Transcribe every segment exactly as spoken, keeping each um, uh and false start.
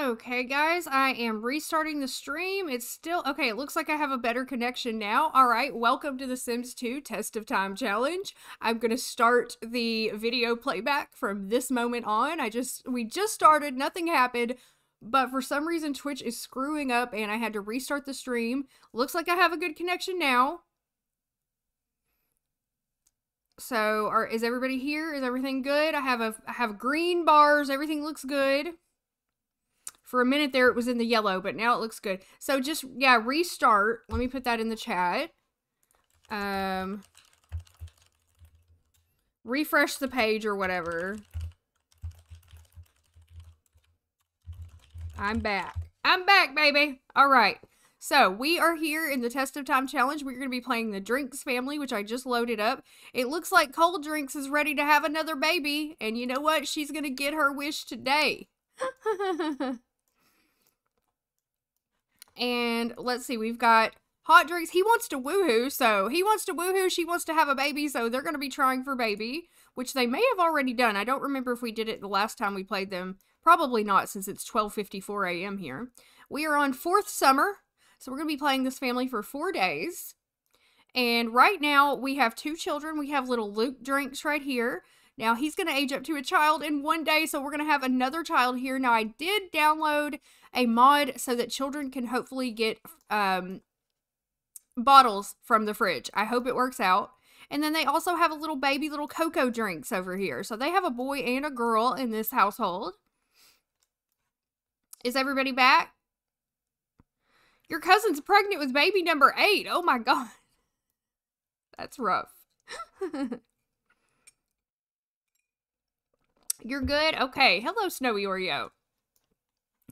Okay, guys, I am restarting the stream. It's still... Okay, it looks like I have a better connection now. All right, welcome to The Sims two Test of Time Challenge. I'm going to start the video playback from this moment on. I just... We just started. Nothing happened. But for some reason, Twitch is screwing up, and I had to restart the stream. Looks like I have a good connection now. So, are, is everybody here? Is everything good? I have a I have green bars. Everything looks good. For a minute there, it was in the yellow, but now it looks good. So just, yeah, restart. Let me put that in the chat. Um, refresh the page or whatever. I'm back. I'm back, baby. All right. So we are here in the Test of Time Challenge. We're going to be playing the Drinks Family, which I just loaded up. It looks like Cold Drinks is ready to have another baby. And you know what? She's going to get her wish today. And let's see, we've got Hot Drinks. He wants to woohoo, so he wants to woohoo. She wants to have a baby, so they're going to be trying for baby, which they may have already done. I don't remember if we did it the last time we played them. Probably not, since it's twelve fifty-four a m here. We are on fourth summer, so we're going to be playing this family for four days. And right now, we have two children. We have little Luke Drinks right here. Now, he's going to age up to a child in one day, so we're going to have another child here. Now, I did download a mod so that children can hopefully get um, bottles from the fridge. I hope it works out. And then they also have a little baby, little Coco Drinks over here. So, they have a boy and a girl in this household. Is everybody back? Your cousin's pregnant with baby number eight. Oh, my God. That's rough. You're good? Okay. Hello, Snowy Oreo.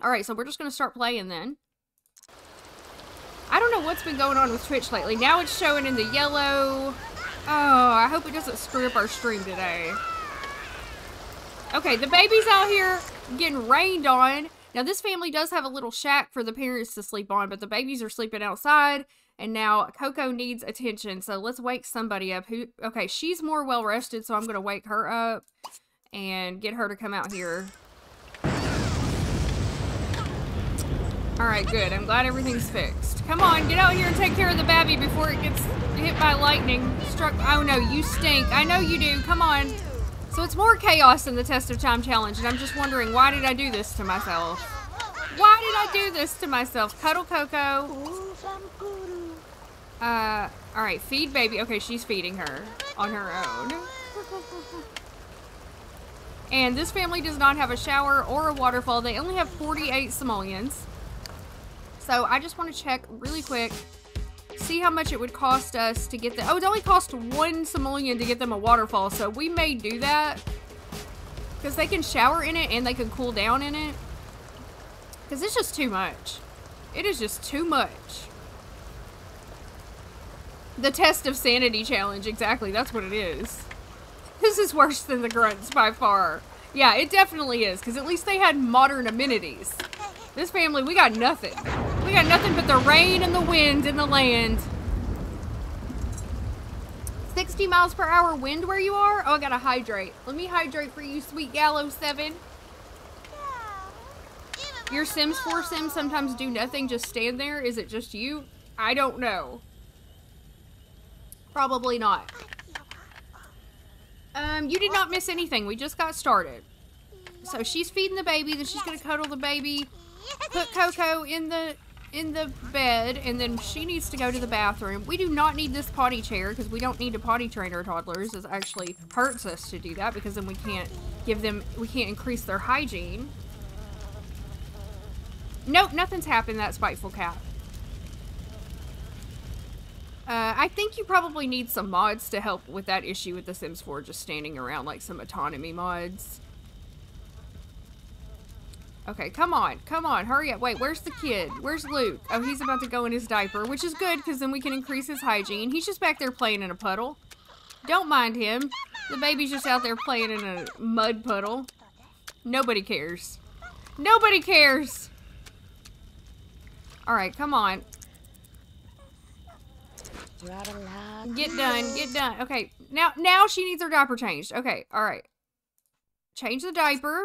Alright, so we're just going to start playing then. I don't know what's been going on with Twitch lately. Now it's showing in the yellow. Oh, I hope it doesn't screw up our stream today. Okay, the baby's out here getting rained on. Now, this family does have a little shack for the parents to sleep on, but the babies are sleeping outside. And now Coco needs attention, so let's wake somebody up. Who? Okay, she's more well-rested, so I'm going to wake her up. And get her to come out here. Alright, good. I'm glad everything's fixed. Come on, get out here and take care of the baby before it gets hit by lightning. Struck. Oh no, you stink. I know you do. Come on. So it's more chaos in the Test of Time Challenge, and I'm just wondering, why did I do this to myself? Why did I do this to myself? Cuddle Coco. Uh, alright, feed baby. Okay, she's feeding her on her own. And this family does not have a shower or a waterfall. They only have forty-eight simoleons. So I just want to check really quick, see how much it would cost us to get the... Oh, it only cost one simoleon to get them a waterfall, so we may do that. Because they can shower in it and they can cool down in it. Because it's just too much. It is just too much. The Test of Sanity Challenge, exactly. That's what it is. This is worse than the grunts by far. Yeah, it definitely is, because at least they had modern amenities. This family, we got nothing. We got nothing but the rain and the wind in the land. sixty miles per hour wind where you are? Oh, I gotta hydrate. Let me hydrate for you, sweet Gallo seven. Your Sims four Sims sometimes do nothing, just stand there. Is it just you? I don't know. Probably not. Um, you did not miss anything. We just got started. So she's feeding the baby, then she's gonna cuddle the baby, put Coco in the in the bed, and then she needs to go to the bathroom. We do not need this potty chair because we don't need to potty train our toddlers. It actually hurts us to do that because then we can't give them, we can't increase their hygiene. Nope, nothing's happened, that spiteful cat. Uh, I think you probably need some mods to help with that issue with the Sims four just standing around, like some autonomy mods. Okay, come on, come on, hurry up. Wait, where's the kid? Where's Luke? Oh, he's about to go in his diaper, which is good because then we can increase his hygiene. He's just back there playing in a puddle. Don't mind him. The baby's just out there playing in a mud puddle. Nobody cares. Nobody cares! Alright, come on. Get done, get done. Okay, now now she needs her diaper changed. Okay, all right. Change the diaper.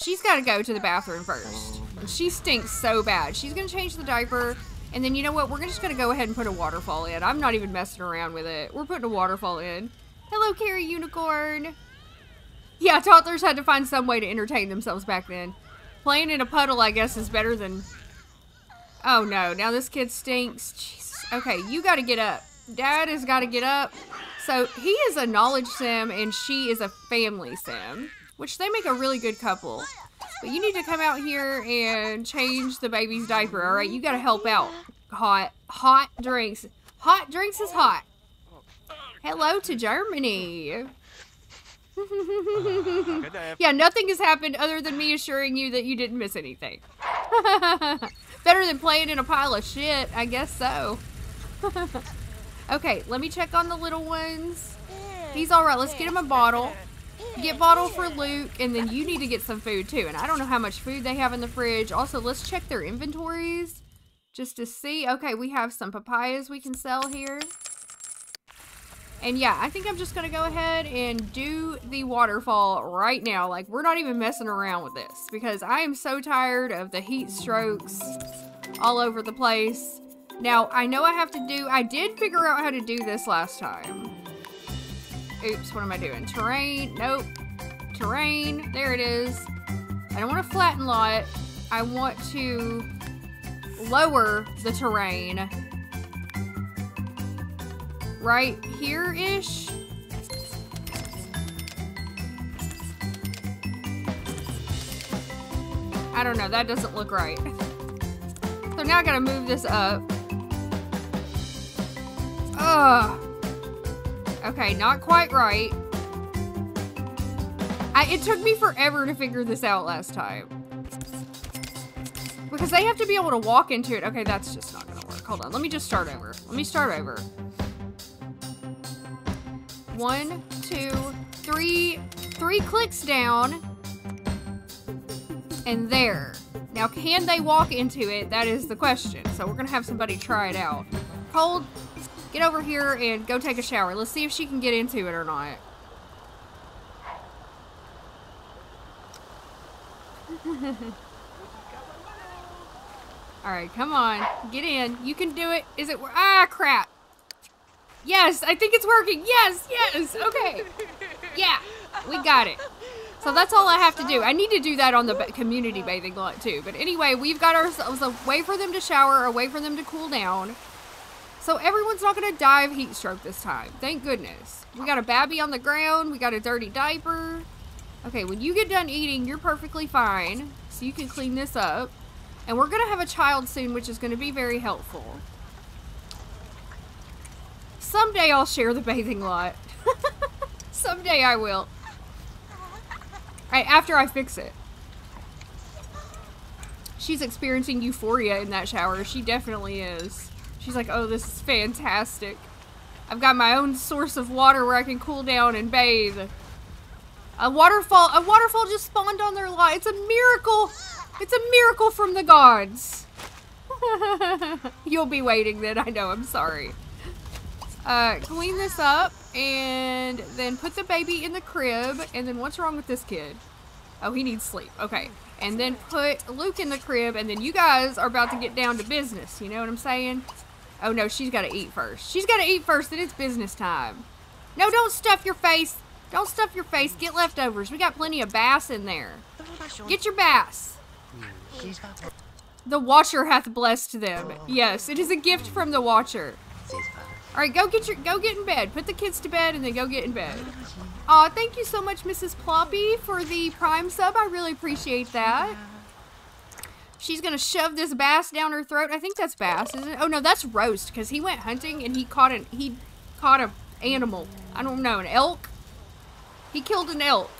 She's got to go to the bathroom first. She stinks so bad. She's going to change the diaper. And then you know what? We're just going to go ahead and put a waterfall in. I'm not even messing around with it. We're putting a waterfall in. Hello, Carrie Unicorn. Yeah, toddlers had to find some way to entertain themselves back then. Playing in a puddle, I guess, is better than... Oh, no. Now this kid stinks. Jeez. Okay, you got to get up. Dad has got to get up. So he is a knowledge sim, and she is a family sim, which they make a really good couple. But you need to come out here and change the baby's diaper, all right? You got to help out. Hot, hot drinks. Hot drinks is hot. Hello to Germany. Yeah, nothing has happened other than me assuring you that you didn't miss anything. Better than playing in a pile of shit, I guess so. Okay, let me check on the little ones. He's all right. Let's get him a bottle. Get bottle for Luke, and then you need to get some food too. And I don't know how much food they have in the fridge. Also, let's check their inventories just to see. Okay, we have some papayas we can sell here. And yeah, I think I'm just going to go ahead and do the waterfall right now. Like, we're not even messing around with this because I am so tired of the heat strokes all over the place. Now, I know I have to do... I did figure out how to do this last time. Oops, what am I doing? Terrain. Nope. Terrain. There it is. I don't want to flatten lot. I want to lower the terrain. Right here-ish. I don't know. That doesn't look right. So now I gotta move this up. Ugh. Okay, not quite right. I, it took me forever to figure this out last time. Because they have to be able to walk into it. Okay, that's just not gonna work. Hold on, let me just start over. Let me start over. One, two, three, three clicks down. And there. Now, can they walk into it? That is the question. So we're gonna have somebody try it out. Cold, get over here and go take a shower. Let's see if she can get into it or not. All right, come on, get in. You can do it. Is it, ah, crap. Yes, I think it's working. Yes, yes, okay. Yeah, we got it. So that's all I have to do. I need to do that on the community bathing lot too. But anyway, we've got ourselves a way for them to shower, a way for them to cool down. So everyone's not gonna die of heat stroke this time. Thank goodness. We got a babby on the ground. We got a dirty diaper. Okay, when you get done eating, you're perfectly fine. So you can clean this up. And we're gonna have a child soon, which is gonna be very helpful. Someday I'll share the bathing lot. Someday I will. Right, after I fix it. She's experiencing euphoria in that shower. She definitely is. She's like, oh, this is fantastic. I've got my own source of water where I can cool down and bathe. A waterfall, a waterfall just spawned on their lot. It's a miracle. It's a miracle from the gods. You'll be waiting then. I know, I'm sorry. Uh, clean this up and then put the baby in the crib. And then what's wrong with this kid? Oh, he needs sleep. Okay. And then put Luke in the crib. And then you guys are about to get down to business. You know what I'm saying? Oh, no, she's got to eat first. She's got to eat first. Then it's business time. No, don't stuff your face. Don't stuff your face. Get leftovers. We got plenty of bass in there. Get your bass. The Watcher hath blessed them. Yes, it is a gift from the Watcher. All right, go get your, go get in bed. Put the kids to bed and then go get in bed. Aw, thank you so much, Missus Ploppy, for the Prime sub. I really appreciate that. She's gonna shove this bass down her throat. I think that's bass, isn't it? Oh no, that's roast, because he went hunting and he caught an, he caught a animal. I don't know, an elk? He killed an elk.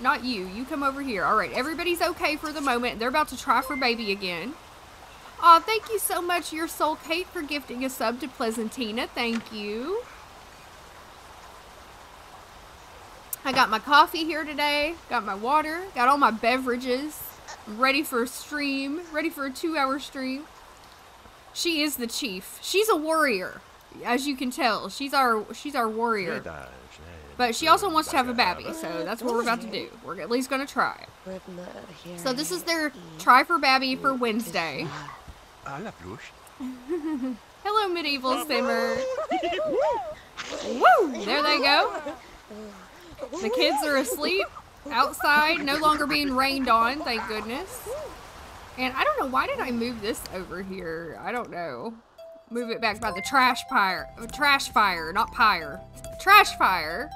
Not you, you come over here. All right, everybody's okay for the moment. They're about to try for baby again. Aw, oh, thank you so much, Your Soul Kate, for gifting a sub to Pleasantina. Thank you. I got my coffee here today. Got my water. Got all my beverages. I'm ready for a stream. Ready for a two-hour stream. She is the chief. She's a warrior, as you can tell. She's our she's our warrior. But she also wants to have a baby, so that's what we're about to do. We're at least going to try. So this is their try for baby for Wednesday. Hello, medieval simmer. Woo! There they go. The kids are asleep outside, no longer being rained on, thank goodness. And I don't know, why did I move this over here? I don't know. Move it back by the trash fire. Trash fire, not pyre. Trash fire.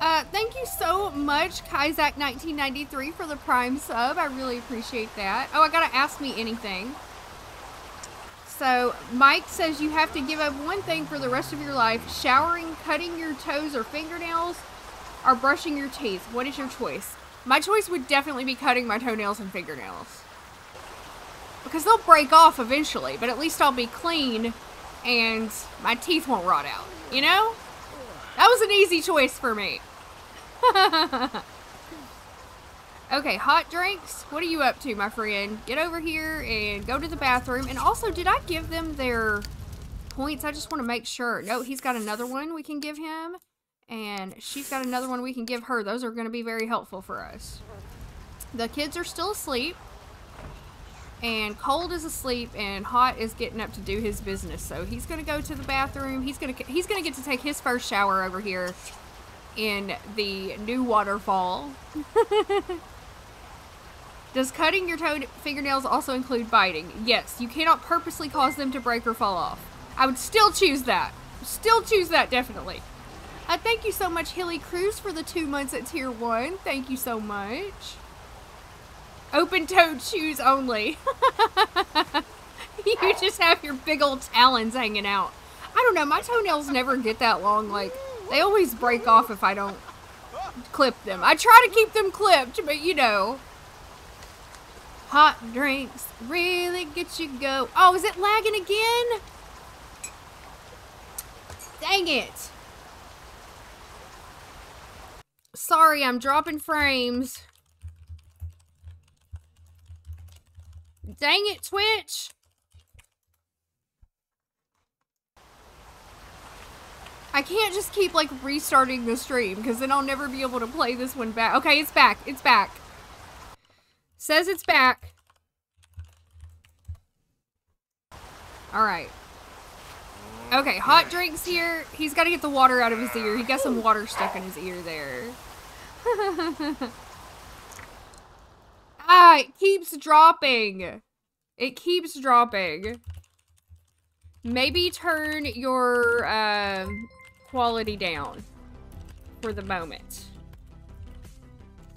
Uh, thank you so much, Kaizak nineteen ninety-three, for the Prime sub. I really appreciate that. Oh, I gotta ask me anything. So, Mike says you have to give up one thing for the rest of your life. Showering, cutting your toes or fingernails, or brushing your teeth. What is your choice? My choice would definitely be cutting my toenails and fingernails. Because they'll break off eventually, but at least I'll be clean and my teeth won't rot out, you know? That was an easy choice for me. Okay, hot drinks, what are you up to, my friend? Get over here and go to the bathroom. And also, did I give them their points? I just want to make sure. No, he's got another one we can give him. And she's got another one we can give her. Those are going to be very helpful for us. The kids are still asleep. And Cold is asleep, and Hot is getting up to do his business. So he's gonna go to the bathroom. He's gonna he's gonna get to take his first shower over here in the new waterfall. Does cutting your toe fingernails also include biting? Yes, you cannot purposely cause them to break or fall off. I would still choose that. Still choose that, definitely. Uh, thank you so much, Hilly Cruz, for the two months at tier one. Thank you so much. Open-toed shoes only. You just have your big old talons hanging out. I don't know, my toenails never get that long. Like, they always break off if I don't clip them. I try to keep them clipped, but you know. Hot drinks really get you go. Oh, is it lagging again? Dang it. Sorry, I'm dropping frames. Dang it, Twitch! I can't just keep, like, restarting the stream, because then I'll never be able to play this one back. Okay, it's back. It's back. Says it's back. Alright. Okay, hot drinks here. He's got to get the water out of his ear. He got some water stuck in his ear there. Ah, it keeps dropping. It keeps dropping. Maybe turn your uh, quality down for the moment.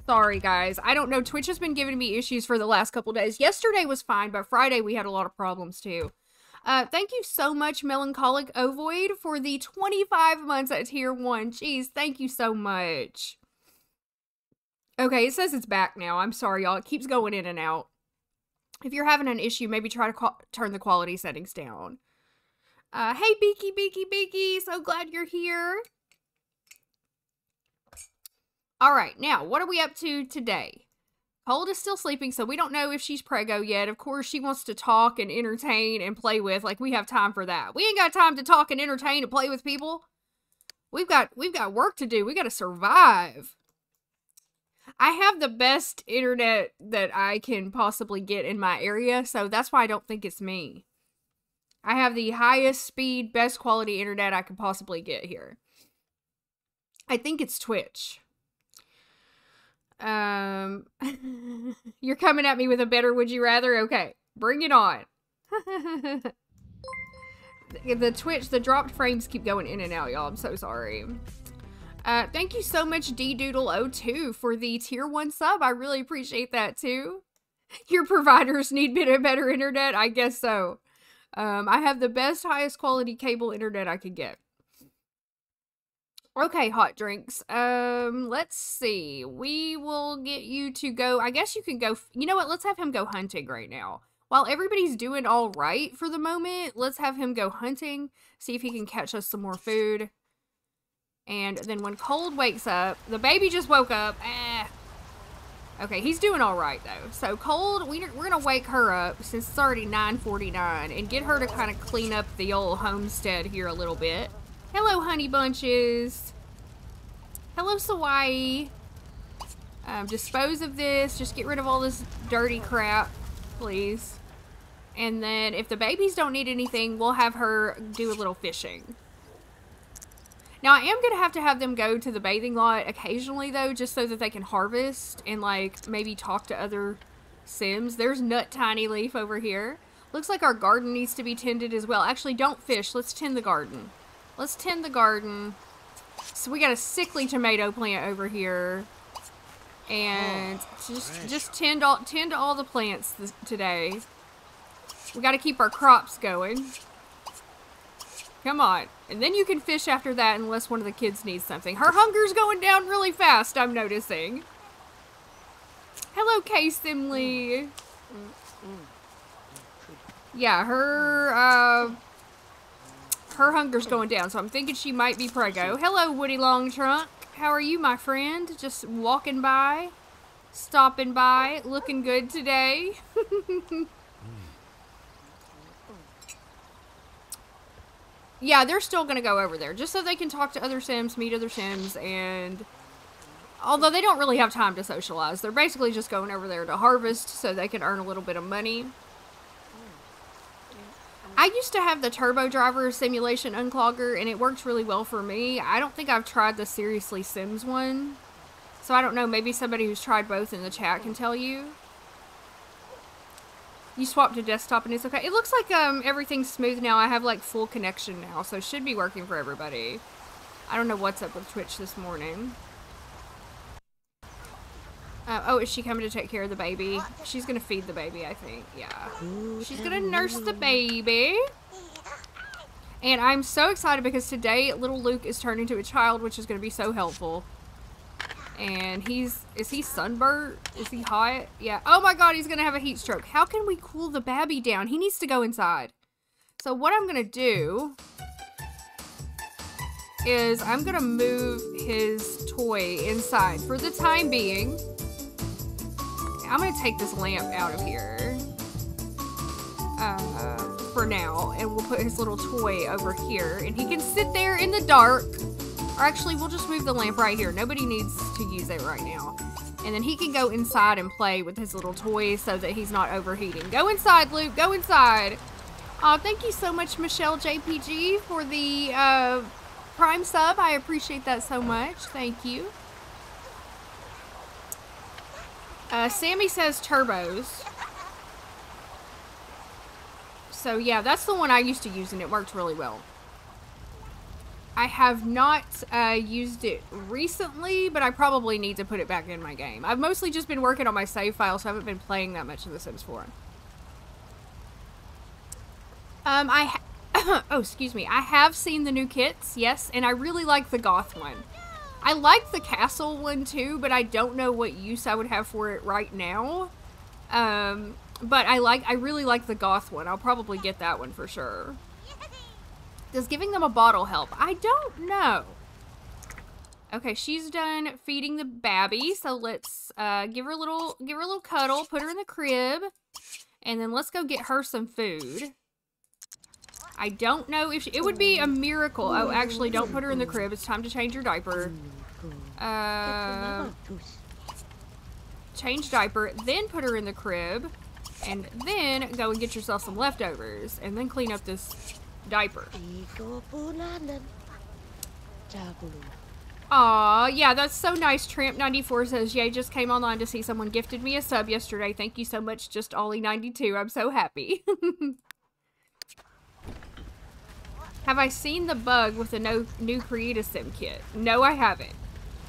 Sorry, guys. I don't know. Twitch has been giving me issues for the last couple days. Yesterday was fine, but Friday we had a lot of problems, too. Uh, thank you so much, Melancholic Ovoid, for the twenty-five months at Tier one. Jeez, thank you so much. Okay, it says it's back now. I'm sorry, y'all. It keeps going in and out. If you're having an issue, maybe try to turn the quality settings down. Uh, hey, Beaky, Beaky, Beaky. So glad you're here. All right, now, what are we up to today? Cold is still sleeping, so we don't know if she's preggo yet. Of course, she wants to talk and entertain and play with. Like, we have time for that. We ain't got time to talk and entertain and play with people. We've got, we've got work to do. We got to survive. I have the best internet that I can possibly get in my area, so that's why I don't think it's me. I have the highest speed, best quality internet I could possibly get here. I think it's Twitch. Um, you're coming at me with a better would you rather? Okay, bring it on. The Twitch, the dropped frames keep going in and out, y'all. I'm so sorry. Uh, thank you so much, D Doodle oh two, for the tier one sub. I really appreciate that, too. Your providers need better, better internet? I guess so. Um, I have the best, highest quality cable internet I could get. Okay, hot drinks. Um, let's see. We will get you to go... I guess you can go... You know what? Let's have him go hunting right now. While everybody's doing all right for the moment, let's have him go hunting. See if he can catch us some more food. And then when Cold wakes up, the baby just woke up. Eh. Okay, he's doing all right, though. So, Cold, we, we're going to wake her up since it's already nine forty-nine and get her to kind of clean up the old homestead here a little bit. Hello, honey bunches. Hello, Sawai. Um, dispose of this. Just get rid of all this dirty crap, please. And then if the babies don't need anything, we'll have her do a little fishing. Now, I am going to have to have them go to the bathing lot occasionally, though, just so that they can harvest and, like, maybe talk to other Sims. There's Nut Tiny Leaf over here. Looks like our garden needs to be tended as well. Actually, don't fish. Let's tend the garden. Let's tend the garden. So we got a sickly tomato plant over here. And just just tend all, tend to all the plants this, today. We got to keep our crops going. Come on. And then you can fish after that unless one of the kids needs something. Her hunger's going down really fast, I'm noticing. Hello, Kay Simley. Yeah, her, uh... her hunger's going down, so I'm thinking she might be prego. Hello, Woody Longtrunk. How are you, my friend? Just walking by, stopping by, looking good today. Yeah, they're still going to go over there, just so they can talk to other Sims, meet other Sims, and... although they don't really have time to socialize. They're basically just going over there to harvest so they can earn a little bit of money. I used to have the Turbo Driver Simulation Unclogger, and it worked really well for me. I don't think I've tried the Seriously Sims one. So I don't know, maybe somebody who's tried both in the chat can tell you. You swapped to desktop and it's okay. It looks like um everything's smooth now. I have like full connection now, so it should be working for everybody. I don't know what's up with Twitch this morning. Uh, oh, is she coming to take care of the baby? She's going to feed the baby, I think. Yeah. She's going to nurse the baby. And I'm so excited because today little Luke is turning into a child, which is going to be so helpful. And he's... is he sunburnt? Is he hot? Yeah. Oh my god, he's going to have a heat stroke. How can we cool the baby down? He needs to go inside. So what I'm going to do is I'm going to move his toy inside for the time being. I'm going to take this lamp out of here uh, for now, and we'll put his little toy over here, and he can sit there in the dark. Or actually, we'll just move the lamp right here. Nobody needs to use it right now. And then he can go inside and play with his little toy so that he's not overheating. Go inside, Luke. Go inside. Uh, thank you so much, Michelle J P G, for the uh, Prime sub. I appreciate that so much. Thank you. Uh, Sammy says turbos. So yeah, that's the one I used to use and it worked really well. I have not uh, used it recently, but I probably need to put it back in my game. I've mostly just been working on my save file, so I haven't been playing that much of The Sims four. Um, I ha oh, excuse me. I have seen the new kits, yes, and I really like the goth one. I like the castle one too, but I don't know what use I would have for it right now. Um, but I like, I really like the goth one. I'll probably get that one for sure. Does giving them a bottle help? I don't know. Okay, she's done feeding the babby, so let's uh, give her a little, give her a little cuddle, put her in the crib, and then let's go get her some food. I don't know if she, it would be a miracle. Oh, actually, don't put her in the crib. It's time to change your diaper. Uh, change diaper, then put her in the crib, and then go and get yourself some leftovers, and then clean up this diaper. Aw, yeah, that's so nice. Tramp ninety-four says, yay, just came online to see someone gifted me a sub yesterday. Thank you so much, just Ollie ninety-two. I'm so happy. Have I seen the bug with the no, new Create a Sim kit? No, I haven't.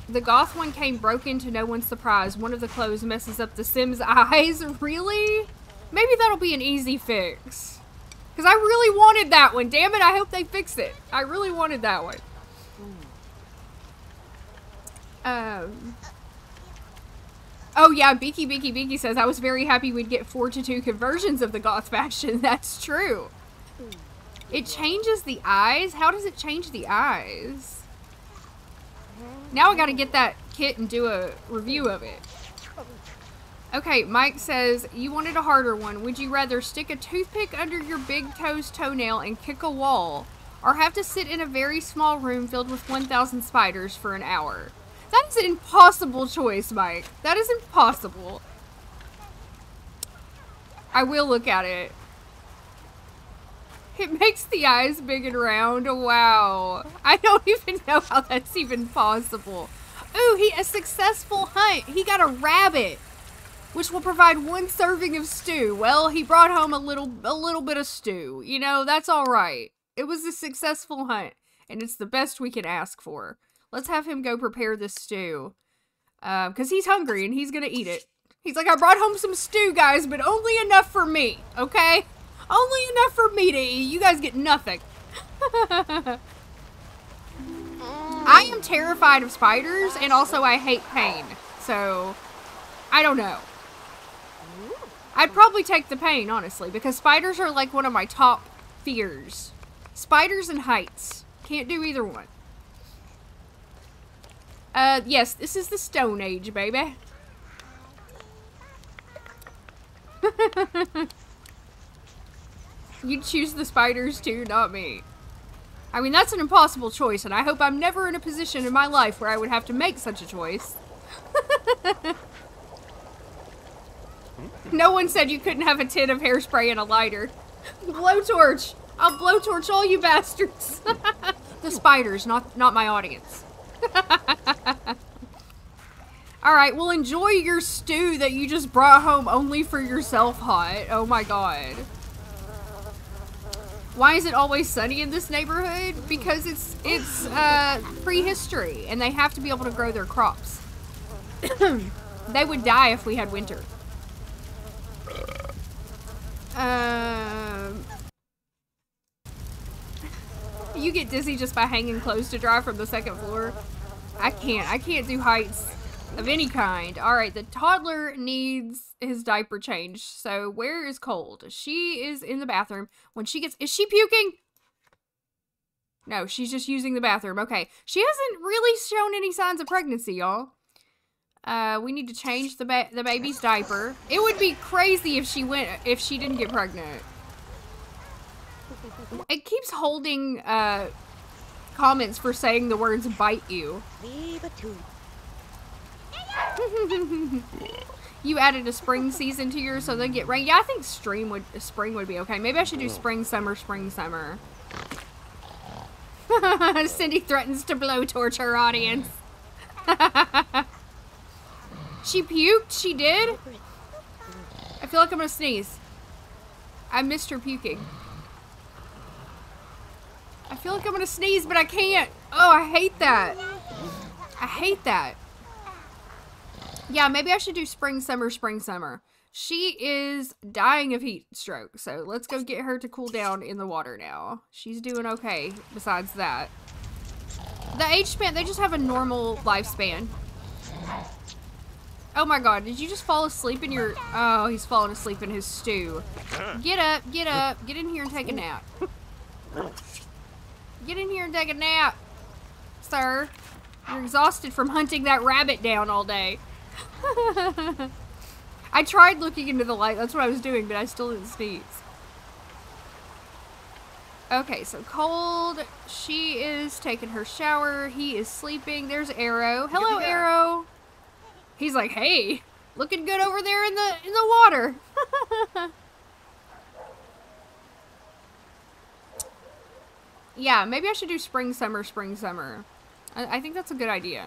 The goth one came broken to no one's surprise. One of the clothes messes up the Sim's eyes. Really? Maybe that'll be an easy fix. Because I really wanted that one. Damn it, I hope they fix it. I really wanted that one. Um... Oh yeah, Beaky Beaky Beaky says, I was very happy we'd get four to two conversions of the goth fashion. That's true. It changes the eyes? How does it change the eyes? Now I gotta get that kit and do a review of it. Okay, Mike says, you wanted a harder one. Would you rather stick a toothpick under your big toe's toenail and kick a wall, or have to sit in a very small room filled with one thousand spiders for an hour? That is an impossible choice, Mike. That is impossible. I will look at it. It makes the eyes big and round. Wow. I don't even know how that's even possible. Ooh, he a successful hunt. He got a rabbit, which will provide one serving of stew. Well, he brought home a little a little bit of stew. You know, that's all right. It was a successful hunt, and it's the best we can ask for. Let's have him go prepare this stew, um, because he's hungry and he's going to eat it. He's like, I brought home some stew, guys, but only enough for me, okay? Only enough for me to eat. You guys get nothing. I am terrified of spiders, and also I hate pain, so I don't know. I'd probably take the pain, honestly, because spiders are like one of my top fears. Spiders and heights. Can't do either one. Uh, yes, this is the Stone Age, baby. You choose the spiders too, not me. I mean, that's an impossible choice, and I hope I'm never in a position in my life where I would have to make such a choice. No one said you couldn't have a tin of hairspray and a lighter. Blowtorch! I'll blowtorch all you bastards. The spiders, not not my audience. Alright, well, enjoy your stew that you just brought home only for yourself, Hot. Oh my god. Why is it always sunny in this neighborhood? Because it's it's uh, prehistory, and they have to be able to grow their crops. They would die if we had winter. Um... You get dizzy just by hanging clothes to dry from the second floor. I can't. I can't do heights of any kind. Alright, the toddler needs his diaper changed. So, where is Cold? She is in the bathroom. When she gets... Is she puking? No, she's just using the bathroom. Okay. She hasn't really shown any signs of pregnancy, y'all. Uh, we need to change the, ba the baby's diaper. It would be crazy if she went... If she didn't get pregnant. It keeps holding uh, comments for saying the words bite you. You added a spring season to yours so they get rain. Yeah, I think stream would spring would be okay. Maybe I should do spring, summer, spring, summer. Cindy threatens to blowtorch her audience. She puked? She did? I feel like I'm gonna sneeze. I missed her puking. I feel like I'm gonna sneeze, but I can't. Oh, I hate that. I hate that. Yeah, maybe I should do spring, summer, spring, summer. She is dying of heat stroke, so let's go get her to cool down in the water now. She's doing okay besides that. The age span, they just have a normal lifespan. Oh my god, did you just fall asleep in your... Oh, he's falling asleep in his stew. Get up, get up, get in here and take a nap. Get in here and take a nap, sir. You're exhausted from hunting that rabbit down all day. I tried looking into the light. That's what I was doing, but I still didn't sneeze. Okay, so Cold. She is taking her shower. He is sleeping. There's Arrow. Hello, Arrow. He's like, hey, looking good over there in the in the water. Yeah, maybe I should do spring, summer, spring, summer. I, I think that's a good idea.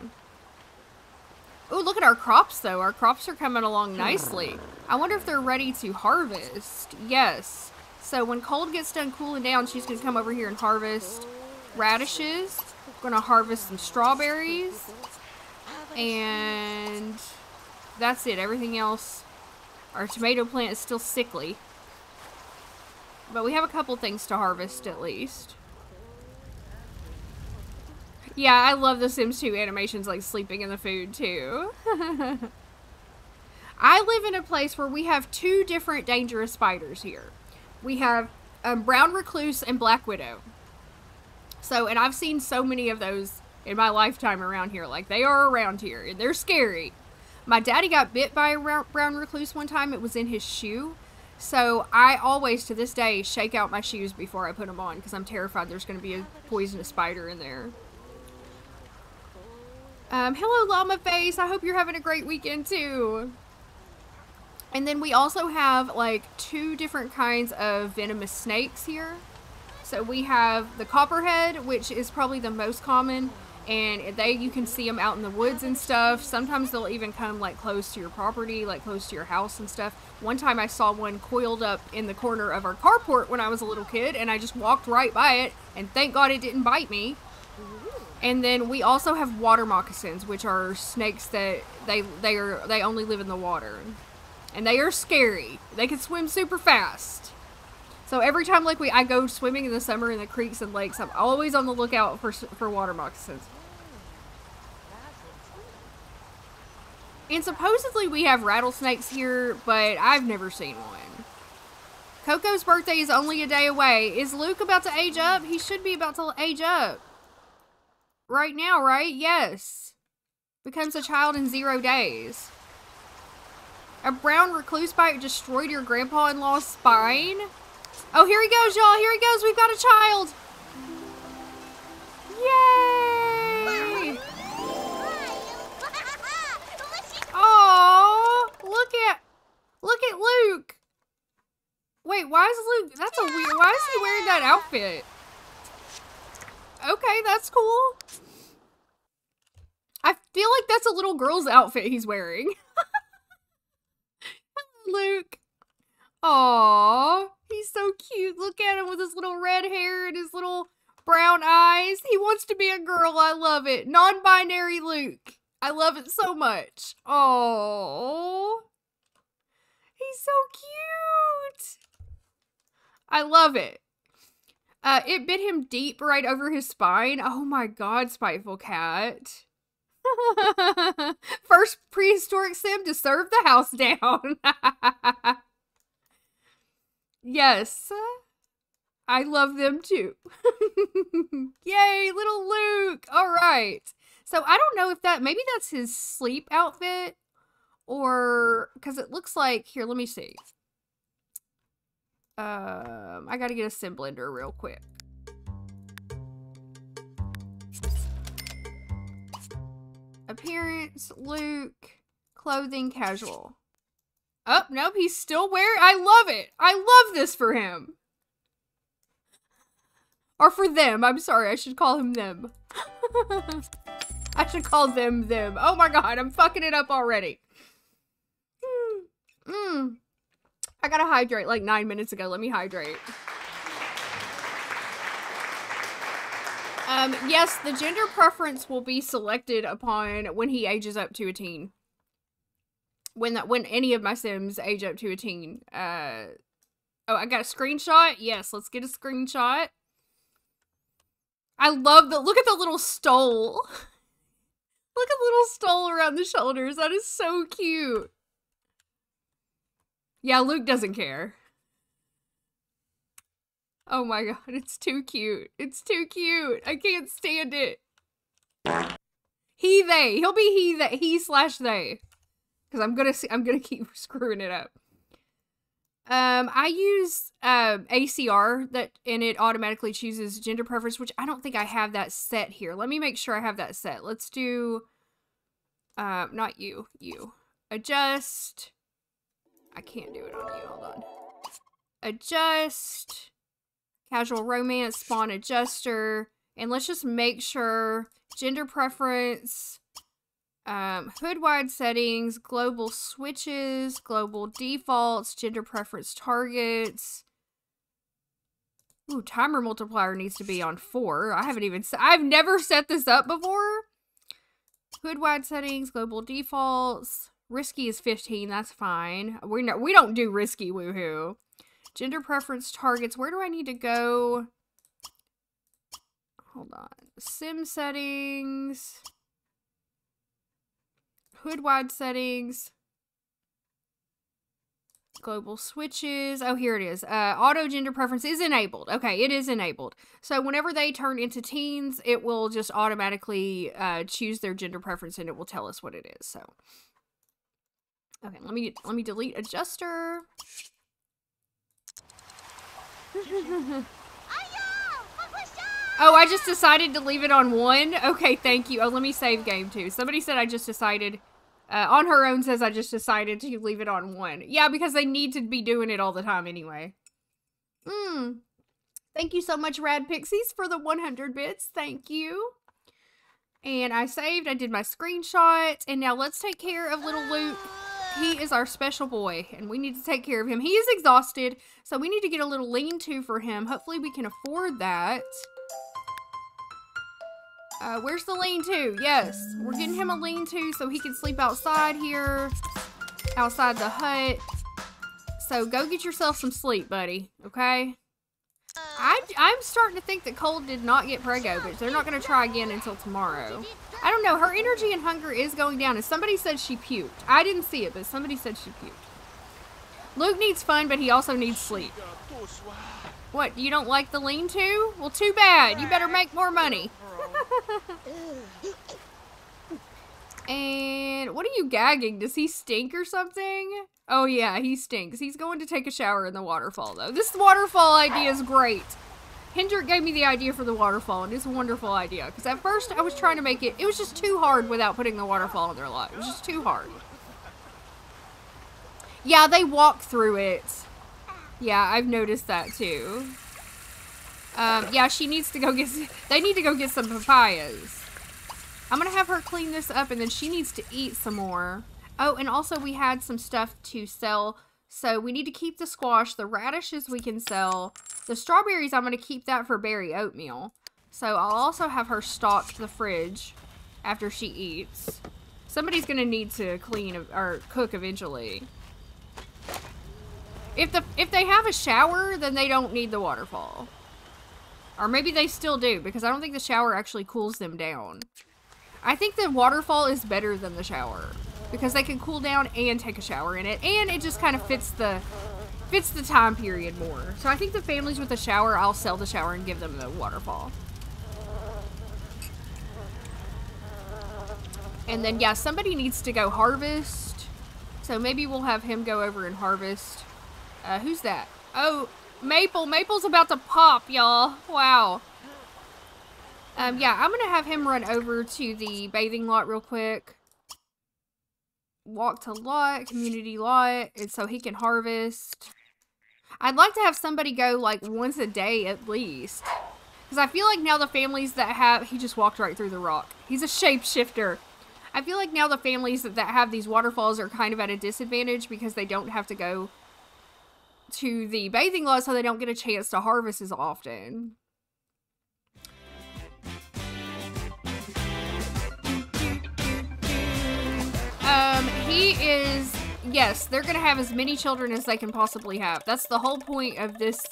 Ooh, look at our crops, though. Our crops are coming along nicely. I wonder if they're ready to harvest. Yes. So when Cold gets done cooling down, she's going to come over here and harvest radishes. Going to harvest some strawberries. And that's it. Everything else, our tomato plant is still sickly. But we have a couple things to harvest, at least. Yeah, I love the Sims two animations, like sleeping in the food, too. I live in a place where we have two different dangerous spiders here. We have um, Brown Recluse and Black Widow. So, and I've seen so many of those in my lifetime around here. Like, they are around here, and they're scary. My daddy got bit by a Brown Recluse one time. It was in his shoe. So, I always, to this day, shake out my shoes before I put them on, because I'm terrified there's going to be a poisonous spider in there. Um, hello, Llama Face. I hope you're having a great weekend, too. And then we also have, like, two different kinds of venomous snakes here. So we have the copperhead, which is probably the most common. And they, you can see them out in the woods and stuff. Sometimes they'll even come, like, close to your property, like, close to your house and stuff. One time I saw one coiled up in the corner of our carport when I was a little kid, and I just walked right by it, and thank God it didn't bite me. And then we also have water moccasins, which are snakes that they they are they only live in the water, and they are scary. They can swim super fast. So every time like we I go swimming in the summer in the creeks and lakes, I'm always on the lookout for for water moccasins. And supposedly we have rattlesnakes here, but I've never seen one. Coco's birthday is only a day away. Is Luke about to age up? He should be about to age up. Right now, right? Yes. Becomes a child in zero days. A brown recluse bite destroyed your grandpa-in-law's spine? Oh, here he goes, y'all. Here he goes. We've got a child. Yay! Oh, look at, look at Luke. Wait, why is Luke, that's a weird, why is he wearing that outfit? Okay, that's cool. I feel like that's a little girl's outfit he's wearing. Luke. Aww, he's so cute. Look at him with his little red hair and his little brown eyes. He wants to be a girl. I love it. Non-binary Luke. I love it so much. Aww. He's so cute. I love it. Uh, it bit him deep right over his spine. Oh my God, spiteful cat. First prehistoric Sim to serve the house down. Yes. I love them too. Yay, little Luke. All right. So I don't know if that, maybe that's his sleep outfit or, because it looks like, here, let me see. Um, I gotta get a Sim Blender real quick. Appearance, Luke, clothing, casual. Oh, nope, he's still wearing, I love it. I love this for him. Or for them, I'm sorry, I should call him them. I should call them them. Oh my God, I'm fucking it up already. Mmm. Mm. I gotta hydrate like nine minutes ago. Let me hydrate. Um, yes, the gender preference will be selected upon when he ages up to a teen. When that, when any of my Sims age up to a teen. Uh, oh, I got a screenshot? Yes, let's get a screenshot. I love the, look at the little stole. Look at the little stole around the shoulders. That is so cute. Yeah, Luke doesn't care. Oh my God, it's too cute. It's too cute. I can't stand it. He, they. He'll be he, that he slash they. Because I'm gonna see, I'm gonna keep screwing it up. Um, I use um A C R that, and it automatically chooses gender preference, which I don't think I have that set here. Let me make sure I have that set. Let's do, um, not you, you adjust. I can't do it on you, hold on. Adjust, casual romance, spawn adjuster, and let's just make sure gender preference, um, hood-wide settings, global switches, global defaults, gender preference targets. Ooh, timer multiplier needs to be on four. I haven't even, I've never set this up before. Hood-wide settings, global defaults. Risky is fifteen, that's fine. We no, we don't do risky, woohoo. Gender preference targets, where do I need to go? Hold on, Sim settings. Hood-wide settings. Global switches, oh here it is. Uh, auto gender preference is enabled, okay, it is enabled. So whenever they turn into teens, it will just automatically uh, choose their gender preference and it will tell us what it is, so. Okay, let me let me delete adjuster. Oh, I just decided to leave it on one? Okay, thank you. Oh, let me save game too. Somebody said I just decided... Uh, on her own says I just decided to leave it on one. Yeah, because they need to be doing it all the time anyway. Mm. Thank you so much, Rad Pixies, for the one hundred bits. Thank you. And I saved. I did my screenshots. And now let's take care of little Luke. He is our special boy, and we need to take care of him. He is exhausted, so we need to get a little lean-to for him. Hopefully we can afford that. Uh, where's the lean-to? Yes, we're getting him a lean-to so he can sleep outside here, outside the hut. So go get yourself some sleep, buddy, okay? I, I'm starting to think that Cold did not get prego, but they're not going to try again until tomorrow. I don't know. Her energy and hunger is going down, and somebody said she puked. I didn't see it, but somebody said she puked. Luke needs fun, but he also needs sleep. What, you don't like the lean-to? Well, too bad. You better make more money. And what are you gagging? Does he stink or something? Oh yeah, he stinks. He's going to take a shower in the waterfall though. This waterfall idea is great. Hendrick gave me the idea for the waterfall, and it's a wonderful idea because at first I was trying to make it, it was just too hard without putting the waterfall in their lot. It was just too hard. Yeah, they walk through it. Yeah, I've noticed that too. Um, yeah, she needs to go get, they need to go get some papayas. I'm going to have her clean this up, and then she needs to eat some more. Oh, and also we had some stuff to sell, so we need to keep the squash. The radishes we can sell. The strawberries, I'm going to keep that for berry oatmeal. So I'll also have her stock the fridge after she eats. Somebody's going to need to clean or cook eventually. If the if they have a shower, then they don't need the waterfall. Or maybe they still do, because I don't think the shower actually cools them down. I think the waterfall is better than the shower, because they can cool down and take a shower in it, and it just kind of fits the fits the time period more. So I think the families with the shower, I'll sell the shower and give them the waterfall. And then, yeah, somebody needs to go harvest, so maybe we'll have him go over and harvest. Uh, who's that? Oh, Maple. Maple's about to pop, y'all. Wow. Um, yeah, I'm going to have him run over to the bathing lot real quick. Walk to lot, community lot, and so he can harvest. I'd like to have somebody go, like, once a day at least. Because I feel like now the families that have... He just walked right through the rock. He's a shapeshifter. I feel like now the families that, that have these waterfalls are kind of at a disadvantage because they don't have to go to the bathing lot, so they don't get a chance to harvest as often. Um, he is, yes, they're gonna have as many children as they can possibly have. That's the whole point of this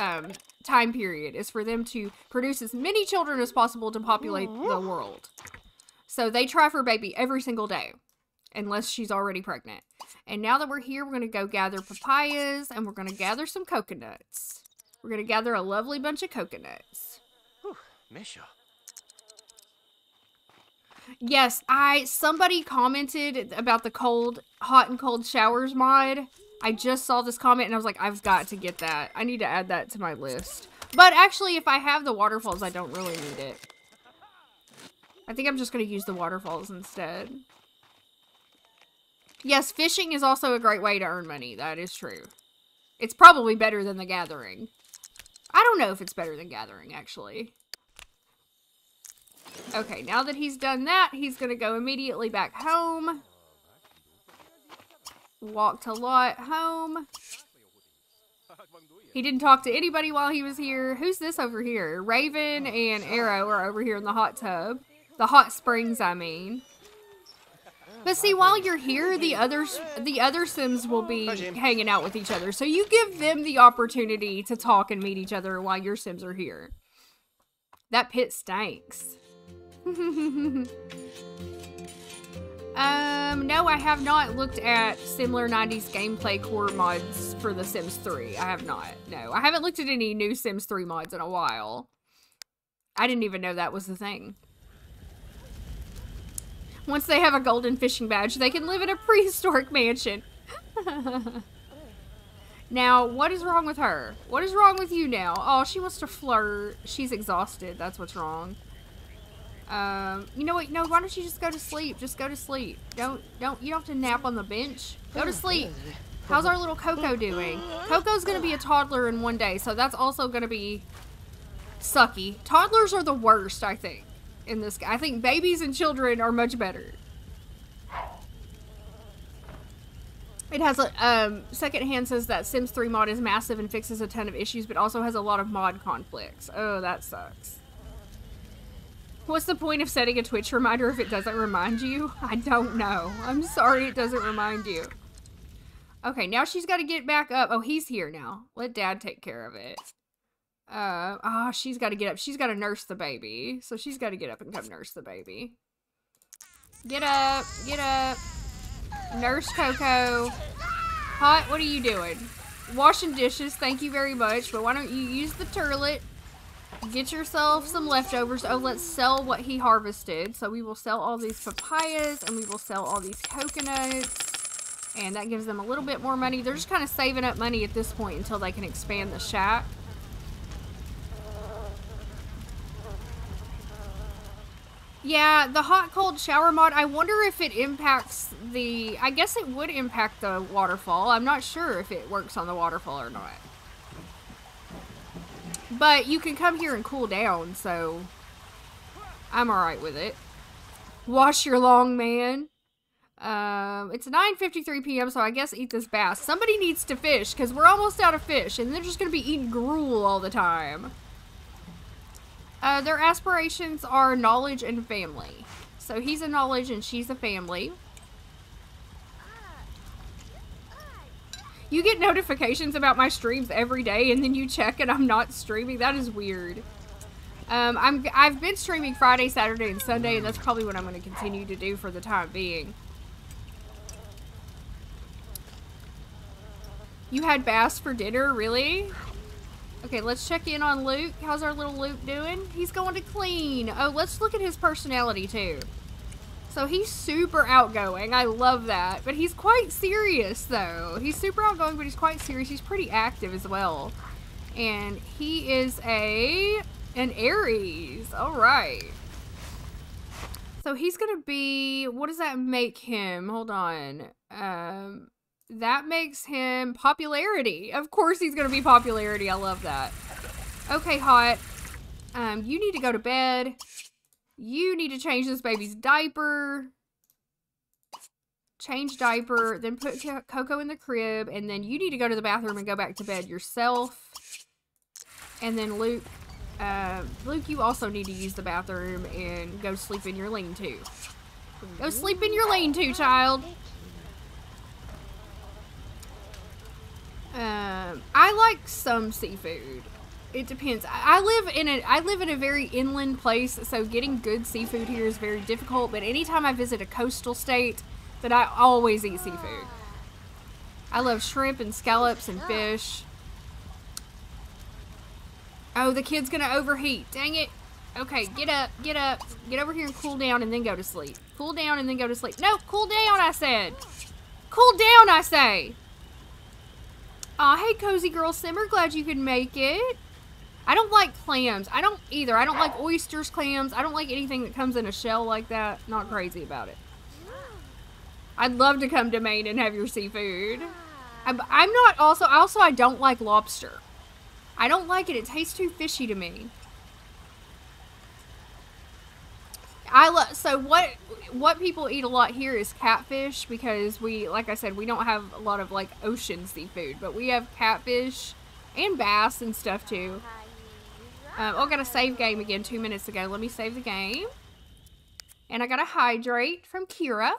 um, time period, is for them to produce as many children as possible to populate the world. So they try for baby every single day, unless she's already pregnant. And now that we're here, we're going to go gather papayas, and we're going to gather some coconuts. We're going to gather a lovely bunch of coconuts. Whew, Misha. Yes, I, somebody commented about the cold, hot and cold showers mod. I just saw this comment, and I was like, I've got to get that. I need to add that to my list. But actually, if I have the waterfalls, I don't really need it. I think I'm just going to use the waterfalls instead. Yes, fishing is also a great way to earn money. That is true. It's probably better than the gathering. I don't know if it's better than gathering, actually. Okay, now that he's done that, he's going to go immediately back home. Walk to lot home. He didn't talk to anybody while he was here. Who's this over here? Raven and Arrow are over here in the hot tub. The hot springs, I mean. But see, while you're here, the others, the other Sims will be hanging out with each other. So you give them the opportunity to talk and meet each other while your Sims are here. That pit stinks. um, no, I have not looked at similar nineties gameplay core mods for The Sims three. I have not. No, I haven't looked at any new Sims three mods in a while. I didn't even know that was the thing. Once they have a golden fishing badge, they can live in a prehistoric mansion. Now, what is wrong with her? What is wrong with you now? Oh, she wants to flirt. She's exhausted. That's what's wrong. Um, you know what? No, why don't you just go to sleep? Just go to sleep. Don't, don't, you don't have to nap on the bench. Go to sleep. How's our little Coco doing? Coco's gonna be a toddler in one day, so that's also gonna be sucky. Toddlers are the worst, I think, in this guy. I think babies and children are much better. It has a, um, Secondhand says that Sims three mod is massive and fixes a ton of issues, but also has a lot of mod conflicts. Oh, that sucks. What's the point of setting a Twitch reminder if it doesn't remind you? I don't know. I'm sorry it doesn't remind you. Okay, now she's got to get back up. Oh, he's here now. Let Dad take care of it. Uh, oh, she's got to get up. She's got to nurse the baby. So she's got to get up and come nurse the baby. Get up. Get up. Nurse Coco. Hot, what are you doing? Washing dishes, thank you very much, but why don't you use the turlet, get yourself some leftovers. Oh, let's sell what he harvested. So we will sell all these papayas, and we will sell all these coconuts, and that gives them a little bit more money. They're just kind of saving up money at this point until they can expand the shack. Yeah, the hot cold shower mod, I wonder if it impacts the... I guess it would impact the waterfall. I'm not sure if it works on the waterfall or not. But you can come here and cool down, so I'm alright with it. Wash your long man. Um, it's nine fifty-three p m, so I guess eat this bass. Somebody needs to fish, because we're almost out of fish, and they're just going to be eating gruel all the time. Uh, their aspirations are knowledge and family. So he's a knowledge and she's a family. You get notifications about my streams every day and then you check and I'm not streaming. That is weird. Um, I'm, I've been streaming Friday, Saturday, and Sunday, and that's probably what I'm going to continue to do for the time being. You had bass for dinner? Really? Okay, let's check in on Luke. How's our little Luke doing? He's going to clean. Oh, let's look at his personality, too. So, he's super outgoing. I love that. But he's quite serious, though. He's super outgoing, but he's quite serious. He's pretty active as well. And he is a... an Aries. All right. So, he's going to be... What does that make him? Hold on. Um... That makes him popularity. Of course he's gonna be popularity. I love that. Okay, Hot. Um, you need to go to bed. You need to change this baby's diaper. Change diaper. Then put Coco in the crib. And then you need to go to the bathroom and go back to bed yourself. And then Luke. Uh, Luke, you also need to use the bathroom and go sleep in your lean-to. Go sleep in your lean-to, child. Um, I like some seafood. It depends. I, I live in a I live in a very inland place, so getting good seafood here is very difficult. But anytime I visit a coastal state, that I always eat seafood. I love shrimp and scallops and fish. Oh, the kid's gonna overheat. Dang it. Okay, get up, get up, get over here and cool down, and then go to sleep. Cool down and then go to sleep. No, cool down, I said. Cool down, I say. Aw, oh, hey, Cozy Girl Simmer. Glad you could make it. I don't like clams. I don't either. I don't like oysters, clams. I don't like anything that comes in a shell like that. Not crazy about it. I'd love to come to Maine and have your seafood. I'm, I'm not also... Also, I don't like lobster. I don't like it. It tastes too fishy to me. I love... So, what... What people eat a lot here is catfish because we, like I said, we don't have a lot of like ocean seafood, but we have catfish and bass and stuff too. Um, oh, I got a save game again two minutes ago. Let me save the game. And I got a hydrate from Kira.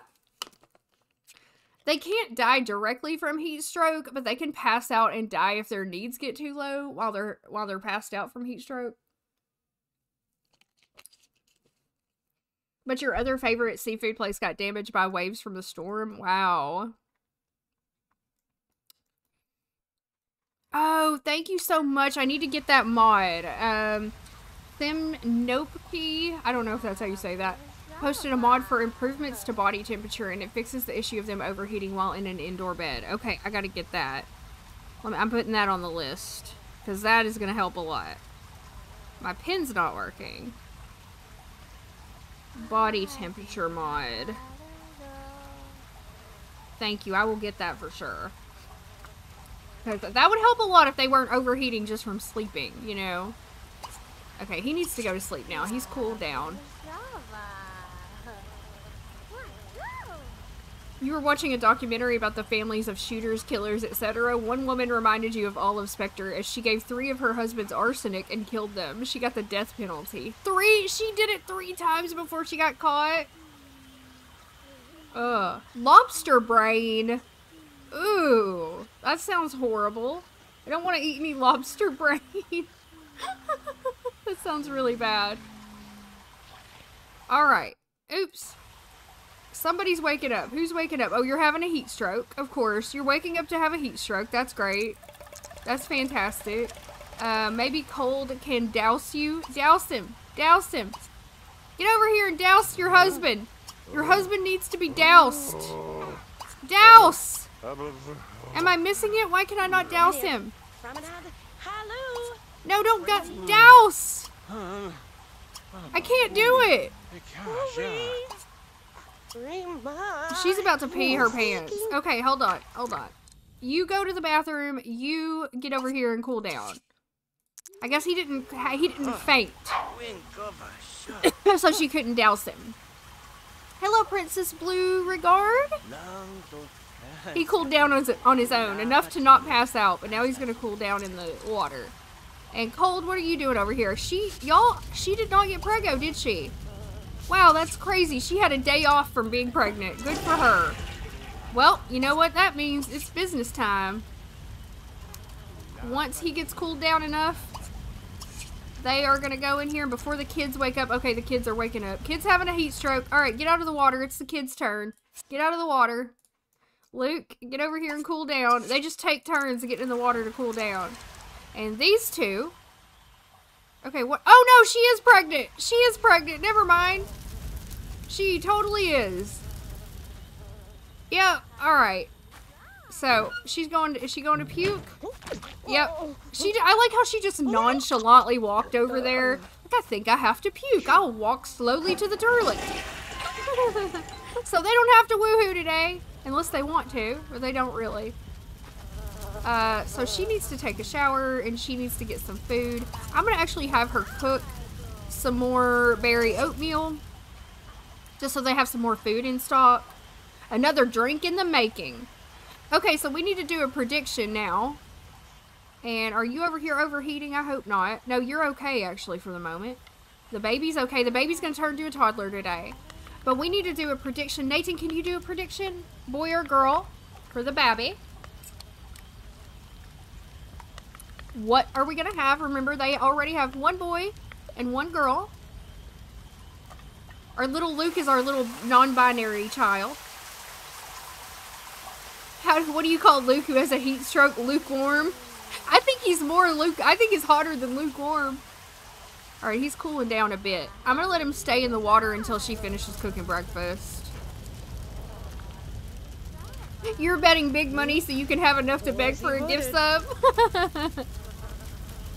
They can't die directly from heat stroke, but they can pass out and die if their needs get too low while they're while they're passed out from heat stroke. But your other favorite seafood place got damaged by waves from the storm. Wow. Oh, thank you so much. I need to get that mod. Um, Themnopki, I don't know if that's how you say that, posted a mod for improvements to body temperature, and it fixes the issue of them overheating while in an indoor bed. Okay, I gotta get that. I'm putting that on the list, because that is going to help a lot. My pen's not working. Body temperature mod. Thank you. I will get that for sure. That would help a lot if they weren't overheating just from sleeping, you know? Okay, he needs to go to sleep now. He's cooled down. You were watching a documentary about the families of shooters, killers, et cetera. One woman reminded you of Olive Specter as she gave three of her husband's arsenic and killed them. She got the death penalty. Three? She did it three times before she got caught? Ugh. Lobster brain? Ooh. That sounds horrible. I don't want to eat any lobster brain. That sounds really bad. Alright. Oops. Somebody's waking up. Who's waking up? Oh, you're having a heat stroke. Of course. You're waking up to have a heat stroke. That's great. That's fantastic. Uh, maybe cold can douse you. Douse him. Douse him. Get over here and douse your husband. Your husband needs to be doused. Douse! Am I missing it? Why can I not douse him? No, don't go- douse! I can't do it! She's about to pee her pants. Okay, hold on. Hold on. You go to the bathroom. You get over here and cool down. I guess he didn't he didn't faint. So she couldn't douse him. Hello, Princess Blue Regard. He cooled down on his, on his own. Enough to not pass out, but now he's going to cool down in the water. And Cold, what are you doing over here? She, y'all, she did not get preggo, did she? Wow, that's crazy. She had a day off from being pregnant. Good for her. Well, you know what that means. It's business time. Once he gets cooled down enough, they are going to go in here before the kids wake up. Okay, the kids are waking up. Kids having a heat stroke. All right, get out of the water. It's the kids' turn. Get out of the water. Luke, get over here and cool down. They just take turns getting in the water to cool down. And these two... Okay, what? Oh, no, she is pregnant. She is pregnant. Never mind. She totally is. Yeah, all right. So, she's going to, is she going to puke? Yep. She, I like how she just nonchalantly walked over there. Like, I think I have to puke. I'll walk slowly to the toilet. So, they don't have to woohoo today. Unless they want to, or they don't really. Uh, so she needs to take a shower and she needs to get some food. I'm gonna actually have her cook some more berry oatmeal just so they have some more food in stock. Another drink in the making. Okay, so we need to do a prediction now. And are you over here overheating? I hope not. No, you're okay actually for the moment. The baby's okay. The baby's gonna turn to a toddler today. But we need to do a prediction. Nathan, can you do a prediction? Boy or girl for the baby? What are we gonna have? Remember, they already have one boy and one girl. Our little Luke is our little non-binary child. How? What do you call Luke who has a heat stroke? Lukewarm? I think he's more Luke. I think he's hotter than lukewarm. All right, he's cooling down a bit. I'm gonna let him stay in the water until she finishes cooking breakfast. You're betting big money so you can have enough to beg for a gift sub.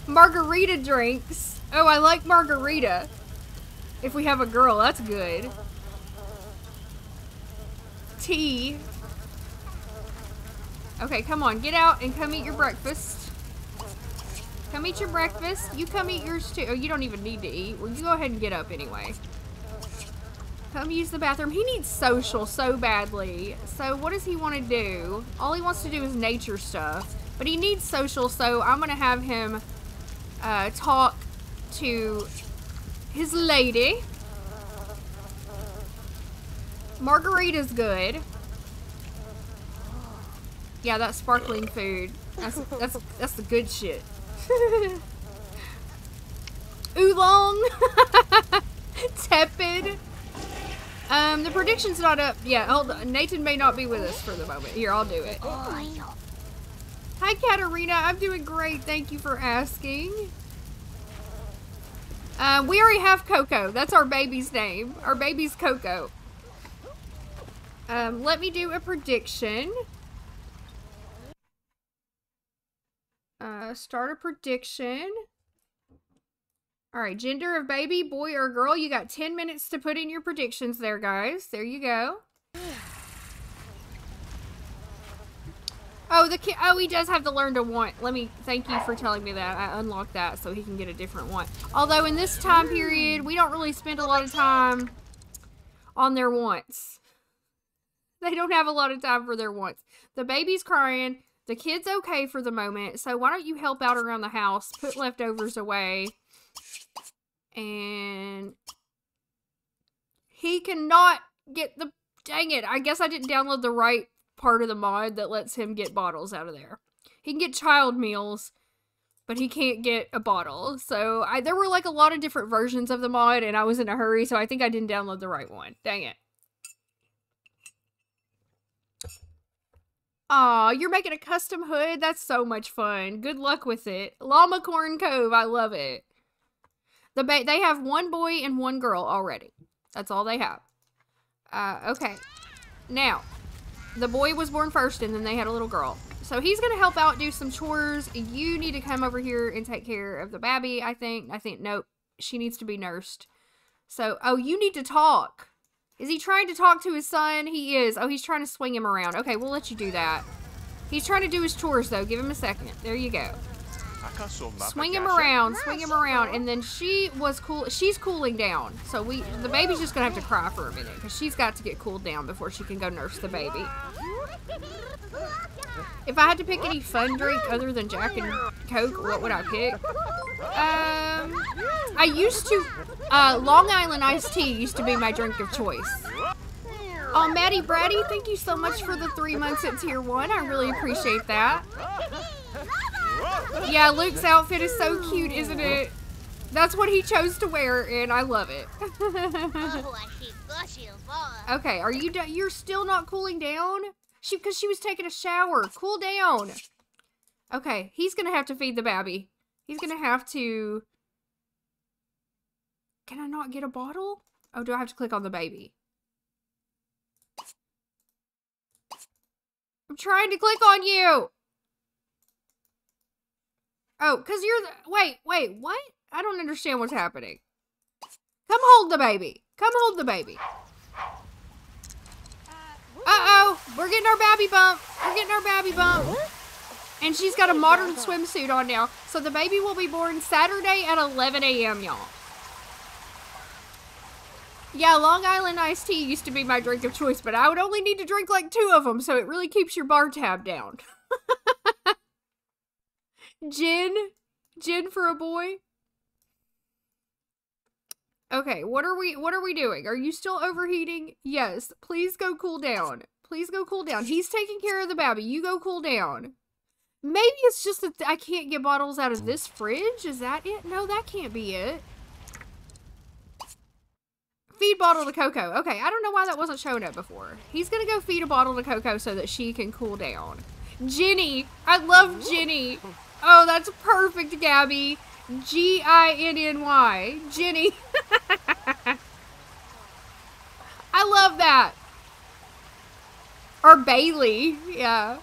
Margarita drinks. Oh, I like margarita. If we have a girl, that's good. Tea. Okay, come on. Get out and come eat your breakfast. Come eat your breakfast. You come eat yours too. Oh, you don't even need to eat. Well, you go ahead and get up anyway. Come use the bathroom. He needs social so badly. So what does he want to do? All he wants to do is nature stuff. But he needs social, so I'm going to have him uh, talk to his lady. Margarita's good. Yeah, that's sparkling food. That's, that's, that's the good shit. Oolong. Tepid. Um, the prediction's not up. Yeah, hold on. Nathan may not be with us for the moment. Here, I'll do it. Hi, Katarina. I'm doing great. Thank you for asking. Uh, we already have Coco. That's our baby's name. Our baby's Coco. Um, let me do a prediction. Uh, start a prediction. All right, gender of baby, boy or girl. You got ten minutes to put in your predictions there, guys. There you go. Oh, the kid, oh, he does have to learn to want. Let me, thank you for telling me that. I unlocked that so he can get a different want. Although in this time period, we don't really spend a lot of time on their wants. They don't have a lot of time for their wants. The baby's crying. The kid's okay for the moment. So why don't you help out around the house, put leftovers away. And he cannot get the, dang it, I guess I didn't download the right part of the mod that lets him get bottles out of there. He can get child meals, but he can't get a bottle. So I, there were like a lot of different versions of the mod and I was in a hurry, so I think I didn't download the right one. Dang it. Aw, you're making a custom hood? That's so much fun. Good luck with it. Llama Corn Cove, I love it. The ba they have one boy and one girl already. That's all they have. Uh, okay. Now, the boy was born first and then they had a little girl. So he's going to help out, do some chores. You need to come over here and take care of the baby, I think. I think, nope, she needs to be nursed. So, oh, you need to talk. Is he trying to talk to his son? He is. Oh, he's trying to swing him around. Okay, we'll let you do that. He's trying to do his chores, though. Give him a second. There you go. Swing him around, swing him around, and then she was cool. She's cooling down, so we the baby's just gonna have to cry for a minute because she's got to get cooled down before she can go nurse the baby. If I had to pick any fun drink other than Jack and Coke, what would I pick? Um, I used to uh, Long Island iced tea used to be my drink of choice. Oh, Maddie Braddy, thank you so much for the three months at tier one. I really appreciate that. Yeah, Luke's outfit is so cute, isn't it? That's what he chose to wear, and I love it. Okay, are you do you're still not cooling down? She because she was taking a shower. Cool down. Okay, he's gonna have to feed the baby. He's gonna have to. Can I not get a bottle? Oh, do I have to click on the baby? I'm trying to click on you. Oh, because you're the- wait, wait, what? I don't understand what's happening. Come hold the baby. Come hold the baby. Uh-oh, we're getting our baby bump. We're getting our baby bump. And she's got a modern swimsuit on now. So the baby will be born Saturday at eleven a m, y'all. Yeah, Long Island iced tea used to be my drink of choice, but I would only need to drink like two of them, so it really keeps your bar tab down. Gin? Gin for a boy? Okay, what are we what are we doing? Are you still overheating? Yes. Please go cool down. Please go cool down. He's taking care of the baby. You go cool down. Maybe it's just that I can't get bottles out of this fridge? Is that it? No, that can't be it. Feed bottle to Coco. Okay, I don't know why that wasn't showing up before. He's gonna go feed a bottle to Coco so that she can cool down. Ginny! I love Ginny! Oh, that's perfect, Gabby. G I N N Y. Ginny. I love that. Or Bailey. Yeah.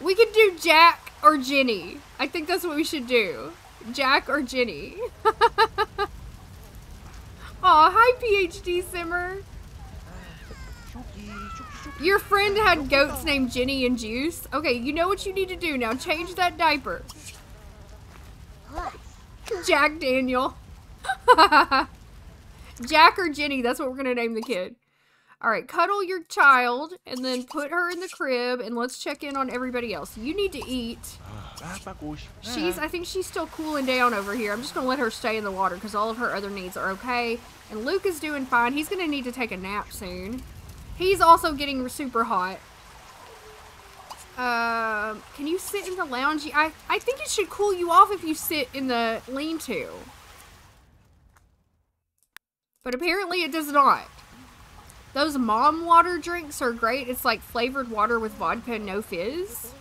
We could do Jack or Ginny. I think that's what we should do. Jack or Ginny. Aw, hi, P H D Simmer. Your friend had goats named Ginny and Juice. Okay, you know what you need to do now. Change that diaper. Jack Daniel. Jack or Ginny, that's what we're gonna name the kid. All right, cuddle your child and then put her in the crib and let's check in on everybody else. You need to eat. She's, I think she's still cooling down over here. I'm just gonna let her stay in the water because all of her other needs are okay. And Luke is doing fine. He's gonna need to take a nap soon. He's also getting super hot. Um, can you sit in the lounge? I, I think it should cool you off if you sit in the lean-to. But apparently it does not. Those mom water drinks are great. It's like flavored water with vodka and no fizz.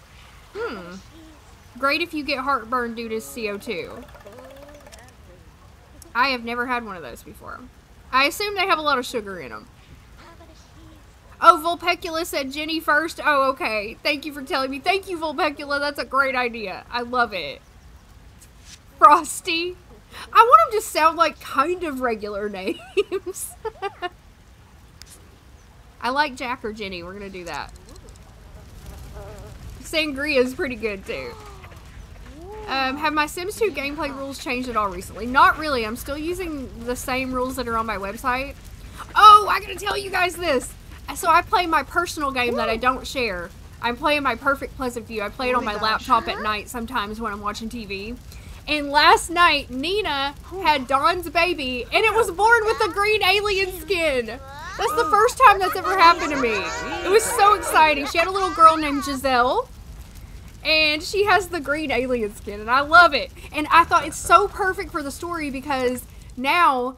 Hmm. Great if you get heartburn due to C O two. I have never had one of those before. I assume they have a lot of sugar in them. Oh, Vulpecula said Jenny first. Oh, okay. Thank you for telling me. Thank you, Vulpecula. That's a great idea. I love it. Frosty. I want them to sound like kind of regular names. I like Jack or Jenny. We're going to do that. Sangria is pretty good, too. Um, have my Sims two gameplay rules changed at all recently? Not really. I'm still using the same rules that are on my website. Oh, I gotta tell you guys this. So I play my personal game that I don't share. I'm playing my perfect Pleasant View. I play it on my laptop at night sometimes when I'm watching T V. And last night, Nina had Dawn's baby, and it was born with a green alien skin. That's the first time that's ever happened to me. It was so exciting. She had a little girl named Giselle. And she has the green alien skin, and I love it. And I thought it's so perfect for the story because now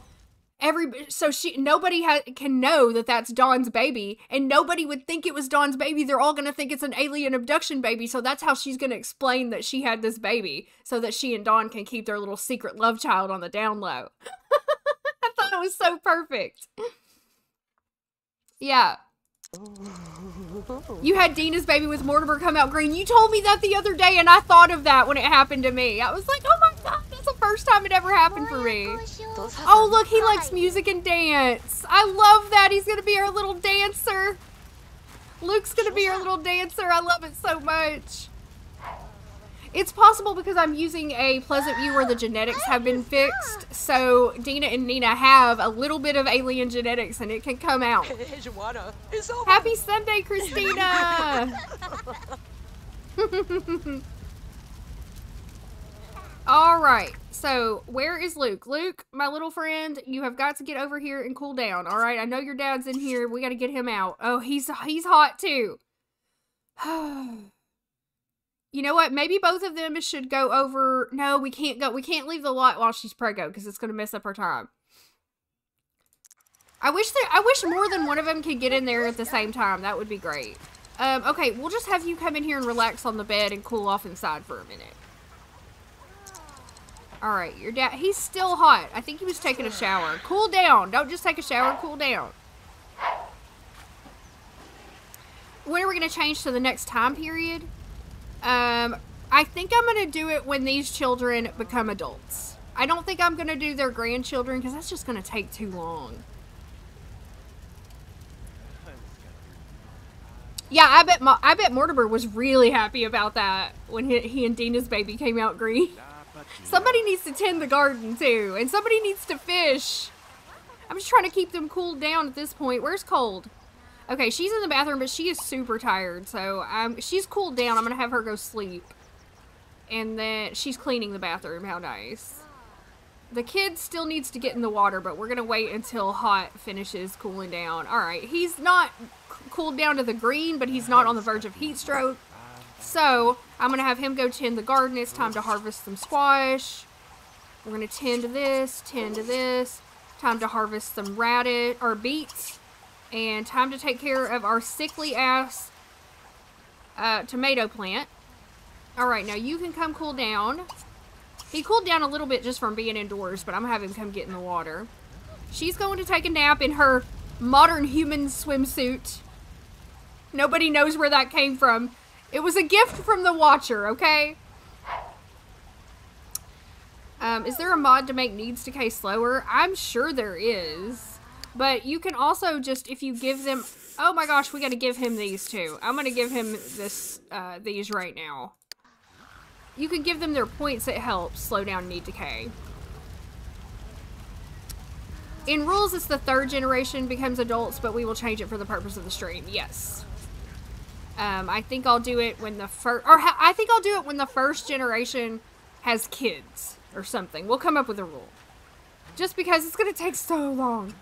every so she nobody ha, can know that that's Dawn's baby, and nobody would think it was Dawn's baby. They're all gonna think it's an alien abduction baby. So that's how she's gonna explain that she had this baby, so that she and Dawn can keep their little secret love child on the down low. I thought it was so perfect. Yeah. You had Dina's baby with Mortimer come out green. You told me that the other day, and I thought of that when it happened to me. I was like, oh my god, that's the first time it ever happened for me. Oh, look, he likes music and dance. I love that. He's gonna be our little dancer. Luke's gonna be our little dancer. I love it so much. It's possible because I'm using a Pleasant View where the genetics have been fixed, so Dina and Nina have a little bit of alien genetics and it can come out. Happy Sunday, Christina! Alright, so where is Luke? Luke, my little friend, you have got to get over here and cool down, alright? I know your dad's in here, we gotta get him out. Oh, he's, he's hot too. You know what? Maybe both of them should go over. No, we can't go. We can't leave the lot while she's preggo because it's going to mess up her time. I wish that I wish more than one of them could get in there at the same time. That would be great. Um, okay, we'll just have you come in here and relax on the bed and cool off inside for a minute. All right, your dad. He's still hot. I think he was taking a shower. Cool down. Don't just take a shower. Cool down. When are we going to change to the next time period? Um, I think I'm going to do it when these children become adults. I don't think I'm going to do their grandchildren because that's just going to take too long. Yeah, I bet Mo I bet Mortimer was really happy about that when he, he and Dina's baby came out green. Somebody needs to tend the garden too, and somebody needs to fish. I'm just trying to keep them cooled down at this point. Where's Cold? Okay, she's in the bathroom, but she is super tired, so um, she's cooled down. I'm going to have her go sleep. And then she's cleaning the bathroom. How nice. The kid still needs to get in the water, but we're going to wait until Hot finishes cooling down. All right, he's not cooled down to the green, but he's not on the verge of heat stroke. So I'm going to have him go tend the garden. It's time to harvest some squash. We're going to tend to this, tend to this. Time to harvest some radish or beets. And time to take care of our sickly ass uh, tomato plant. Alright, now you can come cool down. He cooled down a little bit just from being indoors, but I'm going to have him come get in the water. She's going to take a nap in her modern human swimsuit. Nobody knows where that came from. It was a gift from the Watcher, okay? Um, is there a mod to make needs decay slower? I'm sure there is. But you can also just, if you give them, oh my gosh, we gotta give him these too. I'm gonna give him this, uh, these right now. You can give them their points that help slow down need decay. In rules, it's the third generation becomes adults, but we will change it for the purpose of the stream, yes. Um, I think I'll do it when the first, or ha I think I'll do it when the first generation has kids or something. We'll come up with a rule. Just because it's gonna take so long.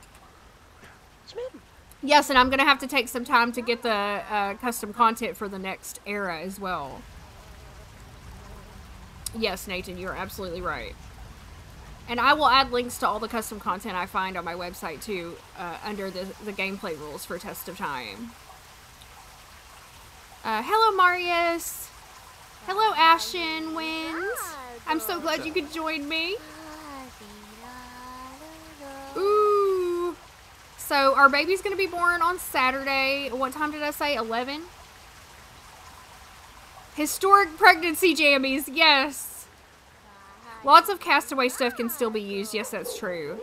Yes, and I'm going to have to take some time to get the uh, custom content for the next era as well. Yes, Nathan, you're absolutely right. And I will add links to all the custom content I find on my website, too, uh, under the, the gameplay rules for Test of Time. Uh, hello, Marius. Hello, Ashen Winds. I'm so glad you could join me. Ooh. so our baby's going to be born on Saturday. What time did I say? eleven? Historic pregnancy jammies. Yes. Lots of Castaway stuff can still be used. Yes, that's true.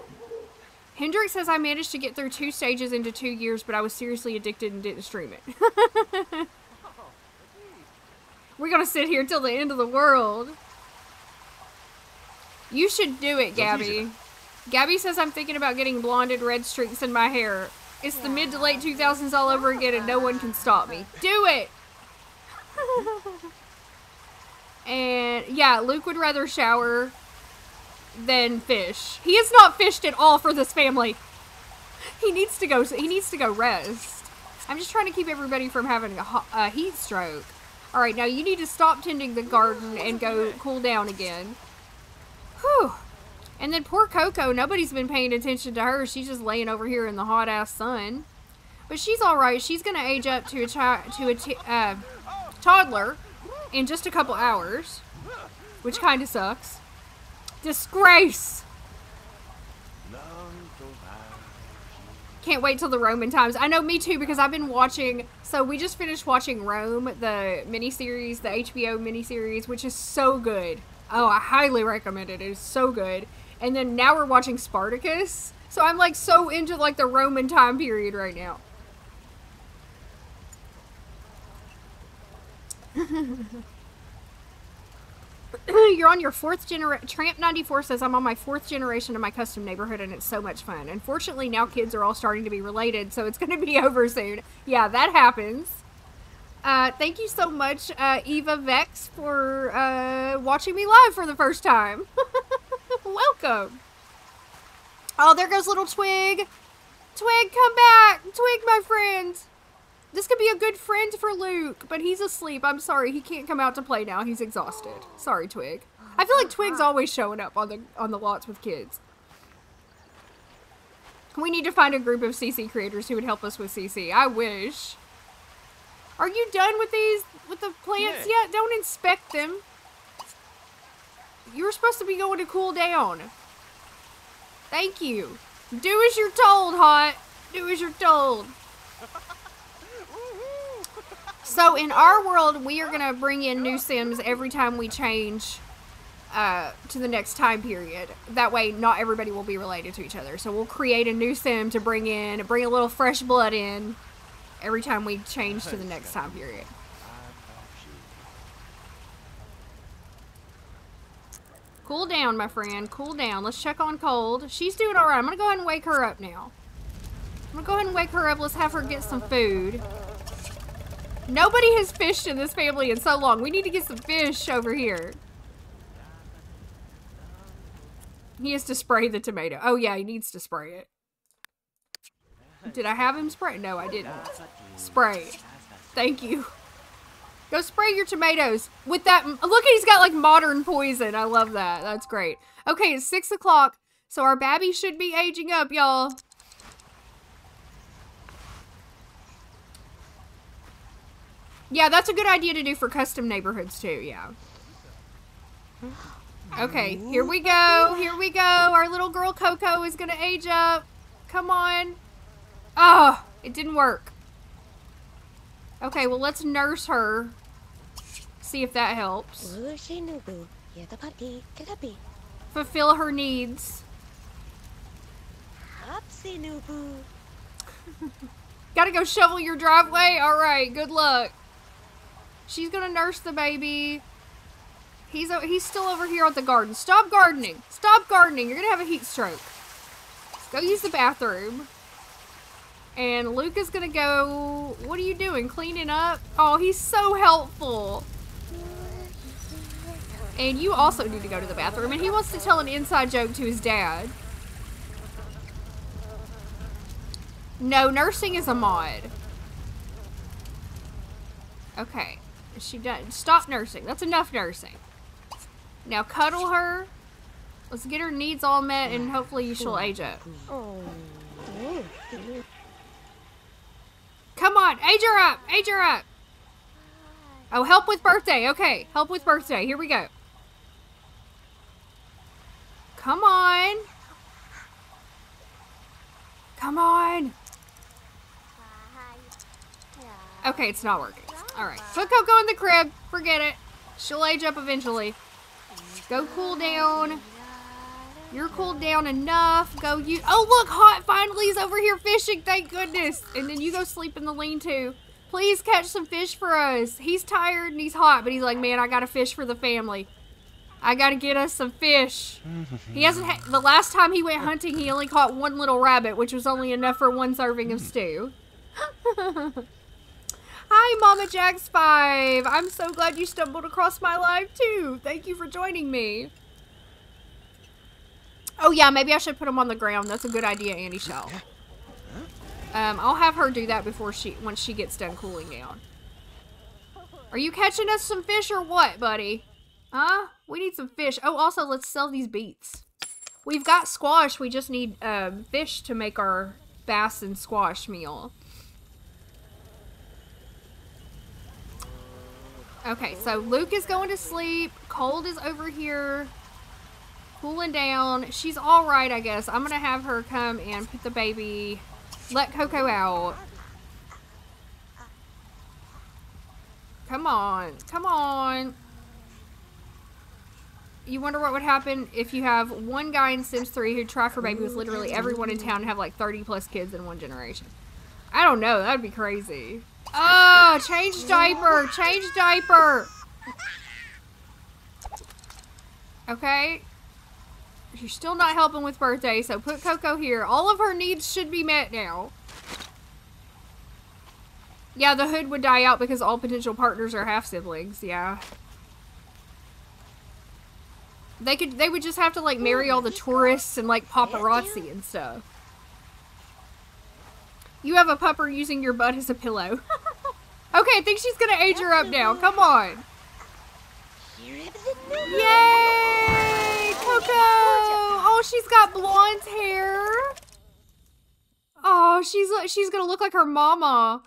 Hendrix says, I managed to get through two stages into two years, but I was seriously addicted and didn't stream it. We're going to sit here till the end of the world. You should do it, Gabby. Gabby says, I'm thinking about getting blonded red streaks in my hair. It's the mid to late two thousands all over again and no one can stop me. Do it! And yeah, Luke would rather shower than fish. He has not fished at all for this family. He needs to go. He needs to go rest. I'm just trying to keep everybody from having a, a heat stroke. All right, now you need to stop tending the garden and go cool down again. Whew. And then poor Coco. Nobody's been paying attention to her. She's just laying over here in the hot ass sun. But she's all right. She's gonna age up to a child to a. T uh, toddler in just a couple hours, which kind of sucks. Disgrace. Can't wait till the Roman times. I know, me too, because I've been watching, so we just finished watching Rome, the miniseries, the H B O miniseries, which is so good. Oh, I highly recommend it. It is so good. And then now we're watching Spartacus, so I'm like so into like the Roman time period right now. You're on your fourth generation. Tramp ninety-four says, I'm on my fourth generation of my custom neighborhood and it's so much fun. Unfortunately, now kids are all starting to be related, so it's going to be over soon. Yeah, that happens. Uh, thank you so much, uh, Eva Vex, for uh, watching me live for the first time. Welcome. Oh, there goes little Twig. Twig, come back. Twig, my friend. This could be a good friend for Luke, but he's asleep. I'm sorry, he can't come out to play now. He's exhausted. Sorry, Twig. I feel like Twig's always showing up on the on the lots with kids. We need to find a group of C C creators who would help us with C C. I wish. Are you done with these, with the plants yeah. yet? Don't inspect them. You were supposed to be going to cool down. Thank you. Do as you're told, Hot. Do as you're told. So in our world, we are going to bring in new Sims every time we change uh, to the next time period. That way, not everybody will be related to each other. So we'll create a new Sim to bring in, bring a little fresh blood in every time we change to the next time period. Cool down, my friend. Cool down. Let's check on Cold. She's doing all right. I'm going to go ahead and wake her up now. I'm going to go ahead and wake her up. Let's have her get some food. Nobody has fished in this family in so long. We need to get some fish over here. He has to spray the tomato. Oh, yeah, he needs to spray it. Did I have him spray? No, I didn't. Spray it. Thank you. Go spray your tomatoes with that. Look, he's got, like, modern poison. I love that. That's great. Okay, it's six o'clock, so our baby should be aging up, y'all. Yeah, that's a good idea to do for custom neighborhoods, too, yeah. Okay, here we go, here we go. Our little girl Coco is gonna age up. Come on. Oh, it didn't work. Okay, well, let's nurse her. See if that helps. Fulfill her needs. Gotta go shovel your driveway? All right, good luck. She's gonna nurse the baby. He's he's still over here at the garden. Stop gardening. Stop gardening. You're gonna have a heat stroke. Let's go use the bathroom. And Luke is gonna go, what are you doing? Cleaning up? Oh, he's so helpful. And you also need to go to the bathroom. And he wants to tell an inside joke to his dad. No, nursing is a mod. Okay. She done. Stop nursing. That's enough nursing. Now cuddle her. Let's get her needs all met and hopefully she'll age up. Come on. Age her up. Age her up. Oh, help with birthday. Okay. Help with birthday. Here we go. Come on. Come on! Okay, it's not working. Alright, put Coco in the crib. Forget it. She'll age up eventually. Go cool down. You're cooled down enough. Go you. Oh, look, Hot finally is over here fishing. Thank goodness. And then you go sleep in the lean-to. Please catch some fish for us. He's tired and he's hot, but he's like, man, I gotta fish for the family. I gotta get us some fish. He hasn't had, the last time he went hunting, he only caught one little rabbit, which was only enough for one serving of stew. Hi, Mama Jax five. I'm so glad you stumbled across my live, too. Thank you for joining me. Oh, yeah, maybe I should put them on the ground. That's a good idea, Annie Shell. Um, I'll have her do that before she, once she gets done cooling down. Are you catching us some fish or what, buddy? Huh? We need some fish. Oh, also, let's sell these beets. We've got squash. We just need um, fish to make our bass and squash meal. Okay, so Luke is going to sleep. Cold is over here. Cooling down. She's all right, I guess. I'm gonna have her come and put the baby, let Coco out. Come on, come on. You wonder what would happen if you have one guy in Sims three who tried for baby with literally everyone in town and have like thirty plus kids in one generation. I don't know, that'd be crazy. Oh, change diaper, change diaper. Okay. You're still not helping with birthday, so put Coco here. All of her needs should be met now. Yeah, the hood would die out because all potential partners are half-siblings, yeah. They could, they would just have to, like, marry all the tourists and, like, paparazzi and stuff. You have a pupper using your butt as a pillow. Okay, I think she's gonna age her up now. Come on. Yay! Coco! Oh, she's got blonde hair. Oh, she's she's gonna look like her mama.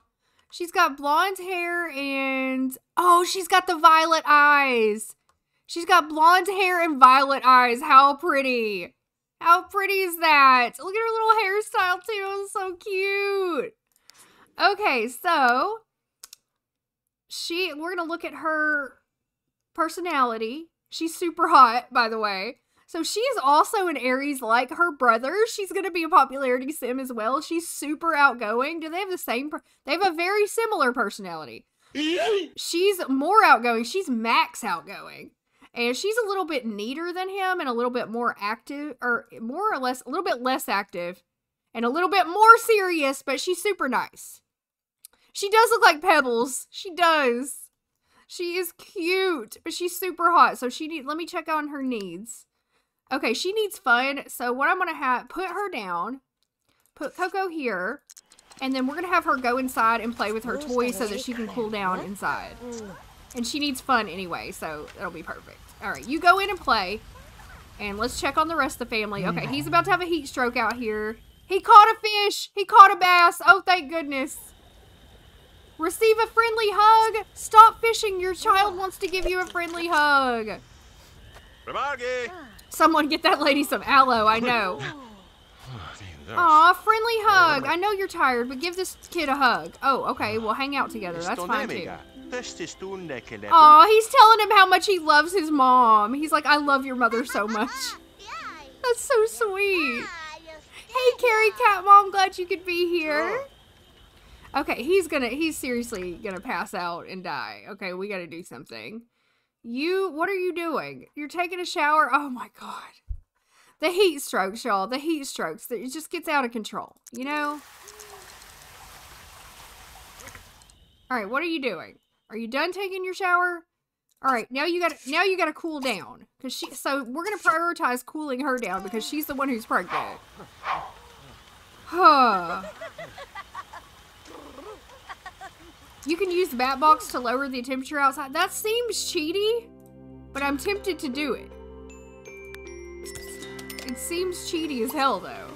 She's got blonde hair and oh, she's got the violet eyes. She's got blonde hair and violet eyes. How pretty! How pretty is that? Look at her little hairstyle too. It's so cute. Okay, so she we're gonna look at her personality. She's super hot, by the way. So she's also an Aries like her brother. She's going to be a popularity sim as well. She's super outgoing. Do they have the same? They have a very similar personality. She's more outgoing. She's max outgoing. And she's a little bit neater than him and a little bit more active or more or less, a little bit less active and a little bit more serious, but she's super nice. She does look like Pebbles. She does. She is cute, but she's super hot. So she need, let me check on her needs. Okay, she needs fun, so what I'm going to have, put her down, put Coco here, and then we're going to have her go inside and play with her toy so that she can cool down inside. And she needs fun anyway, so that'll be perfect. All right, you go in and play, and let's check on the rest of the family. Okay, he's about to have a heat stroke out here. He caught a fish! He caught a bass! Oh, thank goodness. Receive a friendly hug! Stop fishing! Your child wants to give you a friendly hug! Remarky. Someone get that lady some aloe, I know. Aw, friendly hug. I know you're tired, but give this kid a hug. Oh, okay, we'll hang out together. That's fine, too. Aw, he's telling him how much he loves his mom. He's like, I love your mother so much. That's so sweet. Hey, Carrie Cat Mom, glad you could be here. Okay, he's gonna, he's seriously gonna pass out and die. Okay, we gotta do something. You, what are you doing? You're taking a shower? Oh my god. The heat strokes, y'all. The heat strokes. It just gets out of control, you know? Alright, what are you doing? Are you done taking your shower? Alright, now you gotta, now you gotta cool down. Cause she, so we're gonna prioritize cooling her down because she's the one who's pregnant. Huh. You can use the bat box to lower the temperature outside. That seems cheaty, but I'm tempted to do it. It seems cheaty as hell, though.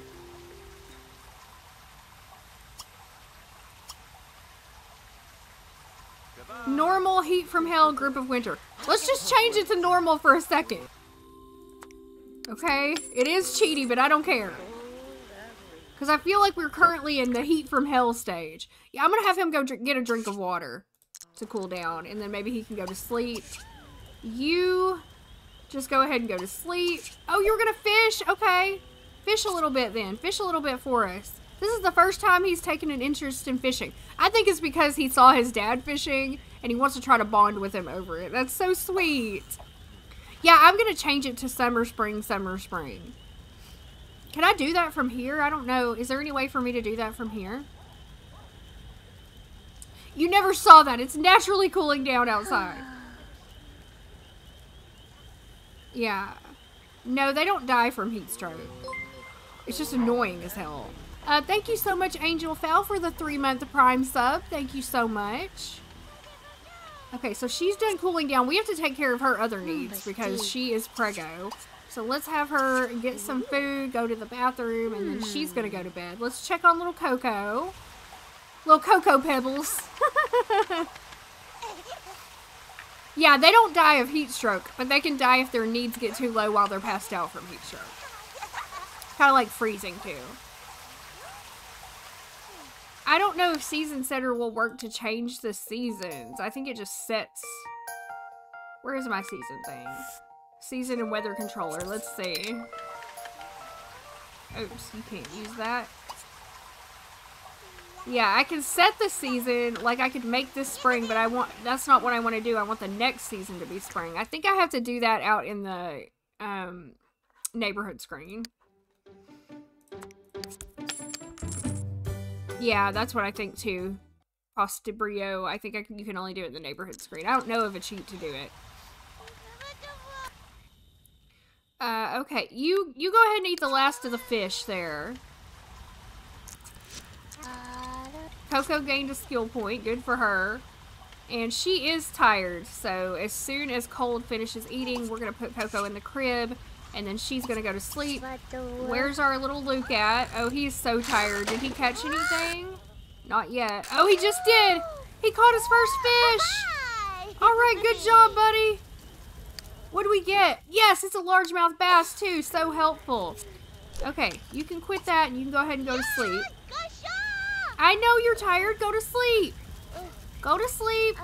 Goodbye. Normal heat from hell, grip of winter. Let's just change it to normal for a second. Okay? It is cheaty, but I don't care. Because I feel like we're currently in the heat from hell stage. Yeah, I'm going to have him go drink, get a drink of water to cool down. And then maybe he can go to sleep. You just go ahead and go to sleep. Oh, you were going to fish? Okay. Fish a little bit then. Fish a little bit for us. This is the first time he's taken an interest in fishing. I think it's because he saw his dad fishing and he wants to try to bond with him over it. That's so sweet. Yeah, I'm going to change it to summer, spring, summer, spring. Can I do that from here? I don't know. Is there any way for me to do that from here? You never saw that. It's naturally cooling down outside. Yeah. No, they don't die from heat stroke. It's just annoying as hell. Uh, thank you so much, Angel Fowl, for the three-month Prime sub. Thank you so much. Okay, so she's done cooling down. We have to take care of her other needs because she is preggo. So let's have her get some food, go to the bathroom, and then she's going to go to bed. Let's check on little Coco. Little Coco Pebbles. Yeah, they don't die of heat stroke, but they can die if their needs get too low while they're passed out from heat stroke. Kind of like freezing, too. I don't know if Season Setter will work to change the seasons. I think it just sets... Where is my season thing? Season and weather controller. Let's see. Oops, you can't use that. Yeah, I can set the season. Like, I could make this spring, but I want... That's not what I want to do. I want the next season to be spring. I think I have to do that out in the um, neighborhood screen. Yeah, that's what I think, too. Postibrio. I think I can, you can only do it in the neighborhood screen. I don't know of a cheat to do it. Uh, okay. You, you go ahead and eat the last of the fish there. Coco gained a skill point. Good for her. And she is tired, so as soon as Cold finishes eating, we're going to put Coco in the crib. And then she's going to go to sleep. Where's our little Luke at? Oh, he's so tired. Did he catch anything? Not yet. Oh, he just did. He caught his first fish. All right. Good job, buddy. What do we get? Yes, it's a largemouth bass, too. So helpful. Okay. You can quit that and you can go ahead and go to sleep. I know you're tired. Go to sleep. Go to sleep.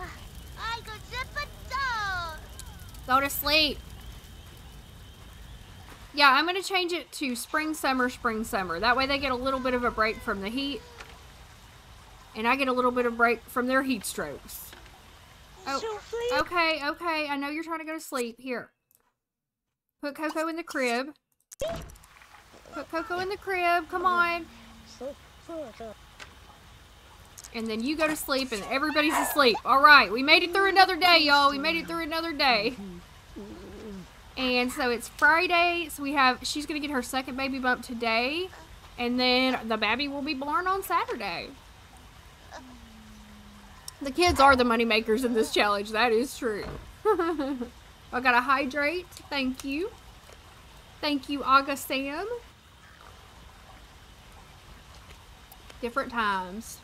Go to sleep. Yeah, I'm going to change it to spring, summer, spring, summer. That way they get a little bit of a break from the heat. And I get a little bit of break from their heat strokes. Oh, okay, okay. I know you're trying to go to sleep. Here. Put Coco in the crib. Put Coco in the crib. Come on. And then you go to sleep and everybody's asleep. All right. We made it through another day, y'all. We made it through another day. And so it's Friday, so we have, she's going to get her second baby bump today, and then the baby will be born on Saturday. The kids are the money makers in this challenge, that is true. I gotta hydrate, thank you. Thank you, Aga Sam. Different times.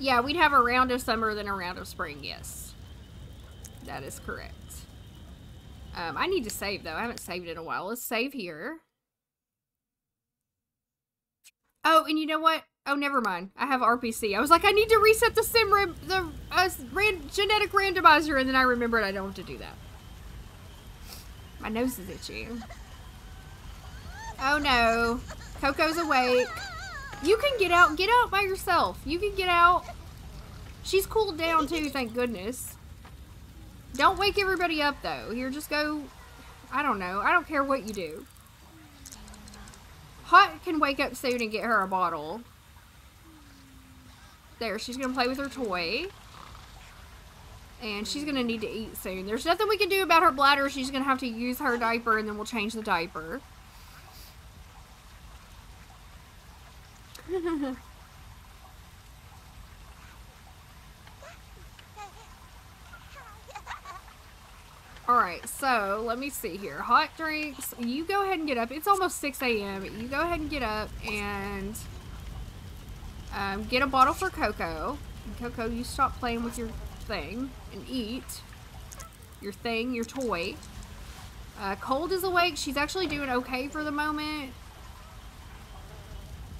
Yeah, we'd have a round of summer than a round of spring, yes. That is correct. Um, I need to save, though. I haven't saved in a while. Let's save here. Oh, and you know what? Oh, never mind. I have R P C. I was like, I need to reset the sim rim, the uh, ran genetic randomizer, and then I remembered I don't have to do that. My nose is itchy. Oh, no. Coco's awake. You can get out. Get out by yourself. You can get out. She's cooled down, too, thank goodness. Don't wake everybody up, though. Here, just go... I don't know. I don't care what you do. Hot can wake up soon and get her a bottle. There, she's going to play with her toy. And she's going to need to eat soon. There's nothing we can do about her bladder. She's going to have to use her diaper, and then we'll change the diaper. Alright, so let me see here. Hot drinks. You go ahead and get up. It's almost six A M You go ahead and get up and um, get a bottle for Coco. And Coco, you stop playing with your thing and eat. your thing, your toy. Uh, Cold is awake. She's actually doing okay for the moment.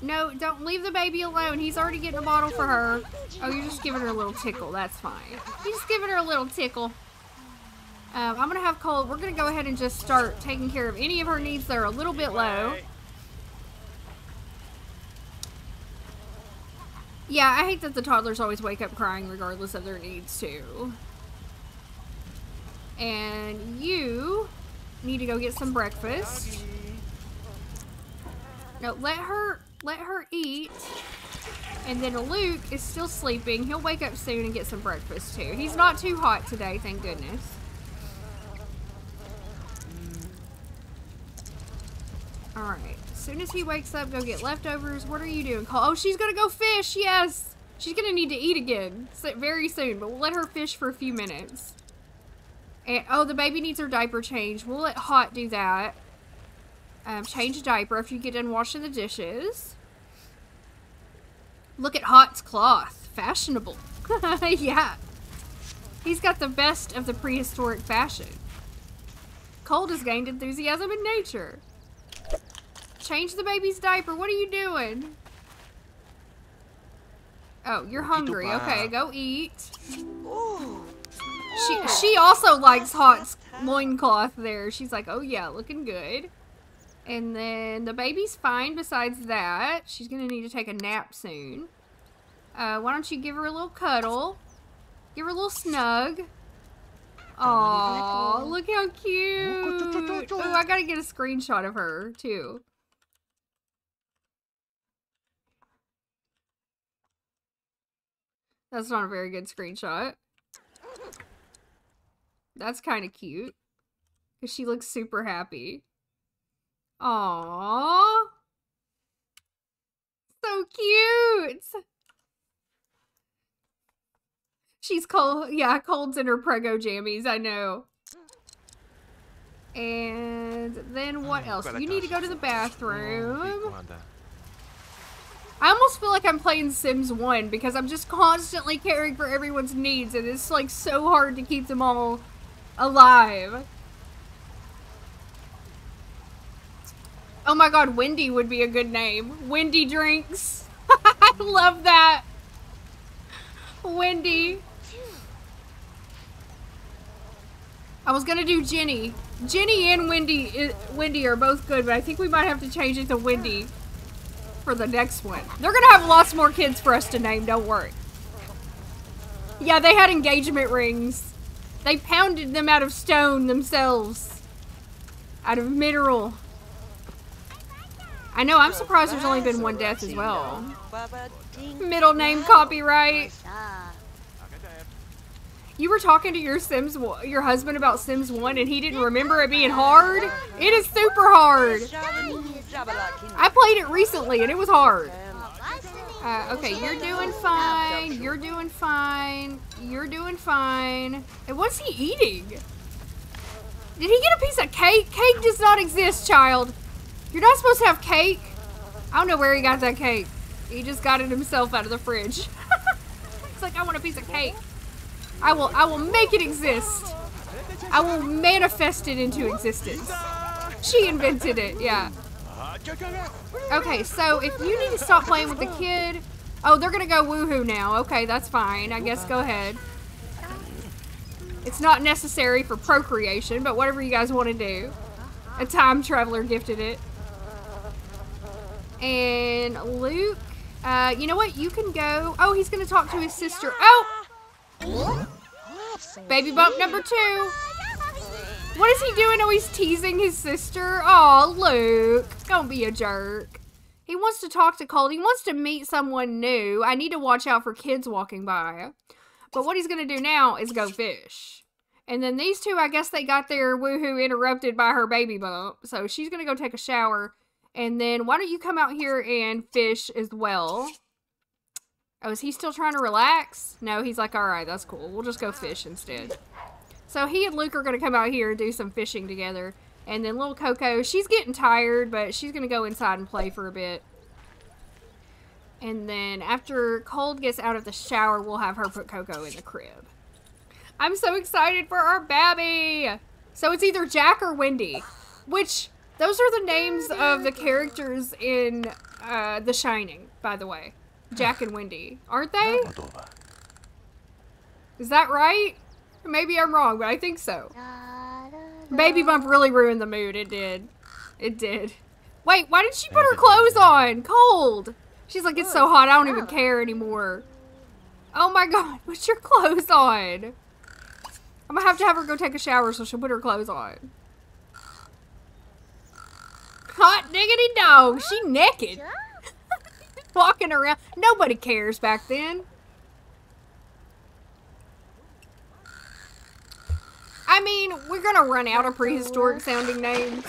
No, don't leave the baby alone. He's already getting a bottle for her. Oh, you're just giving her a little tickle. That's fine. You're just giving her a little tickle. Um, I'm going to have Cold. We're going to go ahead and just start taking care of any of her needs that are a little bit low. Yeah, I hate that the toddlers always wake up crying regardless of their needs, too. And you need to go get some breakfast. No, let her, let her eat. And then Luke is still sleeping. He'll wake up soon and get some breakfast, too. He's not too hot today, thank goodness. Alright. As soon as he wakes up, go get leftovers. What are you doing? Oh, she's gonna go fish! Yes! She's gonna need to eat again very soon, but we'll let her fish for a few minutes. And, oh, the baby needs her diaper change. We'll let Hot do that. Um, change diaper if you get done washing the dishes. Look at Hot's cloth. Fashionable. Yeah. He's got the best of the prehistoric fashion. Cold has gained enthusiasm in nature. Change the baby's diaper. What are you doing? Oh, you're hungry. Okay, go eat. She, she also likes Hot's loincloth there. She's like, oh yeah, looking good. And then the baby's fine besides that. She's going to need to take a nap soon. Uh, why don't you give her a little cuddle? Give her a little snug. Aw, look how cute. Oh, I got to get a screenshot of her, too. That's not a very good screenshot. That's kind of cute. Because she looks super happy. Aww. So cute. She's cold. Yeah, Cold's in her prego jammies. I know. And then what else? You need to go to the bathroom. I almost feel like I'm playing Sims one because I'm just constantly caring for everyone's needs and it's like so hard to keep them all alive. Oh my god, Wendy would be a good name. Wendy Drinks. I love that. Wendy. I was gonna do Jenny. Jenny and Wendy, Wendy are both good, but I think we might have to change it to Wendy for the next one. They're gonna have lots more kids for us to name, don't worry. Yeah, they had engagement rings. They pounded them out of stone themselves. Out of mineral. I know, I'm surprised there's only been one death as well. Middle name copyright. You were talking to your Sims, your husband about Sims one and he didn't remember it being hard? It is super hard. I played it recently and it was hard. Uh, okay, you're doing fine, you're doing fine, you're doing fine. And what's he eating? Did he get a piece of cake? Cake does not exist, child. You're not supposed to have cake. I don't know where he got that cake. He just got it himself out of the fridge. It's like, I want a piece of cake. I will, I will make it exist. I will manifest it into existence. She invented it, yeah. Okay, so if you need to stop playing with the kid. Oh, they're gonna go woohoo now. Okay, that's fine. I guess go ahead. It's not necessary for procreation, but whatever you guys want to do. A time traveler gifted it. And Luke, uh, you know what? You can go. Oh, he's going to talk to his sister. Oh! Baby bump number two. What is he doing? Oh, he's teasing his sister. Oh, Luke. Don't be a jerk. He wants to talk to Cold. He wants to meet someone new. I need to watch out for kids walking by. But what he's going to do now is go fish. And then these two, I guess they got their woohoo interrupted by her baby bump. So she's going to go take a shower. And then why don't you come out here and fish as well? Oh, is he still trying to relax? No, he's like, all right, that's cool. We'll just go fish instead. So he and Luke are going to come out here and do some fishing together. And then little Coco, she's getting tired, but she's going to go inside and play for a bit. And then after Cold gets out of the shower, we'll have her put Coco in the crib. I'm so excited for our baby. So it's either Jack or Wendy, which those are the names of the characters in uh, The Shining, by the way. Jack and Wendy, aren't they? Is that right? Maybe I'm wrong, but I think so. Baby bump really ruined the mood. It did. It did. Wait, why did she put her clothes on? Cold. She's like, it's so hot, I don't even care anymore. Oh my God, put your clothes on. I'm gonna have to have her go take a shower so she'll put her clothes on. Hot diggity dog, she naked. Walking around. Nobody cares back then. I mean, we're gonna run out of prehistoric sounding names.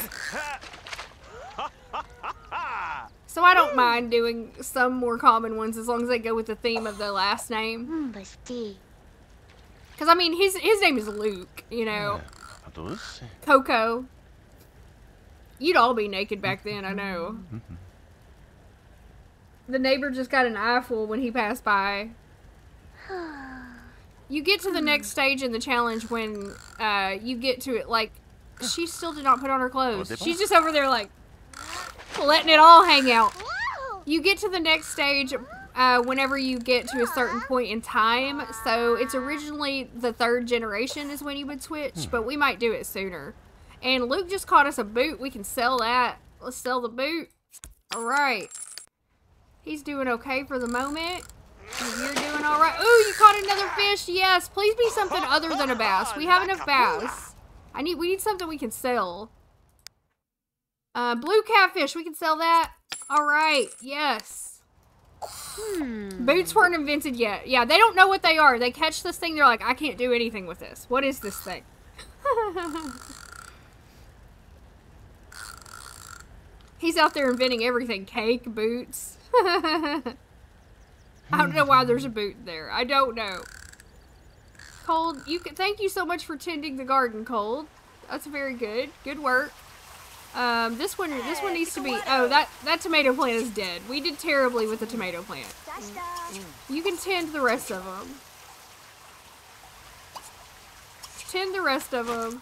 So I don't mind doing some more common ones as long as they go with the theme of the last name. Cause I mean, his, his name is Luke, you know. Coco. You'd all be naked back then, I know. The neighbor just got an eyeful when he passed by. You get to the next stage in the challenge when uh, you get to it, like, she still did not put on her clothes. She's just over there, like, letting it all hang out. You get to the next stage uh, whenever you get to a certain point in time. So it's originally the third generation is when you would switch, but we might do it sooner. And Luke just caught us a boot. We can sell that. Let's sell the boot. All right. He's doing okay for the moment. You're doing all right. Ooh, you caught another fish. Yes, please be something other than a bass. We have enough bass. I need. We need something we can sell. Uh, blue catfish. We can sell that. All right. Yes. Hmm. Boots weren't invented yet. Yeah, they don't know what they are. They catch this thing. They're like, I can't do anything with this. What is this thing? He's out there inventing everything. Cake, boots. I don't know why there's a boot there. I don't know. Cold, you can, thank you so much for tending the garden, Cold. That's very good. Good work. Um, this one, this one needs to be. Oh, that that tomato plant is dead. We did terribly with the tomato plant. You can tend the rest of them. Tend the rest of them.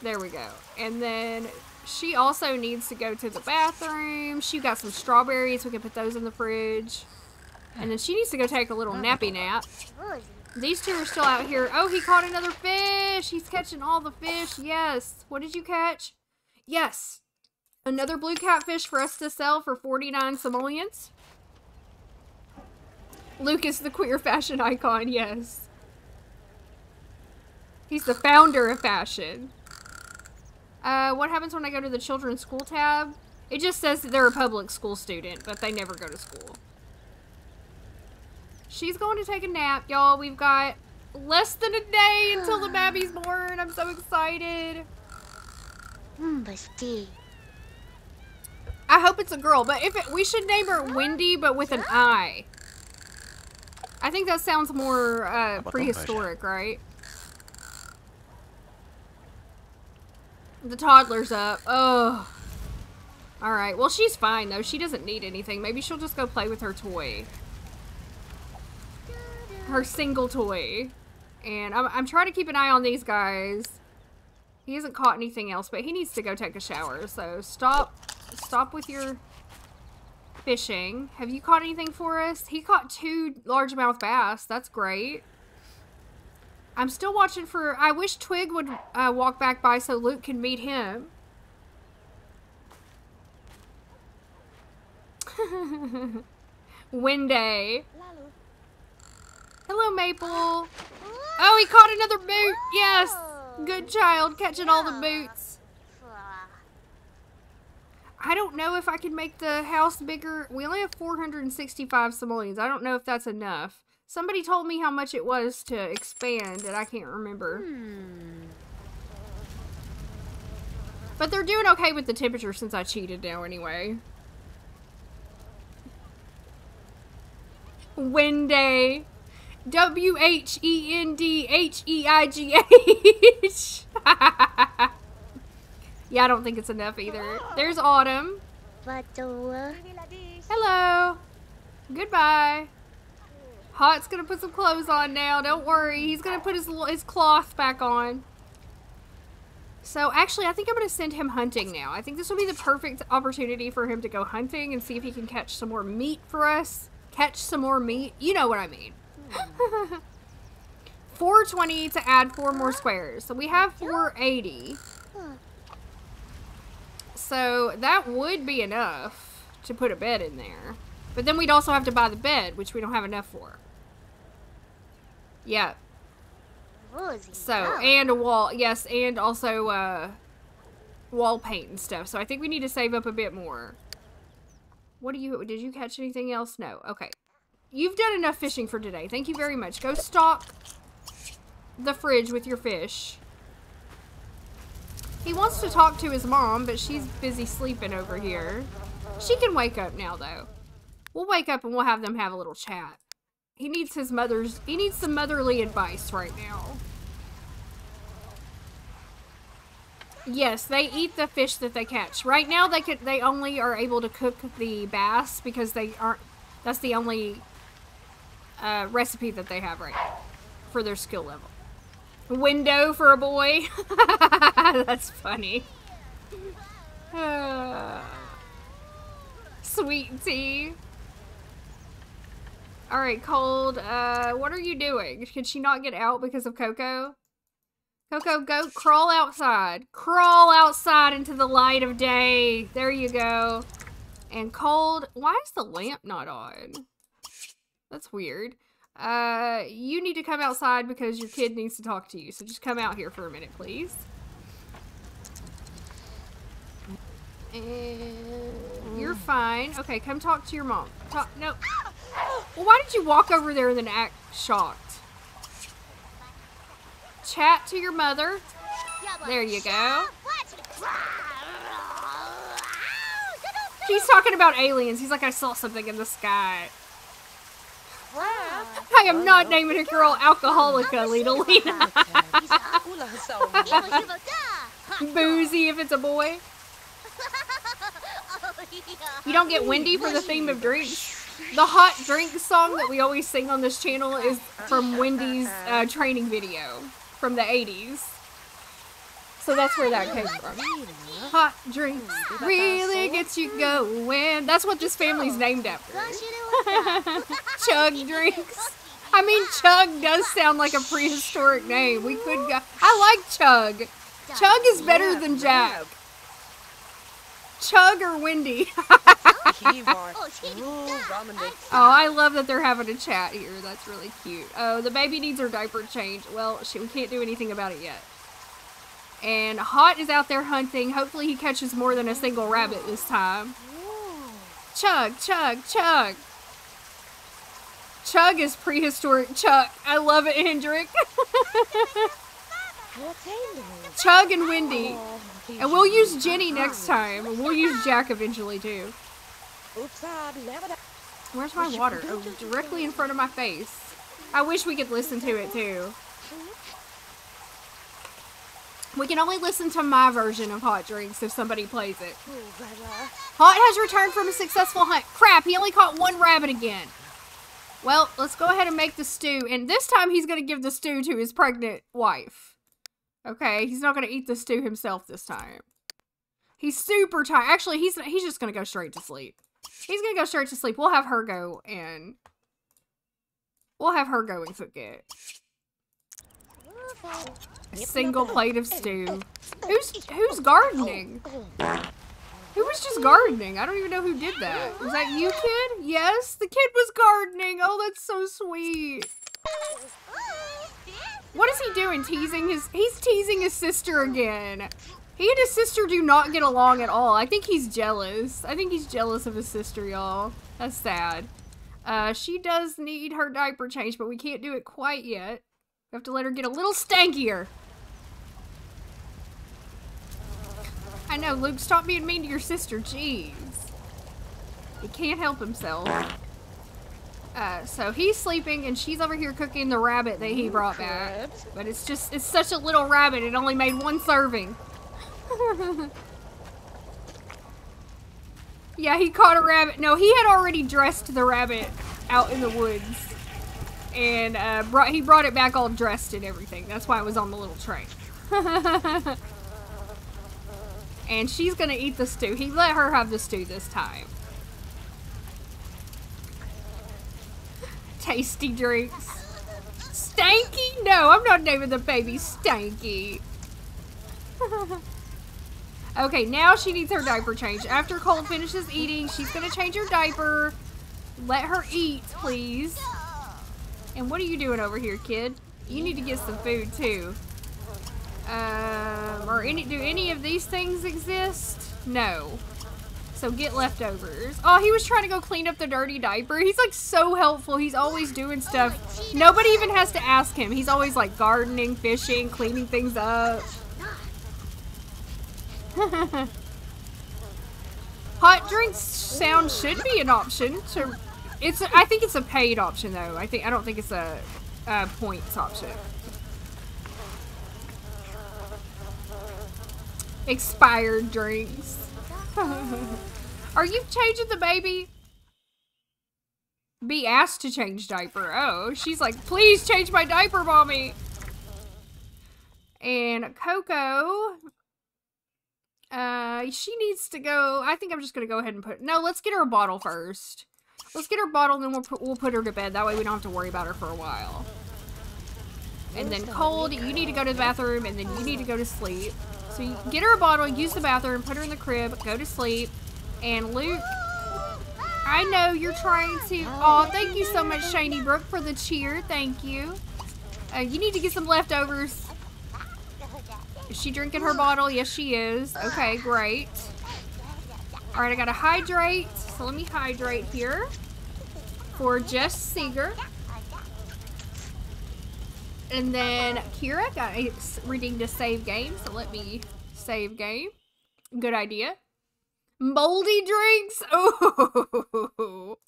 There we go. And then. She also needs to go to the bathroom. She got some strawberries. We can put those in the fridge. And then she needs to go take a little nappy nap. These two are still out here. Oh, he caught another fish. He's catching all the fish. Yes. What did you catch? Yes. Another blue catfish for us to sell for forty-nine simoleons. Luke is the queer fashion icon. Yes. He's the founder of fashion. Uh, what happens when I go to the children's school tab? It just says that they're a public school student, but they never go to school. She's going to take a nap, y'all. We've got less than a day until the baby's born. I'm so excited. I hope it's a girl, but if it, we should name her Wendy, but with an I. I think that sounds more uh, prehistoric, right? The toddler's up. Oh. All right. Well, she's fine, though. She doesn't need anything. Maybe she'll just go play with her toy. Her single toy. And I'm, I'm trying to keep an eye on these guys. He hasn't caught anything else, but he needs to go take a shower. So stop. Stop with your fishing. Have you caught anything for us? He caught two largemouth bass. That's great. I'm still watching for... I wish Twig would uh, walk back by so Luke can meet him. Wendy. Hello, Maple. Oh, he caught another boot. Yes. Good child, catching all the boots. I don't know if I can make the house bigger. We only have four hundred sixty-five simoleons. I don't know if that's enough. Somebody told me how much it was to expand, and I can't remember. Hmm. But they're doing okay with the temperature since I cheated now anyway. Wendy. W H E N D H E I G H. Yeah, I don't think it's enough either. There's Autumn. Hello. Goodbye. Hot's gonna put some clothes on now. Don't worry. He's gonna put his his cloth back on. So actually, I think I'm gonna send him hunting now. I think this will be the perfect opportunity for him to go hunting and see if he can catch some more meat for us. Catch some more meat. You know what I mean. four twenty to add four more squares. So we have four eighty. So that would be enough to put a bed in there. But then we'd also have to buy the bed, which we don't have enough for. Yeah. So, and a wall. Yes, and also uh, wall paint and stuff. So I think we need to save up a bit more. What do you, did you catch anything else? No. Okay. You've done enough fishing for today. Thank you very much. Go stock the fridge with your fish. He wants to talk to his mom, but she's busy sleeping over here. She can wake up now, though. We'll wake up and we'll have them have a little chat. He needs his mother's, he needs some motherly advice right now. Yes, they eat the fish that they catch. Right now, they could, they only are able to cook the bass because they aren't, that's the only uh, recipe that they have right now for their skill level. Window for a boy. That's funny. Uh, sweet tea. All right, Cold. Uh, what are you doing? Can she not get out because of Coco? Coco, go crawl outside. Crawl outside into the light of day. There you go. And Cold, why is the lamp not on? That's weird. Uh, you need to come outside because your kid needs to talk to you. So just come out here for a minute, please. And you're fine. Okay, come talk to your mom. Talk, no. Well, why did you walk over there and then act shocked? Chat to your mother. There you go. He's talking about aliens. He's like, I saw something in the sky. I am not naming a girl Alcoholica, Lita Lena. Boozy if it's a boy. You don't get Wendy for the theme of drinks. The Hot Drinks song that we always sing on this channel is from Wendy's uh, training video from the eighties. So that's where that came from. Hot Drinks really gets you going. That's what this family's named after. Chug Drinks. I mean, Chug does sound like a prehistoric name. We could go. I like Chug. Chug is better than Jack. Chug or Wendy. Oh, I love that they're having a chat here. That's really cute. Oh, the baby needs her diaper change. Well, she, we can't do anything about it yet. And Hot is out there hunting. Hopefully he catches more than a single rabbit this time. Chug, Chug, Chug. Chug is prehistoric Chuck. I love it, Hendrick. Chug and Wendy. And we'll use Jenny next time. We'll use Jack eventually, too. Where's my water? Oh, directly in front of my face. I wish we could listen to it, too. We can only listen to my version of Hot Drinks if somebody plays it. Hot has returned from a successful hunt. Crap, he only caught one rabbit again. Well, let's go ahead and make the stew. And this time he's going to give the stew to his pregnant wife. Okay, he's not going to eat the stew himself this time. He's super tired. Actually, he's, he's just going to go straight to sleep. He's going to go straight to sleep. We'll have her go and... We'll have her go and cook it. A single plate of stew. Who's who's gardening? Who was just gardening? I don't even know who did that. Was that you, kid? Yes, the kid was gardening. Oh, that's so sweet. What is he doing? Teasing his he's teasing his sister again. He and his sister do not get along at all. I think he's jealous. I think he's jealous of his sister, y'all. That's sad. Uh, she does need her diaper change, but we can't do it quite yet. We have to let her get a little stankier. I know, Luke, stop being mean to your sister. Jeez. He can't help himself. Uh, so he's sleeping and she's over here cooking the rabbit that he brought back. But it's just, it's such a little rabbit. It only made one serving. Yeah, he caught a rabbit. No, he had already dressed the rabbit out in the woods. and uh, brought, he brought it back all dressed and everything. That's why it was on the little tray. And she's gonna eat the stew. He let her have the stew this time. Tasty Drinks. Stanky? No, I'm not naming the baby Stanky. Okay, now she needs her diaper changed. After Cole finishes eating, she's gonna change her diaper. Let her eat, please. And what are you doing over here, kid? You need to get some food too. Um, or any, do any of these things exist? No. So get leftovers. Oh, he was trying to go clean up the dirty diaper. He's like so helpful. He's always doing stuff. Nobody even has to ask him. He's always like gardening, fishing, cleaning things up. Hot drinks sound should be an option. To, it's a, I think it's a paid option though. I think I don't think it's a, a points option. Expired drinks. Are you changing the baby? Be asked to change diaper. Oh, she's like, please change my diaper, mommy. And Coco, uh, she needs to go. I think I'm just gonna go ahead and put. No, let's get her a bottle first. Let's get her a bottle, and then we'll put, we'll put her to bed. That way, we don't have to worry about her for a while. And then Cold, you need to go to the bathroom, and then you need to go to sleep. So you get her a bottle, use the bathroom, put her in the crib, go to sleep. And Luke, I know you're trying to... Aw, thank you so much, Shani Brooke, for the cheer. Thank you. Uh, you need to get some leftovers. Is she drinking her bottle? Yes, she is. Okay, great. All right, I gotta hydrate. So let me hydrate here for Jess Seeger. And then Kira got a redeemed a save game, so let me save game. Good idea. Moldy drinks? Oh,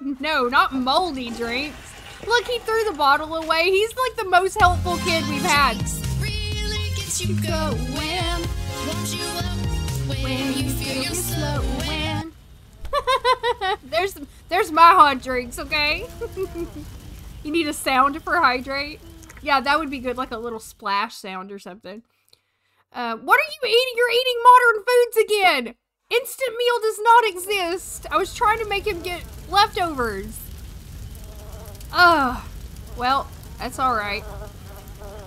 no, not moldy drinks. Look, he threw the bottle away. He's like the most helpful kid we've had. Really gets you going. Warms you up when you feel you're slowing. There's there's my hot drinks, okay? You need a sound for hydrate. Yeah, that would be good, like a little splash sound or something. Uh, what are you eating? You're eating modern foods again! Instant meal does not exist! I was trying to make him get leftovers. Ugh. Well, that's alright.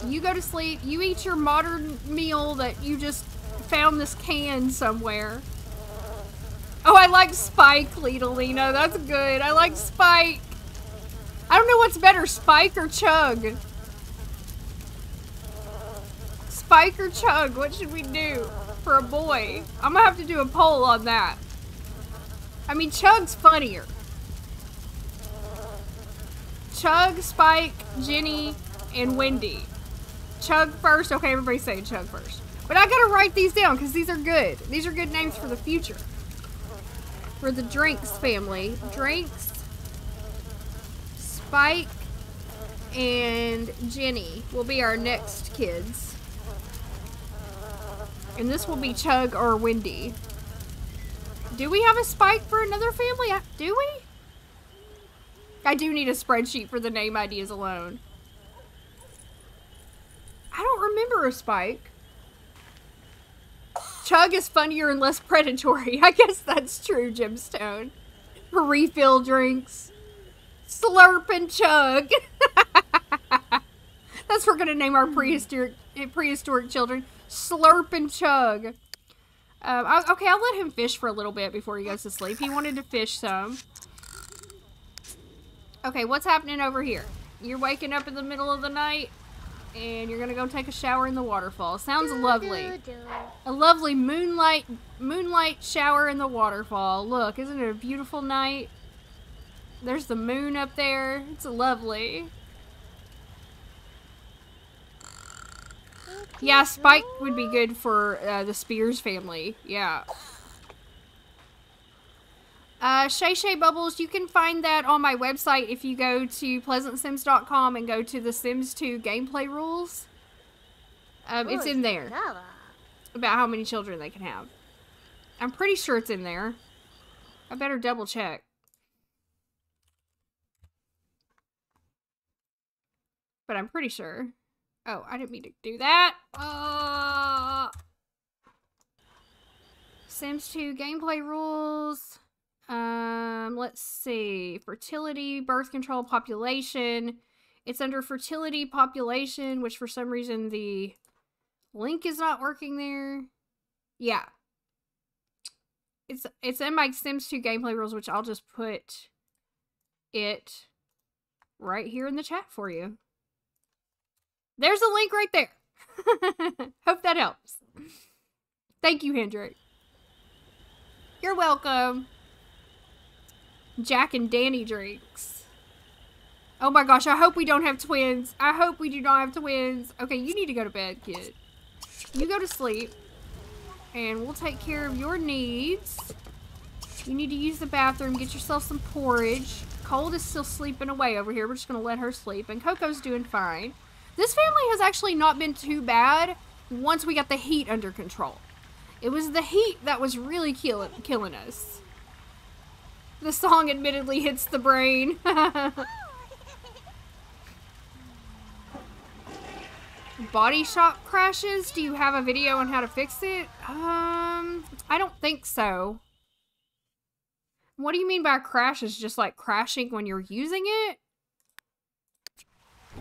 You go to sleep, you eat your modern meal that you just found this can somewhere. Oh, I like Spike, Lidalina. That's good. I like Spike. I don't know what's better, Spike or Chug. Spike or Chug, what should we do for a boy? I'm gonna have to do a poll on that. I mean, Chug's funnier. Chug, Spike, Jenny, and Wendy. Chug first. Okay, everybody's saying Chug first. But I gotta write these down because these are good. These are good names for the future. For the Drinks family. Drinks, Spike, and Jenny will be our next kids. And this will be Chug or Wendy. Do we have a Spike for another family? Do we? I do need a spreadsheet for the name ideas alone. I don't remember a Spike. Chug is funnier and less predatory. I guess that's true, Gemstone. Refill drinks. Slurp and Chug. That's what we're gonna name our prehistoric, prehistoric children. Slurp and Chug. Um, I, okay, I'll let him fish for a little bit before he goes to sleep. He wanted to fish some. Okay, what's happening over here? You're waking up in the middle of the night, and you're gonna go take a shower in the waterfall. Sounds lovely. A lovely moonlight moonlight shower in the waterfall. Look, isn't it a beautiful night? There's the moon up there. It's lovely. Yeah, Spike would be good for uh, the Spears family. Yeah. Uh, Shay Shay Bubbles, you can find that on my website if you go to pleasant sims dot com and go to the Sims two gameplay rules. Um, it's in there. About how many children they can have. I'm pretty sure it's in there. I better double check. but I'm pretty sure. Oh, I didn't mean to do that. Uh, Sims two gameplay rules. Um, let's see. Fertility, birth control, population. It's under fertility, population, which for some reason the link is not working there. Yeah. It's, it's in my Sims two gameplay rules, which I'll just put it right here in the chat for you. There's a link right there. Hope that helps. Thank you, Hendrick. You're welcome. Jack and Danny Drinks. Oh my gosh, I hope we don't have twins. I hope we do not have twins. Okay, you need to go to bed, kid. You go to sleep. And we'll take care of your needs. You need to use the bathroom. Get yourself some porridge. Cold is still sleeping away over here. We're just going to let her sleep. And Coco's doing fine. This family has actually not been too bad once we got the heat under control. It was the heat that was really killing killing us. The song admittedly hits the brain. Body Shop crashes. Do you have a video on how to fix it? Um, I don't think so. What do you mean by a crash? Is just like crashing when you're using it?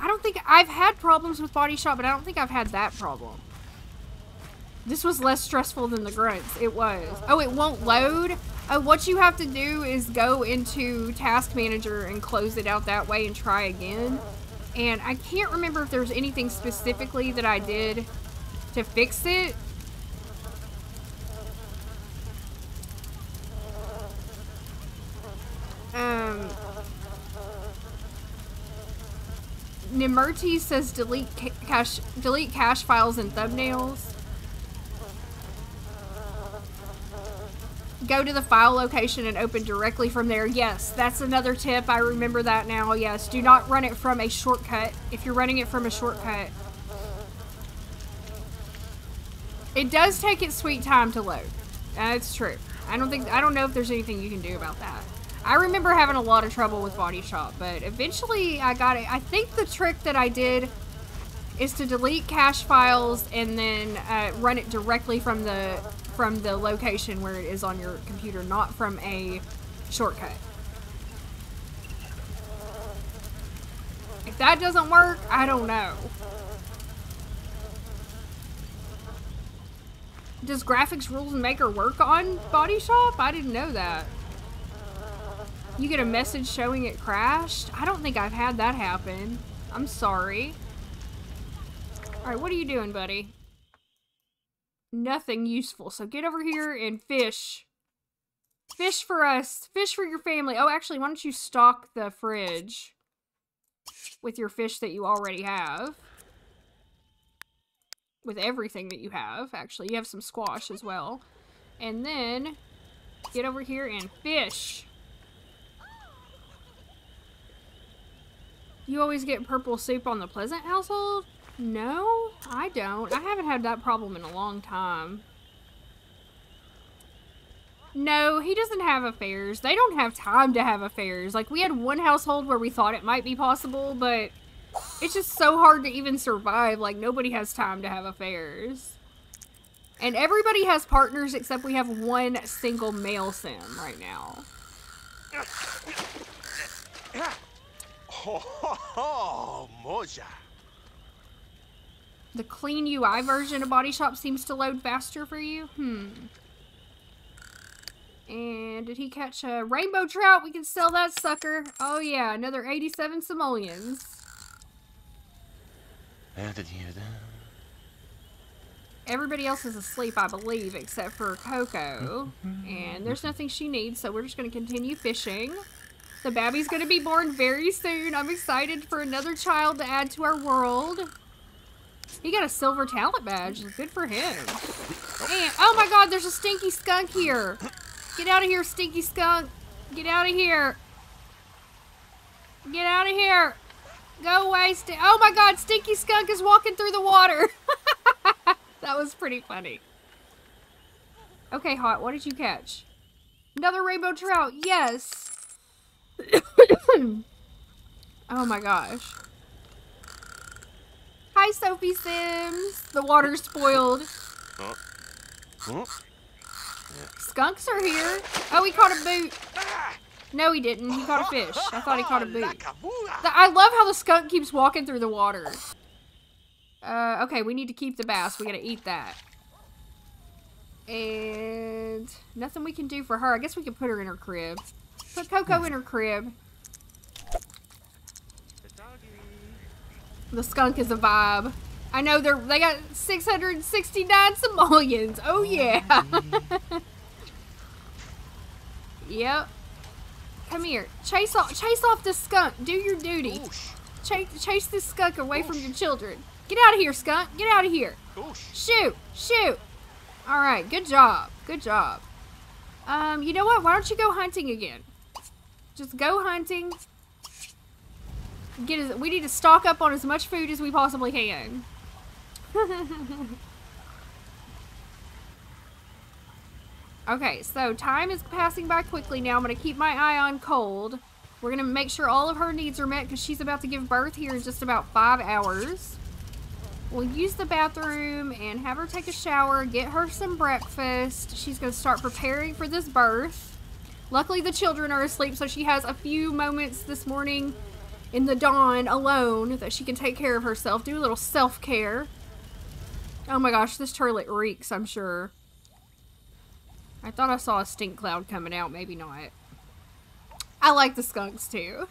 I don't think I've had problems with Body Shop, but I don't think I've had that problem. This was less stressful than the grunts. It was. Oh, it won't load? Oh, what you have to do is go into Task Manager and close it out that way and try again. And I can't remember if there's anything specifically that I did to fix it. Um... Nimerti says delete ca cache, delete cache files and thumbnails. Go to the file location and open directly from there. Yes, that's another tip. I remember that now. Yes, do not run it from a shortcut. If you're running it from a shortcut, it does take its sweet time to load. That's true. I don't think I don't know if there's anything you can do about that. I remember having a lot of trouble with Body Shop, but eventually I got it. I think the trick that I did is to delete cache files and then uh, run it directly from the from the location where it is on your computer, not from a shortcut. If that doesn't work, I don't know. Does graphics rules maker work on Body Shop? I didn't know that. You get a message showing it crashed? I don't think I've had that happen. I'm sorry. Alright, what are you doing, buddy? Nothing useful. So get over here and fish. Fish for us. Fish for your family. Oh, actually, why don't you stock the fridge with your fish that you already have. With everything that you have, actually. You have some squash as well. And then get over here and fish. You always get purple soup on the Pleasant household? No, I don't. I haven't had that problem in a long time. No, he doesn't have affairs. They don't have time to have affairs. Like, we had one household where we thought it might be possible, but it's just so hard to even survive. Like, nobody has time to have affairs. And everybody has partners except we have one single male sim right now. Oh, moja. The clean U I version of Body Shop seems to load faster for you. Hmm. And did he catch a rainbow trout? We can sell that sucker. Oh yeah, another eighty-seven simoleons. I didn't hear that. Everybody else is asleep, I believe, except for Coco. And there's nothing she needs, so we're just going to continue fishing. The baby's going to be born very soon. I'm excited for another child to add to our world. He got a silver talent badge. Good for him. And, oh my god, there's a stinky skunk here. Get out of here, stinky skunk. Get out of here. Get out of here. Go away. Oh my god, stinky skunk is walking through the water. That was pretty funny. Okay, Hot, what did you catch? Another rainbow trout. Yes. Oh my gosh. Hi, Sophie Sims. The water's spoiled. Skunks are here. Oh, he caught a boot. No, he didn't. He caught a fish. I thought he caught a boot. I love how the skunk keeps walking through the water. Uh, okay, we need to keep the bass. We gotta eat that. And nothing we can do for her. I guess we can put her in her crib. Put Coco in her crib. The skunk is a vibe. I know they're they got six hundred sixty-nine simoleons. Oh yeah. Yep. Come here. Chase off chase off the skunk. Do your duty. Chase chase this skunk away from your children. Get out of here, skunk. Get out of here. Shoot. Shoot. All right. Good job. Good job. Um, you know what? Why don't you go hunting again? Just go hunting. Get his, we need to stock up on as much food as we possibly can. Okay, so time is passing by quickly now. I'm going to keep my eye on Cold. We're going to make sure all of her needs are met because she's about to give birth here in just about five hours. We'll use the bathroom and have her take a shower, get her some breakfast. She's going to start preparing for this birth. Luckily, the children are asleep, so she has a few moments this morning in the dawn alone that she can take care of herself, do a little self-care. Oh my gosh, this toilet reeks, I'm sure. I thought I saw a stink cloud coming out, maybe not. I like the skunks too.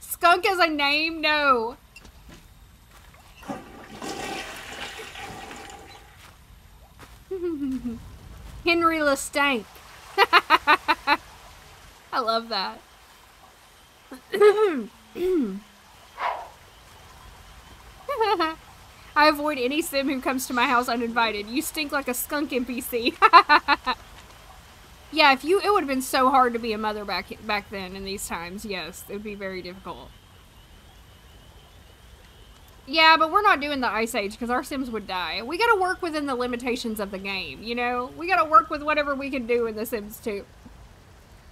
Skunk as a name? No. Henry LeStank. I love that. I avoid any sim who comes to my house uninvited. You stink like a skunk N P C. Yeah, if you, it would have been so hard to be a mother back back then in these times. Yes, it would be very difficult. Yeah, but we're not doing the Ice Age because our sims would die. We gotta work within the limitations of the game, you know? We gotta work with whatever we can do in The Sims two.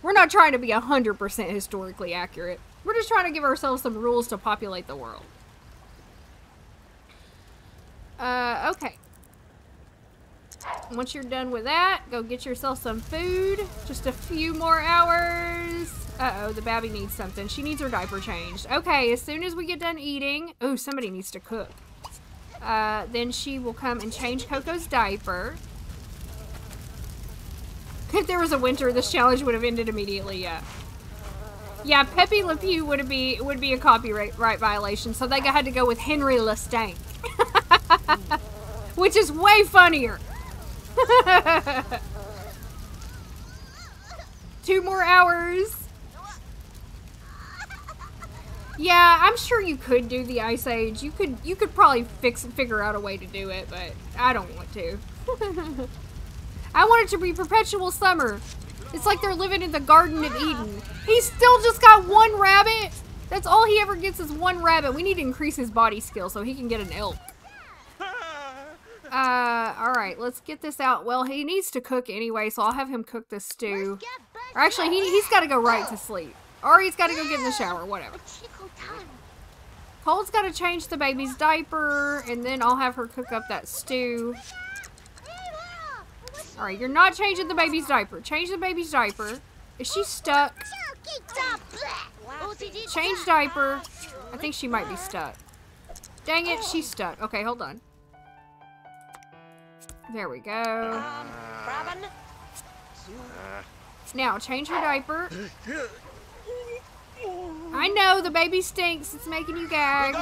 We're not trying to be one hundred percent historically accurate. We're just trying to give ourselves some rules to populate the world. Uh, okay. Once you're done with that, go get yourself some food. Just a few more hours. Uh-oh, the baby needs something. She needs her diaper changed. Okay, as soon as we get done eating... Ooh, somebody needs to cook. Uh, then she will come and change Coco's diaper. If there was a winter, this challenge would have ended immediately, yeah. Yeah, Pepe Le Pew would be would be a copyright right violation, so they had to go with Henry LeStank, which is way funnier. Two more hours. Yeah, I'm sure you could do the Ice Age. You could you could probably fix figure out a way to do it, but I don't want to. I want it to be perpetual summer. It's like they're living in the Garden of Eden. He's still just got one rabbit. That's all he ever gets is one rabbit. We need to increase his body skill so he can get an elk. Uh, all right, let's get this out. Well, he needs to cook anyway, so I'll have him cook this stew. Or actually, he, he's got to go right to sleep. Or he's got to go get in the shower, whatever. Cole's got to change the baby's diaper, and then I'll have her cook up that stew. All right, you're not changing the baby's diaper. Change the baby's diaper. Is she stuck? Change diaper. I think she might be stuck. Dang it, she's stuck. Okay, hold on. There we go. Now, change her diaper. I know, the baby stinks. It's making you gag.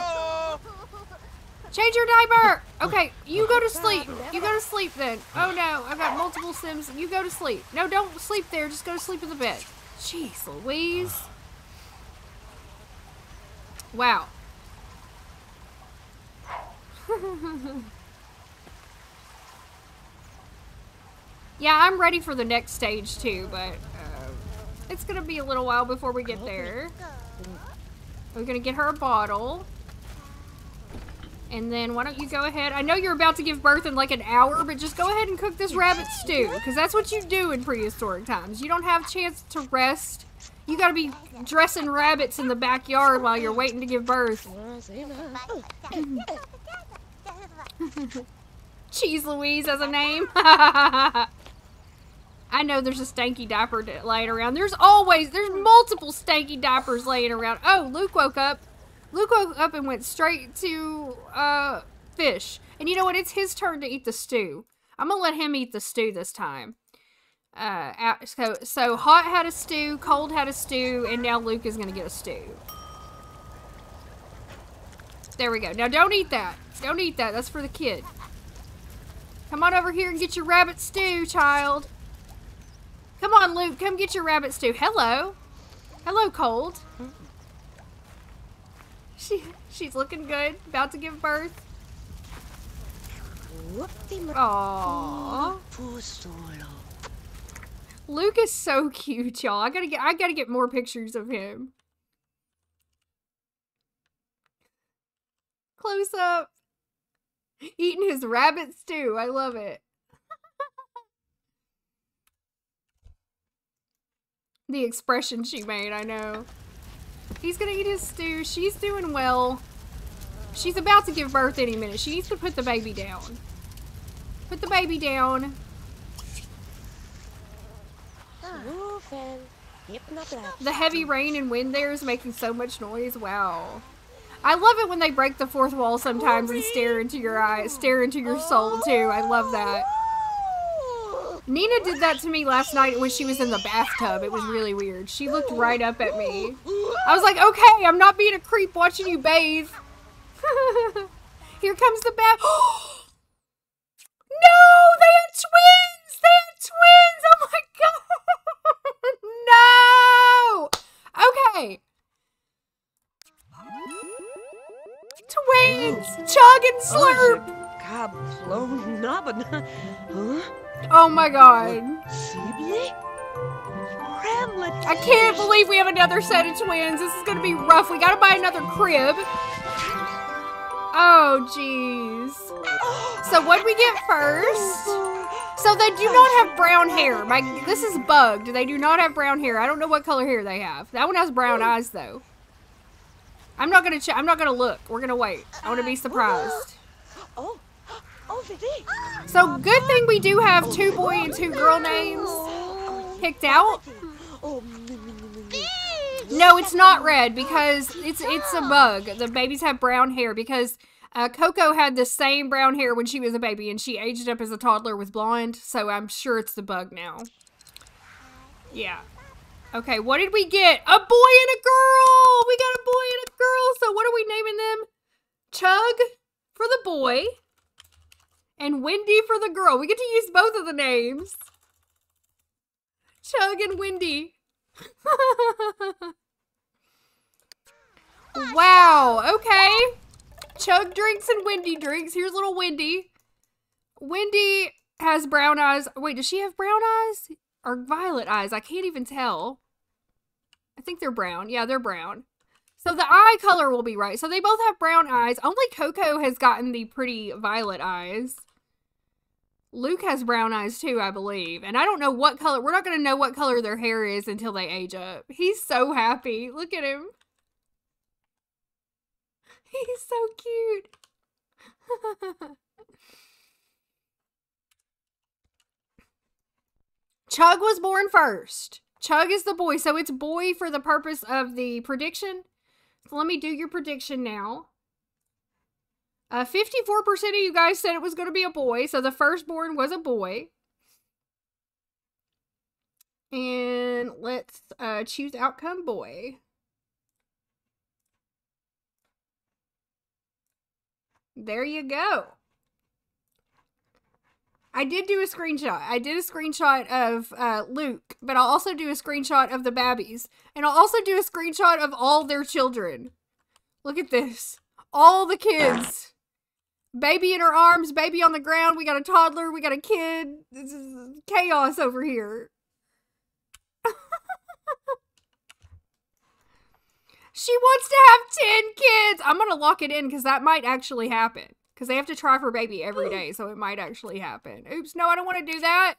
Change your diaper! Okay, you go to sleep. You go to sleep then. Oh no, I've got multiple sims. You go to sleep. No, don't sleep there. Just go to sleep in the bed. Jeez Louise. Wow. Yeah, I'm ready for the next stage too, but uh, it's gonna be a little while before we get there. We're gonna get her a bottle. And then why don't you go ahead? I know you're about to give birth in like an hour, but just go ahead and cook this rabbit stew, because that's what you do in prehistoric times. You don't have a chance to rest. You gotta be dressing rabbits in the backyard while you're waiting to give birth. Cheese Louise as a name. I know there's a stanky diaper laying around. There's always, there's multiple stanky diapers laying around. Oh, Luke woke up. Luke woke up and went straight to uh, fish. And you know what? It's his turn to eat the stew. I'm going to let him eat the stew this time. Uh, so, so Hot had a stew, Cold had a stew, and now Luke is going to get a stew. There we go. Now don't eat that. Don't eat that. That's for the kid. Come on over here and get your rabbit stew, child. Come on, Luke. Come get your rabbit stew. Hello. Hello, Cold. She, she's looking good. About to give birth. Aww. Luke is so cute, y'all. I gotta get I gotta get more pictures of him. Close up. Eating his rabbit stew. I love it. The expression she made, I know. He's gonna eat his stew. She's doing well. She's about to give birth any minute. She needs to put the baby down. Put the baby down. The heavy rain and wind there is making so much noise. Wow. I love it when they break the fourth wall sometimes and stare into your eyes, stare into your soul too. I love that. Nina did that to me last night when she was in the bathtub. It was really weird. She looked right up at me. I was like, okay, I'm not being a creep watching you bathe. Here comes the bath. No, they had twins. They had twins. Oh my god. No. Okay. Twins. Chug and slurp. Oh my god. I can't believe we have another set of twins. This is gonna be rough. We gotta buy another crib. Oh, jeez. So what we get first? So they do not have brown hair. My, this is bugged. They do not have brown hair. I don't know what color hair they have. That one has brown eyes though. I'm not gonna. Ch I'm not gonna look. We're gonna wait. I want to be surprised. So good thing we do have two boy and two girl names picked out. No, it's not red because it's it's a bug. The babies have brown hair because uh, Coco had the same brown hair when she was a baby and she aged up as a toddler with blonde. So I'm sure it's the bug now. Yeah. Okay, what did we get? A boy and a girl! We got a boy and a girl. So what are we naming them? Chug for the boy and Wendy for the girl. We get to use both of the names. Chug and Wendy. Wow, okay. Chug Drinks and Wendy Drinks. Here's little Wendy. Wendy has brown eyes. Wait, does she have brown eyes? Or violet eyes? I can't even tell. I think they're brown. Yeah, they're brown. So the eye color will be right. So they both have brown eyes. Only Coco has gotten the pretty violet eyes. Luke has brown eyes too, I believe. And I don't know what color. We're not going to know what color their hair is until they age up. He's so happy. Look at him. He's so cute. Chug was born first. Chug is the boy. So it's boy for the purpose of the prediction. So let me do your prediction now. Uh, fifty-four percent of you guys said it was going to be a boy, so the firstborn was a boy. And let's uh, choose outcome boy. There you go. I did do a screenshot. I did a screenshot of uh, Luke, but I'll also do a screenshot of the babbies. And I'll also do a screenshot of all their children. Look at this. All the kids. Baby in her arms, baby on the ground, we got a toddler, we got a kid. This is chaos over here. She wants to have ten kids. I'm going to lock it in because that might actually happen. Because they have to try for baby every day, so it might actually happen. Oops, no, I don't want to do that.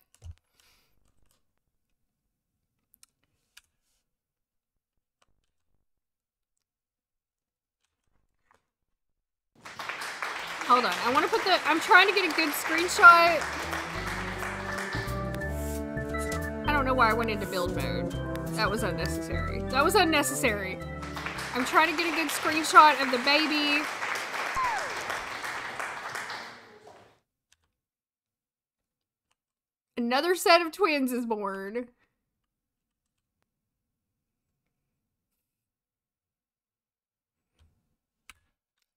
Hold on. I want to put the... I'm trying to get a good screenshot. I don't know why I went into build mode. That was unnecessary. That was unnecessary. I'm trying to get a good screenshot of the baby. Another set of twins is born.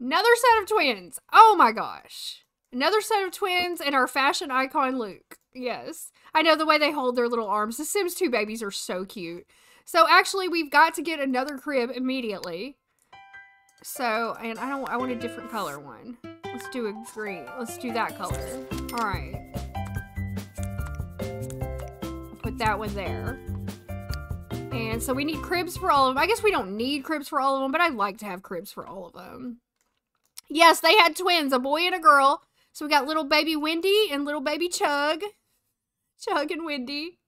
Another set of twins. Oh my gosh. Another set of twins and our fashion icon, Luke. Yes. I know the way they hold their little arms. The Sims two babies are so cute. So actually we've got to get another crib immediately. So, and I don't, I want a different color one. Let's do a green. Let's do that color. All right. Put that one there. And so we need cribs for all of them. I guess we don't need cribs for all of them, but I'd like to have cribs for all of them. Yes, they had twins, a boy and a girl. So we got little baby Wendy and little baby Chug. Chug and Wendy.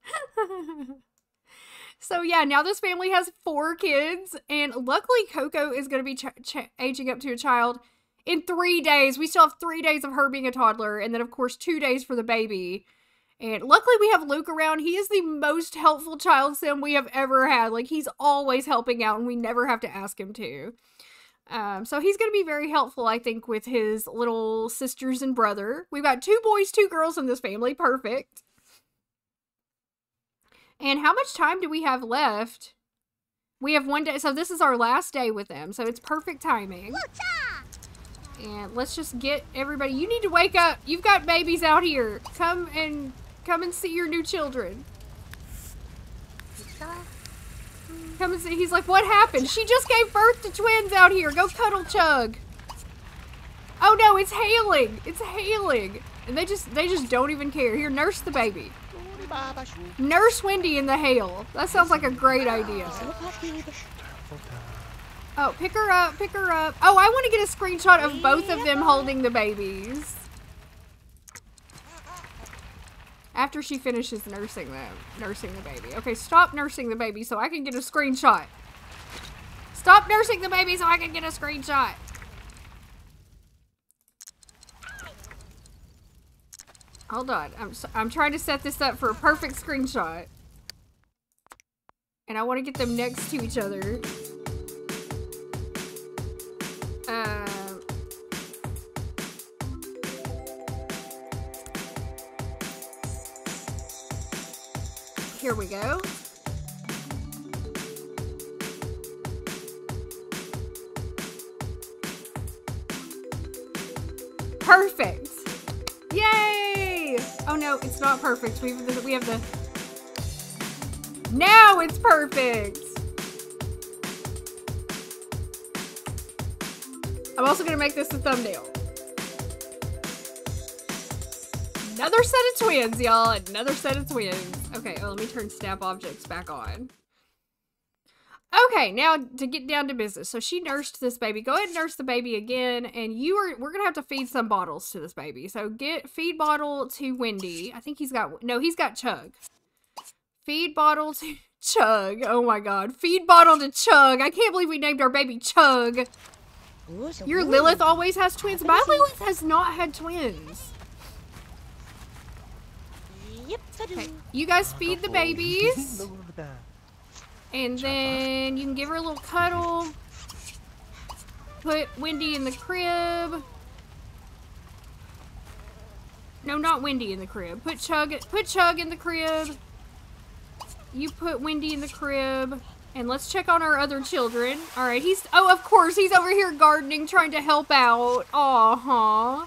So yeah, now this family has four kids, and luckily Coco is going to be ch ch aging up to a child in three days. We still have three days of her being a toddler, and then of course two days for the baby. And luckily we have Luke around. He is the most helpful child sim we have ever had. Like, he's always helping out, and we never have to ask him to. Um, so he's going to be very helpful, I think, with his little sisters and brother. We've got two boys, two girls in this family. Perfect. And how much time do we have left? We have one day. So this is our last day with them. So it's perfect timing. And let's just get everybody. You need to wake up. You've got babies out here. Come and come and see your new children. Come and see. He's like, what happened? She just gave birth to twins out here. Go cuddle Chug. Oh no, it's hailing. It's hailing. And they just they just don't even care. Here, nurse the baby. Nurse Wendy in the hail. That sounds like a great idea. Oh, pick her up, pick her up. Oh, I want to get a screenshot of both of them holding the babies. After she finishes nursing them, nursing the baby. Okay, stop nursing the baby so I can get a screenshot. Stop nursing the baby so I can get a screenshot. Hold on, I'm, I'm trying to set this up for a perfect screenshot. And I want to get them next to each other. Uh... Here we go. Perfect. Yay! Oh no, it's not perfect. We have the, we have the... Now it's perfect! I'm also gonna make this the thumbnail. Another set of twins, y'all. Another set of twins. Okay, well, let me turn snap objects back on. Okay, now to get down to business. So she nursed this baby. Go ahead and nurse the baby again, and you are we're gonna have to feed some bottles to this baby. So get feed bottle to Wendy. I think he's got no, he's got Chug. Feed bottle to Chug. Oh my god. Feed bottle to Chug. I can't believe we named our baby Chug. Your Lilith always has twins. My Lilith has not had twins. Okay. You guys feed the babies, and then you can give her a little cuddle. Put Wendy in the crib. No, not Wendy in the crib. Put Chug. Put Chug in the crib. You put Wendy in the crib, and let's check on our other children. All right, he's. Oh, of course, he's over here gardening, trying to help out. Aw, huh.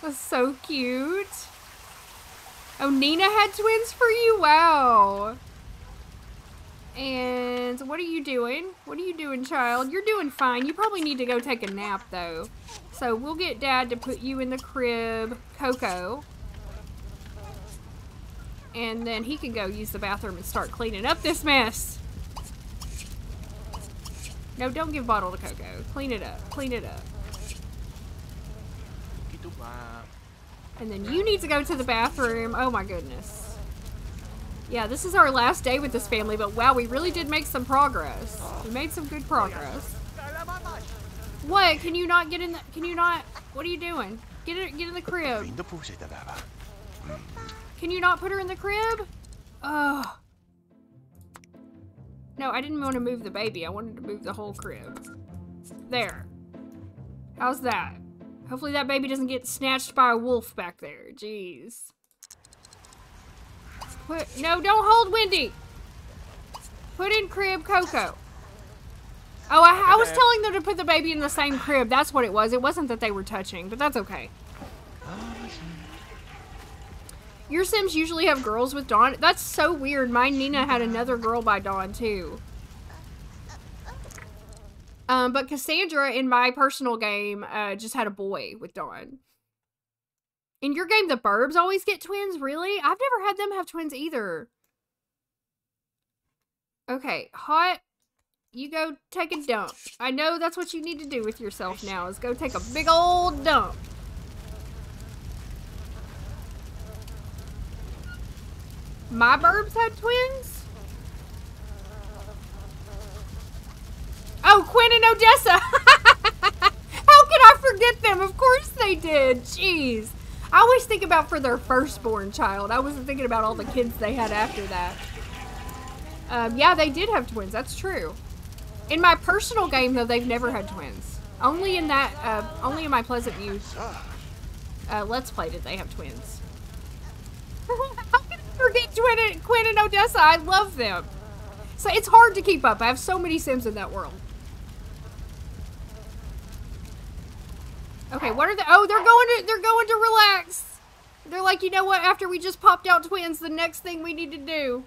That's so cute. Oh, Nina had twins for you? Wow. And what are you doing? What are you doing, child? You're doing fine. You probably need to go take a nap, though. So we'll get Dad to put you in the crib, Coco. And then he can go use the bathroom and start cleaning up this mess. No, don't give bottle to Coco. Clean it up. Clean it up. And then you need to go to the bathroom. Oh my goodness. Yeah, this is our last day with this family, but wow, we really did make some progress. We made some good progress. What? Can you not get in the, can you not, what are you doing? Get it, get in the crib. Can you not put her in the crib? Ugh. No, I didn't want to move the baby. I wanted to move the whole crib. There. How's that? Hopefully that baby doesn't get snatched by a wolf back there. Jeez. Put, no, don't hold Wendy. Put in crib Coco. Oh, I, I was telling them to put the baby in the same crib. That's what it was. It wasn't that they were touching, but that's okay. Your Sims usually have girls with Dawn. That's so weird. My Nina had another girl by Dawn, too. Um, but Cassandra in my personal game uh, just had a boy with Dawn. In your game, the Burbs always get twins? Really? I've never had them have twins either. Okay, Hot... You go take a dump. I know that's what you need to do with yourself now, is go take a big old dump. My Burbs had twins? Oh, Quinn and Odessa! How could I forget them? Of course they did. Jeez. I always think about for their firstborn child. I wasn't thinking about all the kids they had after that. Um, yeah, they did have twins. That's true. In my personal game, though, they've never had twins. Only in that, uh, only in my Pleasant View uh, Let's Play did they have twins. How can I forget Twin and, Quinn and Odessa? I love them. So it's hard to keep up. I have so many Sims in that world. Okay, what are the? Oh, they're going to they're going to relax. They're like, you know what? After we just popped out twins, the next thing we need to do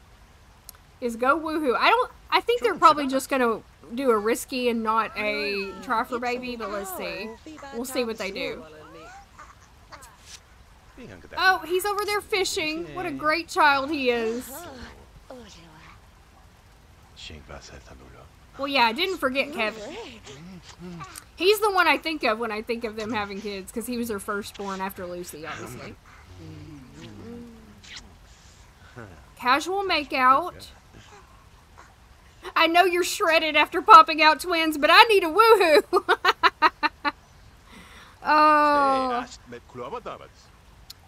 is go woohoo. I don't. I think they're probably just gonna do a risky and not a try for baby, but let's see. We'll see what they do. Oh, he's over there fishing. What a great child he is. Well, yeah, I didn't forget Kevin. He's the one I think of when I think of them having kids, because he was their firstborn after Lucy, obviously. Casual makeout. I know you're shredded after popping out twins, but I need a woohoo! Oh.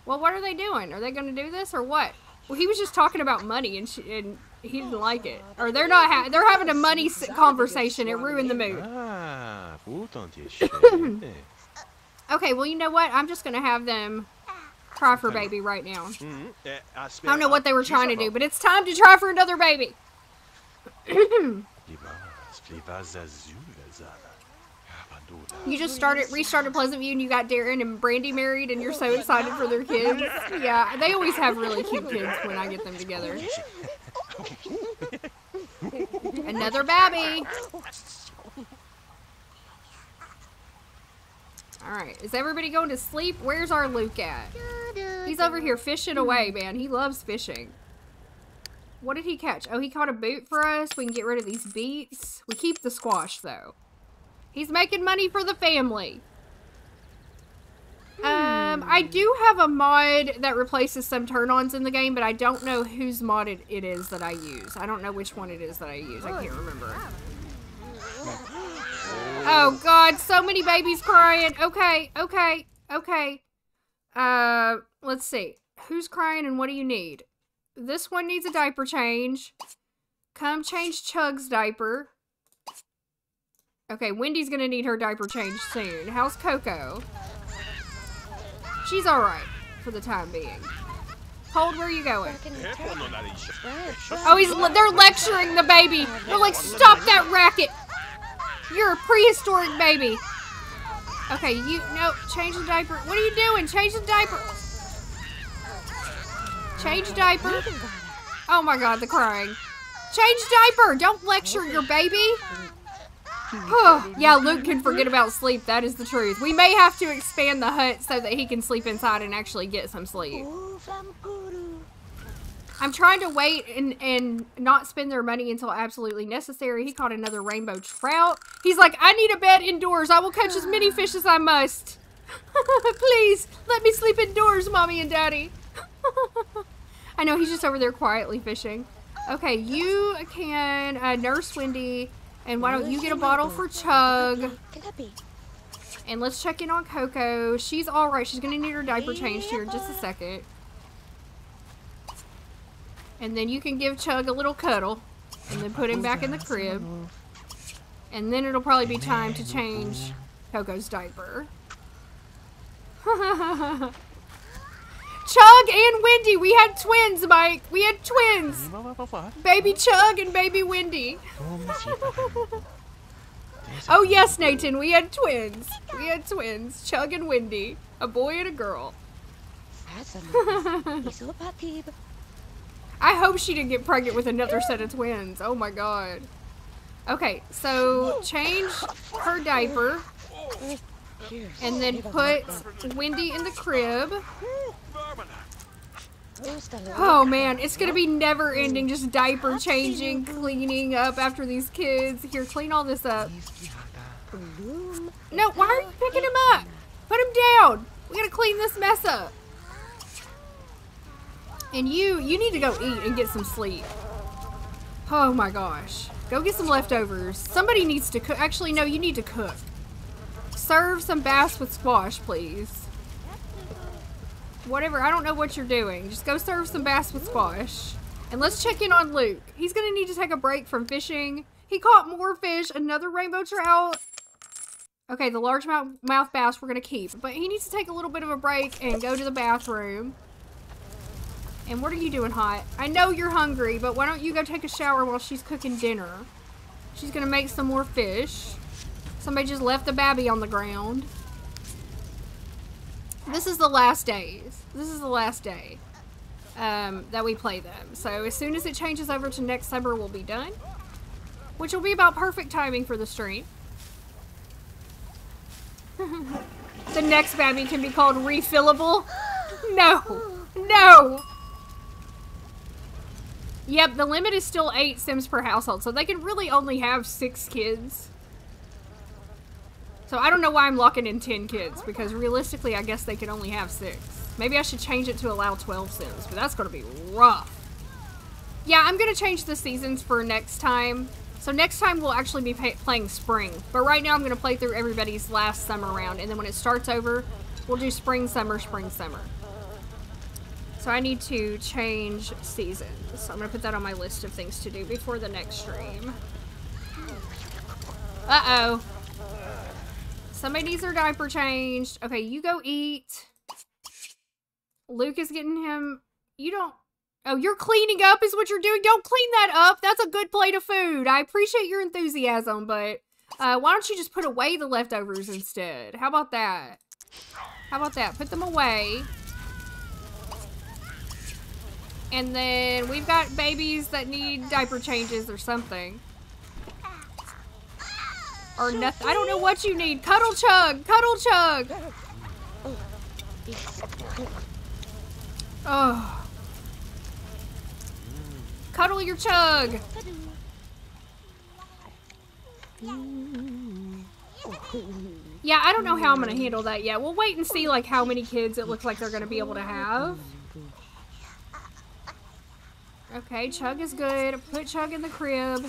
Well, what are they doing? Are they going to do this or what? Well, he was just talking about money, and, she, and he didn't like it. Or they're not. Ha they're having a money conversation. It ruined the mood. Okay. Well, you know what? I'm just going to have them try for baby right now. I don't know what they were trying to do, but it's time to try for another baby. You just started, restarted Pleasant View, and you got Darren and Brandy married, and you're so excited for their kids. Yeah, they always have really cute kids when I get them together. Another baby. All right, is everybody going to sleep? Where's our Luke at? He's over here fishing away, man. He loves fishing. What did he catch? Oh, he caught a boot for us. We can get rid of these beets. We keep the squash, though. He's making money for the family. Hmm. Um, I do have a mod that replaces some turn-ons in the game, but I don't know whose mod it, it is that I use. I don't know which one it is that I use. I can't remember. Oh, God. So many babies crying. Okay. Okay. Okay. Uh, let's see. Who's crying and what do you need? This one needs a diaper change. Come change Chug's diaper. Okay, Wendy's gonna need her diaper change soon. How's Coco? She's alright for the time being. Hold, where are you going? Oh, he's le they're lecturing the baby. They're like, stop that racket. You're a prehistoric baby. Okay, you, no, change the diaper. What are you doing? Change the diaper. Change diaper. Oh my God, the crying. Change diaper. Don't lecture your baby. Yeah, Luke can forget about sleep. That is the truth. We may have to expand the hut so that he can sleep inside and actually get some sleep. I'm trying to wait and, and not spend their money until absolutely necessary. He caught another rainbow trout. He's like, I need a bed indoors. I will catch as many fish as I must. Please, let me sleep indoors, Mommy and Daddy. I know, he's just over there quietly fishing. Okay, you can uh, nurse Wendy, and why don't you get a bottle for Chug? And let's check in on Coco. She's all right. She's gonna need her diaper changed here in just a second. And then you can give Chug a little cuddle and then put him back in the crib. And then it'll probably be time to change Coco's diaper. Chug and Wendy, we had twins, Mike. We had twins. Baby Chug and baby Wendy. Oh yes, Nathan, we had twins. We had twins, Chug and Wendy, a boy and a girl. I hope she didn't get pregnant with another set of twins. Oh my God. Okay, so change her diaper and then put Wendy in the crib. Oh man, it's gonna be never ending, just diaper changing, cleaning up after these kids. Here, clean all this up. No, why are you picking him up? Put him down. We gotta clean this mess up. And you, you need to go eat and get some sleep. Oh my gosh. Go get some leftovers. Somebody needs to cook. Actually, no, you need to cook. Serve some bass with squash, please. Whatever, I don't know what you're doing. Just go serve some bass with squash. And let's check in on Luke. He's gonna need to take a break from fishing. He caught more fish, another rainbow trout. Okay, the largemouth bass we're gonna keep, but he needs to take a little bit of a break and go to the bathroom. And what are you doing, Hot? I know you're hungry, but why don't you go take a shower while she's cooking dinner? She's gonna make some more fish. Somebody just left the babby on the ground. This is the last days. This is the last day um, that we play them. So as soon as it changes over to next summer, we'll be done, which will be about perfect timing for the stream. The next baby can be called refillable. No, no. Yep, the limit is still eight Sims per household, so they can really only have six kids. So I don't know why I'm locking in ten kids, because realistically, I guess they can only have six. Maybe I should change it to allow twelve Sims, but that's gonna be rough. Yeah, I'm gonna change the seasons for next time. So next time we'll actually be playing spring, but right now I'm gonna play through everybody's last summer round, and then when it starts over, we'll do spring, summer, spring, summer. So I need to change seasons. So I'm gonna put that on my list of things to do before the next stream. Uh-oh. Somebody needs their diaper changed. Okay, you go eat. Luke is getting him. You don't. Oh, you're cleaning up is what you're doing. Don't clean that up. That's a good plate of food. I appreciate your enthusiasm, but uh, why don't you just put away the leftovers instead? How about that? How about that? Put them away. And then we've got babies that need diaper changes or something. Or nothing. I don't know what you need. Cuddle Chug! Cuddle Chug! Oh. Cuddle your Chug! Yeah, I don't know how I'm gonna handle that yet. We'll wait and see like how many kids it looks like they're gonna be able to have. Okay, Chug is good. Put Chug in the crib.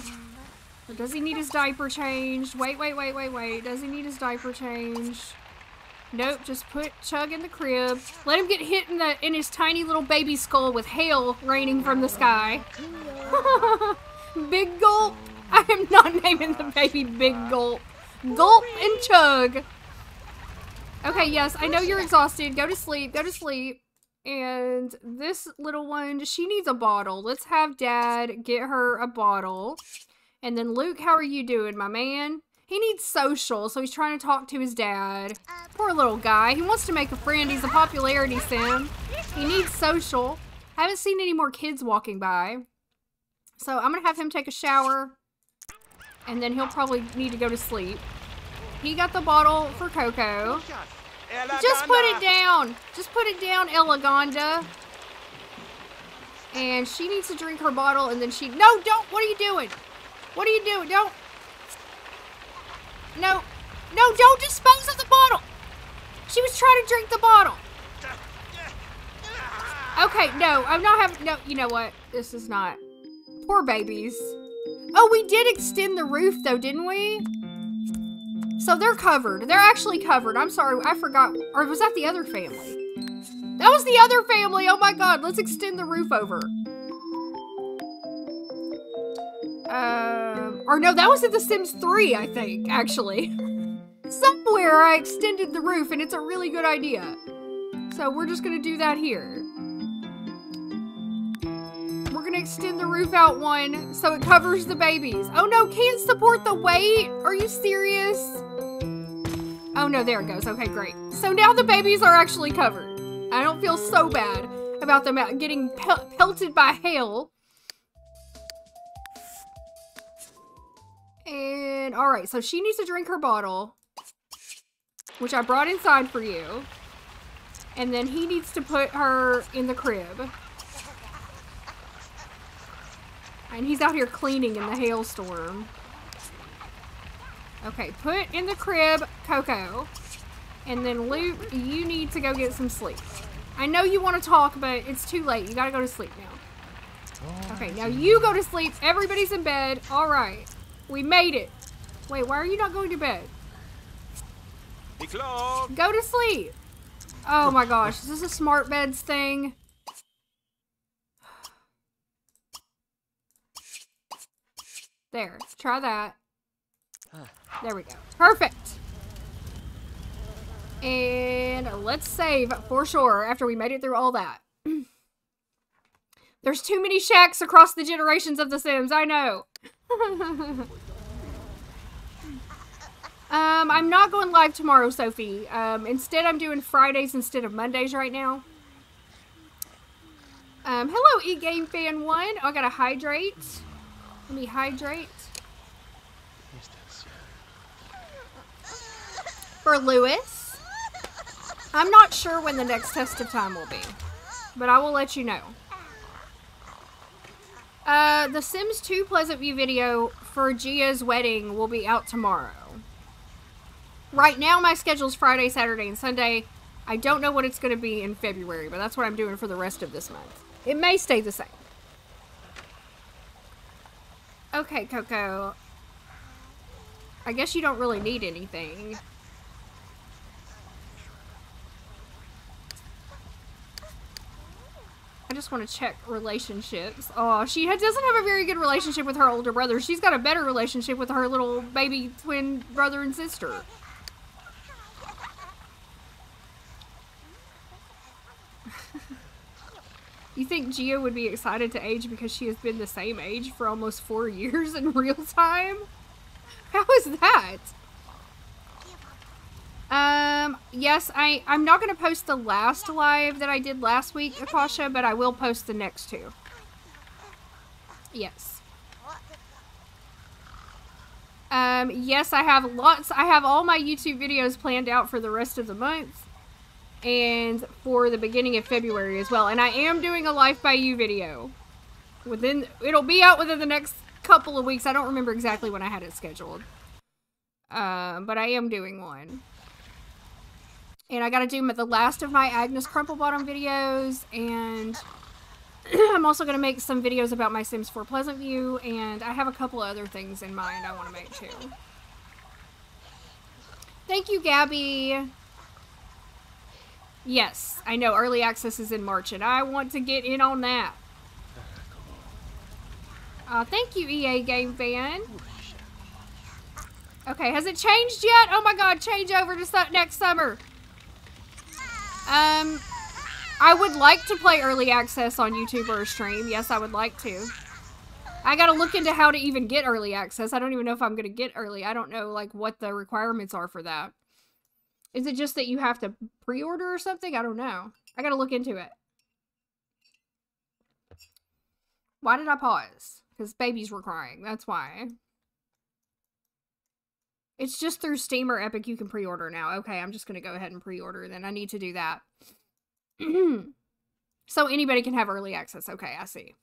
Does he need his diaper changed? Wait, wait, wait, wait, wait. Does he need his diaper changed? Nope, just put Chug in the crib. Let him get hit in the in his tiny little baby skull with hail raining from the sky. Big Gulp. I am not naming the baby Big Gulp. Gulp and Chug. Okay, yes, I know you're exhausted. Go to sleep, go to sleep. And this little one, she needs a bottle. Let's have Dad get her a bottle. And then Luke, how are you doing, my man? He needs social, so he's trying to talk to his dad. Poor little guy. He wants to make a friend. He's a popularity sim. He needs social. I haven't seen any more kids walking by. So I'm gonna have him take a shower, and then he'll probably need to go to sleep. He got the bottle for Coco. Just put it down. Just put it down, Elegonda. And she needs to drink her bottle, and then she... No, don't! What are you doing? What are you doing? Don't. No. No, don't dispose of the bottle. She was trying to drink the bottle. Okay, no, I'm not having, no, you know what? This is not. Poor babies. Oh, we did extend the roof though, didn't we? So they're covered. They're actually covered. I'm sorry, I forgot. Or was that the other family? That was the other family. Oh my god, let's extend the roof over. Um, or no, that was in The Sims three, I think, actually. Somewhere I extended the roof, and it's a really good idea. So we're just gonna do that here. We're gonna extend the roof out one so it covers the babies. Oh no, can't support the weight? Are you serious? Oh no, there it goes. Okay, great. So now the babies are actually covered. I don't feel so bad about them getting pel pelted by hail. And all right, so she needs to drink her bottle, which I brought inside for you. And then he needs to put her in the crib. And he's out here cleaning in the hailstorm. Okay, put in the crib, Coco. And then Luke, you need to go get some sleep. I know you want to talk, but it's too late. You gotta go to sleep now. Okay, now you go to sleep. Everybody's in bed. All right. We made it. Wait, why are you not going to bed? Go to sleep. Oh my gosh, is this a smart beds thing? There, try that. There we go. Perfect. And let's save for sure after we made it through all that. There's too many shacks across the generations of The Sims, I know. um, I'm not going live tomorrow, Sophie. Um, instead, I'm doing Fridays instead of Mondays right now. Um, hello, E-Game Fan One. Oh, I gotta hydrate. Let me hydrate. For Lewis. I'm not sure when the next test of time will be, but I will let you know. Uh, the Sims two Pleasant View video for Gia's wedding will be out tomorrow. Right now, my schedule's Friday, Saturday, and Sunday. I don't know what it's going to be in February, but that's what I'm doing for the rest of this month. It may stay the same. Okay, Coco. I guess you don't really need anything. I just want to check relationships. Oh, she doesn't have a very good relationship with her older brother. She's got a better relationship with her little baby twin brother and sister. You think Gia would be excited to age because she has been the same age for almost four years in real time? How is that? Um, yes, I, I'm not going to post the last live that I did last week, Akasha, but I will post the next two. Yes. Um, yes, I have lots, I have all my YouTube videos planned out for the rest of the month and for the beginning of February as well. And I am doing a Life by You video within, it'll be out within the next couple of weeks. I don't remember exactly when I had it scheduled. Um, but I am doing one. And I gotta do the last of my Agnes Crumplebottom videos, and I'm also gonna make some videos about my Sims four Pleasant View, and I have a couple other things in mind I wanna make too. Thank you, Gabby. Yes, I know early access is in March, and I want to get in on that. Uh, thank you, E A Game Fan. Okay, has it changed yet? Oh my god, change over to su next summer. Um, I would like to play early access on YouTube or a stream. Yes, I would like to. I gotta look into how to even get early access. I don't even know if I'm gonna get early. I don't know, like, what the requirements are for that. Is it just that you have to pre-order or something? I don't know. I gotta look into it. Why did I pause? Because babies were crying. That's why. It's just through Steam or Epic you can pre-order now. Okay, I'm just going to go ahead and pre-order then. I need to do that. So anybody can have early access. Okay, I see.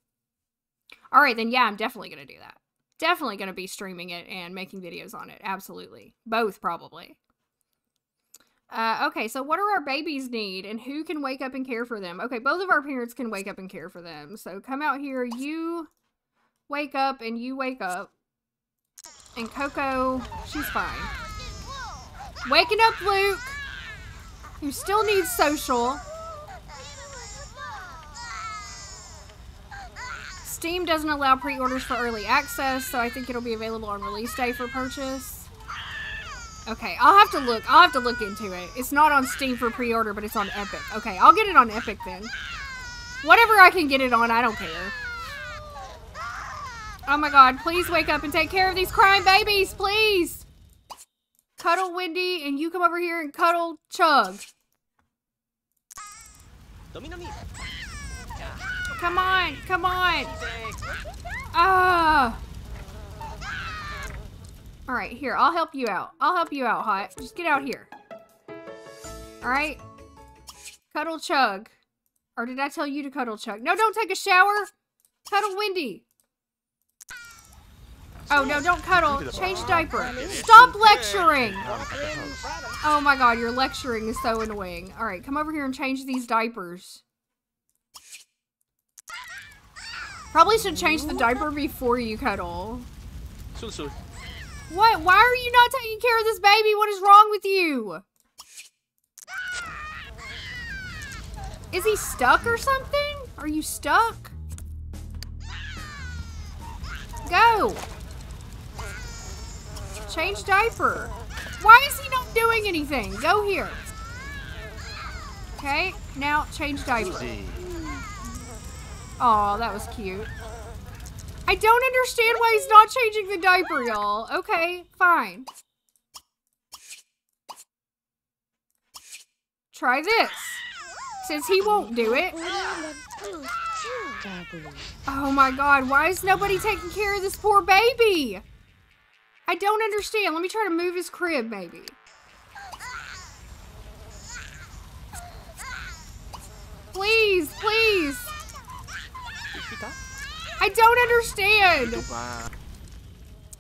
All right, then yeah, I'm definitely going to do that. Definitely going to be streaming it and making videos on it. Absolutely. Both, probably. Uh, okay, so what do our babies need and who can wake up and care for them? Okay, both of our parents can wake up and care for them. So come out here. You wake up and you wake up. And Coco, she's fine. Waking up Luke, who still needs social. Steam doesn't allow pre-orders for early access, so I think it'll be available on release day for purchase. Okay, I'll have to look. I'll have to look into it. It's not on Steam for pre-order, but it's on Epic. Okay, I'll get it on Epic then. Whatever I can get it on, I don't care. Oh my god, please wake up and take care of these crying babies, please! Cuddle Wendy, and you come over here and cuddle Chug. Come on, come on! Ah! Oh. Alright, here, I'll help you out. I'll help you out, Hot. Just get out here. Alright? Cuddle Chug. Or did I tell you to cuddle Chug? No, don't take a shower! Cuddle Wendy! Oh, no, don't cuddle. Change diaper. Stop lecturing! Oh my god, your lecturing is so annoying. Alright, come over here and change these diapers. Probably should change the diaper before you cuddle. What? Why are you not taking care of this baby? What is wrong with you? Is he stuck or something? Are you stuck? Go! Change diaper. Why is he not doing anything? Go here. Okay, now change diaper. Aw, that was cute. I don't understand why he's not changing the diaper, y'all. Okay, fine. Try this. Since he won't do it. Oh my god, why is nobody taking care of this poor baby? I don't understand. Let me try to move his crib, maybe. Please, please. I don't understand.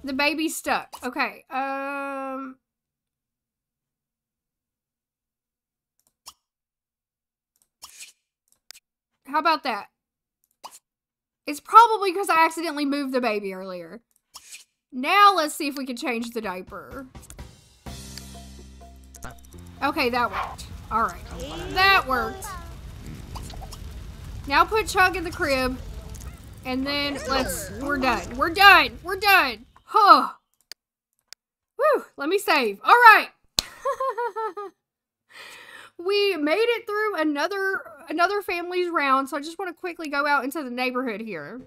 The baby's stuck. Okay, um... how about that? It's probably because I accidentally moved the baby earlier. Now let's see if we can change the diaper. Okay, that worked. Alright. That worked. Now put Chug in the crib. And then let's... We're done. We're done. We're done. Huh. Whew. Let me save. Alright. We made it through another another family's round, so I just want to quickly go out into the neighborhood here.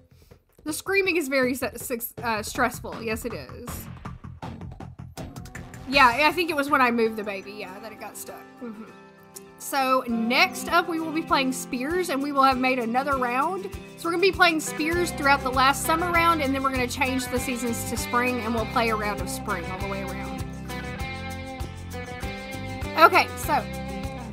The screaming is very uh, stressful. Yes, it is. Yeah, I think it was when I moved the baby, yeah, that it got stuck. Mm-hmm. So next up, we will be playing Spears, and we will have made another round. So we're going to be playing Spears throughout the last summer round, and then we're going to change the seasons to spring, and we'll play a round of spring all the way around. Okay, so...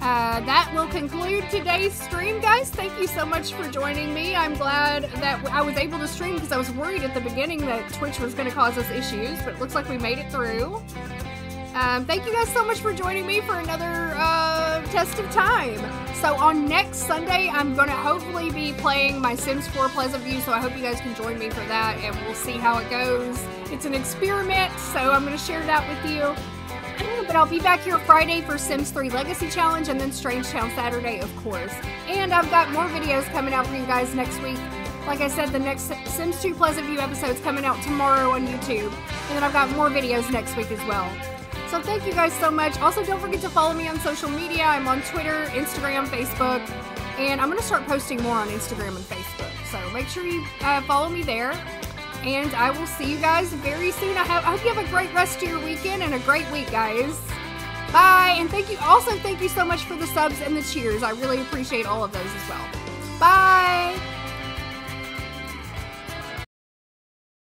Uh, that will conclude today's stream, guys. Thank you so much for joining me. I'm glad that I was able to stream because I was worried at the beginning that Twitch was going to cause us issues, but it looks like we made it through. Um, thank you guys so much for joining me for another uh, Test of Time. So on next Sunday, I'm going to hopefully be playing my Sims four Pleasant View, so I hope you guys can join me for that, and we'll see how it goes. It's an experiment, so I'm going to share that with you. But I'll be back here Friday for Sims three Legacy Challenge and then Strange Town Saturday, of course. And I've got more videos coming out for you guys next week. Like I said, the next Sims two Pleasant View episode's coming out tomorrow on YouTube. And then I've got more videos next week as well. So thank you guys so much. Also, don't forget to follow me on social media. I'm on Twitter, Instagram, Facebook. And I'm going to start posting more on Instagram and Facebook. So make sure you uh, follow me there. And I will see you guys very soon. I, have, I hope you have a great rest of your weekend and a great week, guys. Bye. And thank you. Also, thank you so much for the subs and the cheers. I really appreciate all of those as well. Bye.